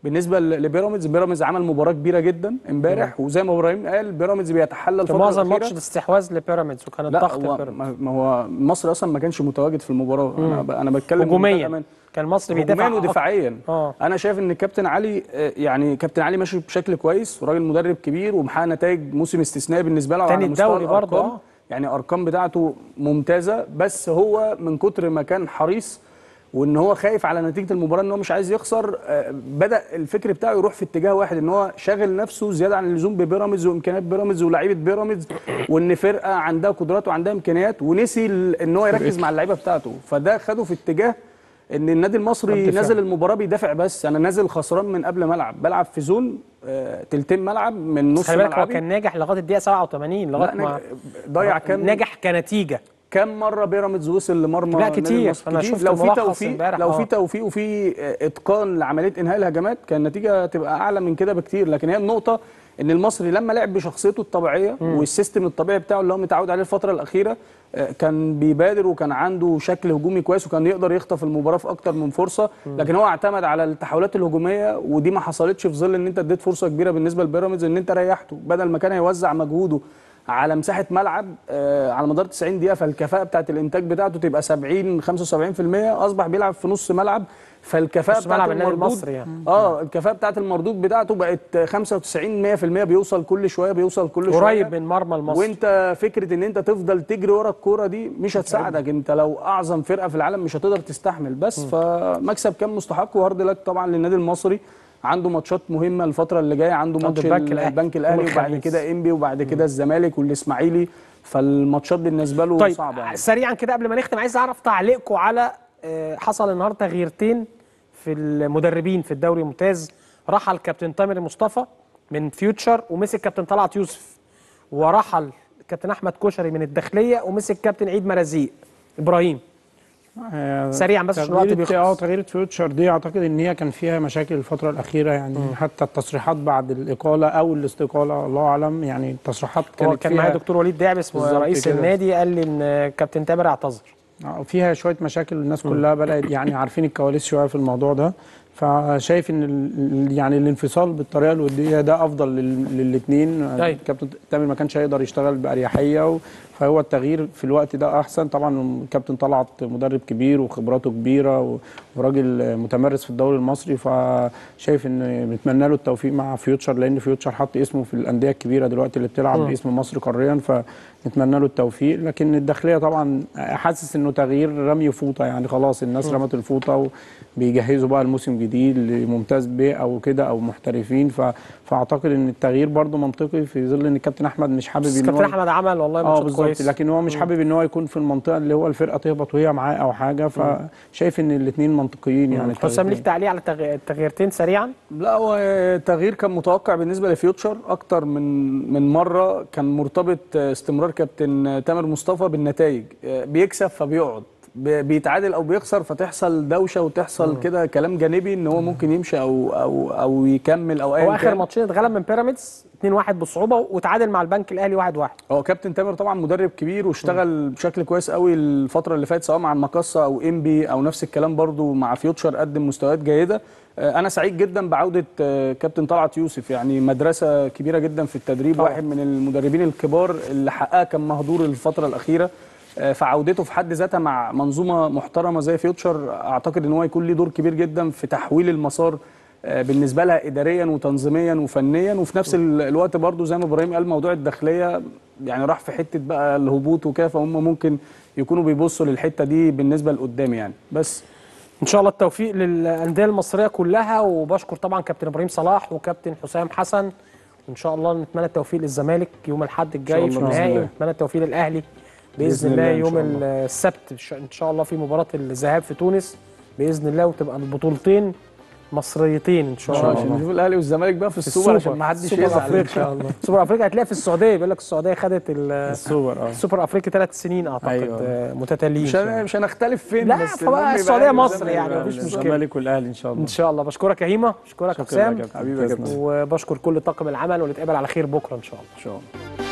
بالنسبه لبيراميدز. بيراميدز عمل مباراه كبيره جدا امبارح، وزي ما ابراهيم قال بيراميدز بيتحلل الفتره الاخيره معظم ماتش الاستحواذ لبيراميدز وكان الضغط لبيراميدز. ما هو المصري اصلا ما كانش متواجد في المباراه. مم. انا انا بتكلم هجوميا كان المصري بيدافع ودفاعيا. آه. انا شايف ان كابتن علي يعني كابتن علي ماشي بشكل كويس وراجل مدرب كبير ومحقق نتائج موسم استثنائي بالنسبه له على مستوى الارقام. آه. يعني ارقام بتاعته ممتازه، بس هو من كتر ما كان حريص وان هو خايف على نتيجه المباراه ان هو مش عايز يخسر، بدا الفكر بتاعه يروح في اتجاه واحد ان هو شاغل نفسه زياده عن اللزوم ببيراميدز وامكانيات بيراميدز ولاعيبه بيراميدز، وان فرقه عندها قدرات وعندها امكانيات، ونسي ان هو يركز مع اللعيبه بتاعته. فده خده في اتجاه ان النادي المصري نازل المباراه بيدافع بس، انا نازل خسران من قبل ما العب، بلعب في زون تلتين ملعب من نص ملعب. هو كان ناجح لغايه الدقيقه سبعة وثمانين لغايه ما ضيع كام ناجح كنتيجه. كم مره بيراميدز وصل لمرمى؟ لا كتير. انا شفت لو في توفيق لو في توفيق وفي اتقان لعمليه انهاء الهجمات كان النتيجه تبقى اعلى من كده بكتير. لكن هي النقطه ان المصري لما لعب بشخصيته الطبيعيه م. والسيستم الطبيعي بتاعه اللي هو متعود عليه الفتره الاخيره كان بيبادر وكان عنده شكل هجومي كويس وكان يقدر يخطف المباراه في اكتر من فرصه، لكن هو اعتمد على التحولات الهجوميه ودي ما حصلتش في ظل ان انت اديت فرصه كبيره بالنسبه لبيراميدز ان انت ريحته بدل ما كان هيوزع مجهوده على مساحه ملعب على مدار تسعين دقيقه، فالكفاءه بتاعه الانتاج بتاعته تبقى سبعين خمسة وسبعين بالمية، اصبح بيلعب في نص ملعب، فالكفاءه بتاعه النادي المصري يعني. اه الكفاءه بتاعه المردود بتاعته بقت خمسة وتسعين مية بالمية، بيوصل كل شويه بيوصل كل شويه قريب من مرمى المصري. وانت فكره ان انت تفضل تجري ورا الكوره دي مش هتساعدك، انت لو اعظم فرقه في العالم مش هتقدر تستحمل بس. م. فمكسب كان مستحق وهارد لك طبعا للنادي المصري، عنده ماتشات مهمه الفتره اللي جايه، عنده ماتش البنك الاهلي وبعد كده انبي وبعد كده الزمالك والاسماعيلي، فالماتشات بالنسبه له طيب صعبه يعني. سريعا كده قبل ما نختم عايز اعرف تعليقكم على حصل النهارده تغييرتين في المدربين في الدوري الممتاز، رحل كابتن تامر مصطفى من فيوتشر ومسك كابتن طلعت يوسف، ورحل كابتن احمد كشري من الداخليه ومسك كابتن عيد مرازيق. ابراهيم سريعا بس عشان الوقت بيخلص. اه تغيير فيوتشر دي اعتقد ان هي كان فيها مشاكل الفتره الاخيره يعني. م. حتى التصريحات بعد الاقاله او الاستقاله الله اعلم يعني، التصريحات كانت كان معايا دكتور وليد دعبس رئيس النادي قال لي ان كابتن تامر اعتذر. فيها شويه مشاكل الناس كلها بدات يعني عارفين الكواليس شويه في الموضوع ده، فشايف ان يعني الانفصال بالطريقه الوديه ده افضل للاثنين. كابتن تامر ما كانش هيقدر يشتغل باريحيه، فهو التغيير في الوقت ده احسن. طبعا كابتن طلعت مدرب كبير وخبراته كبيره وراجل متمرس في الدوري المصري، فشايف ان بتمنى له التوفيق مع فيوتشر، لان فيوتشر حط اسمه في الانديه الكبيره دلوقتي اللي بتلعب م. باسم مصر قاريا، فنتمنى له التوفيق. لكن الداخليه طبعا حاسس انه تغيير رمي فوطه، يعني خلاص الناس م. رمت الفوطه وبيجهزوا بقى الموسم الجديد لممتاز بيه او كده او محترفين. ف... فاعتقد ان التغيير برده منطقي في ظل ان الكابتن احمد مش حابب ان كابتن احمد عمل والله ماتش كويس، لكن هو مش حابب ان هو يكون في المنطقه اللي هو الفرقه تهبط وهي معاه او حاجه، فشايف ان الاثنين منطقيين. يعني حسام ليك تعليق على التغييرتين سريعا؟ لا، هو التغيير كان متوقع بالنسبه لفيوتشر اكتر من من مره، كان مرتبط استمرار كابتن تامر مصطفى بالنتائج، بيكسب فبيقعد، بيتعادل او بيخسر فتحصل دوشه وتحصل كده كلام جانبي ان هو ممكن يمشي او او او يكمل او اي حاجه. هو اخر ماتشين اتغلب من بيراميدز اتنين واحد بصعوبه، وتعادل مع البنك الاهلي واحد واحد. هو كابتن تامر طبعا مدرب كبير واشتغل بشكل كويس قوي الفتره اللي فاتت، سواء مع المقصه او انبي، او نفس الكلام برده مع فيوتشر، قدم مستويات جيده. انا سعيد جدا بعوده كابتن طلعت يوسف، يعني مدرسه كبيره جدا في التدريب، واحد من المدربين الكبار اللي حققها كان مهدور الفتره الاخيره، فعودته في حد ذاتها مع منظومه محترمه زي فيوتشر اعتقد ان هو هيكون له دور كبير جدا في تحويل المسار بالنسبه لها اداريا وتنظيميا وفنيا. وفي نفس الوقت برضو زي ما ابراهيم قال موضوع الداخليه يعني راح في حته بقى الهبوط وكده، فهم ممكن يكونوا بيبصوا للحته دي بالنسبه لقدام يعني. بس ان شاء الله التوفيق للانديه المصريه كلها، وبشكر طبعا كابتن ابراهيم صلاح وكابتن حسام حسن، وان شاء الله نتمنى التوفيق للزمالك يوم الاحد الجاي في النهائي، ونتمنى التوفيق للاهلي باذن الله يوم السبت ان شاء الله في مباراه الذهاب في تونس باذن الله، وتبقى البطولتين مصريتين ان شاء الله. عشان نشوف الاهلي والزمالك بقى في السوبر، عشان ما حدش يزعل ان شاء الله. سوبر افريقيا هتلاقي في السعوديه، بيقول لك السعوديه خدت السوبر اه السوبر افريقيا ثلاث سنين اعتقد أيوة. متتاليين. مش مش هنختلف فين، لا بس بقى السعوديه مصر يعني مفيش مشكله. الزمالك والاهلي ان شاء الله. ان شاء الله بشكرك يا هيما، بشكرك حسام حبيبي، وبشكر كل طاقم العمل، ونتقابل على خير بكره ان شاء الله. ان شاء الله.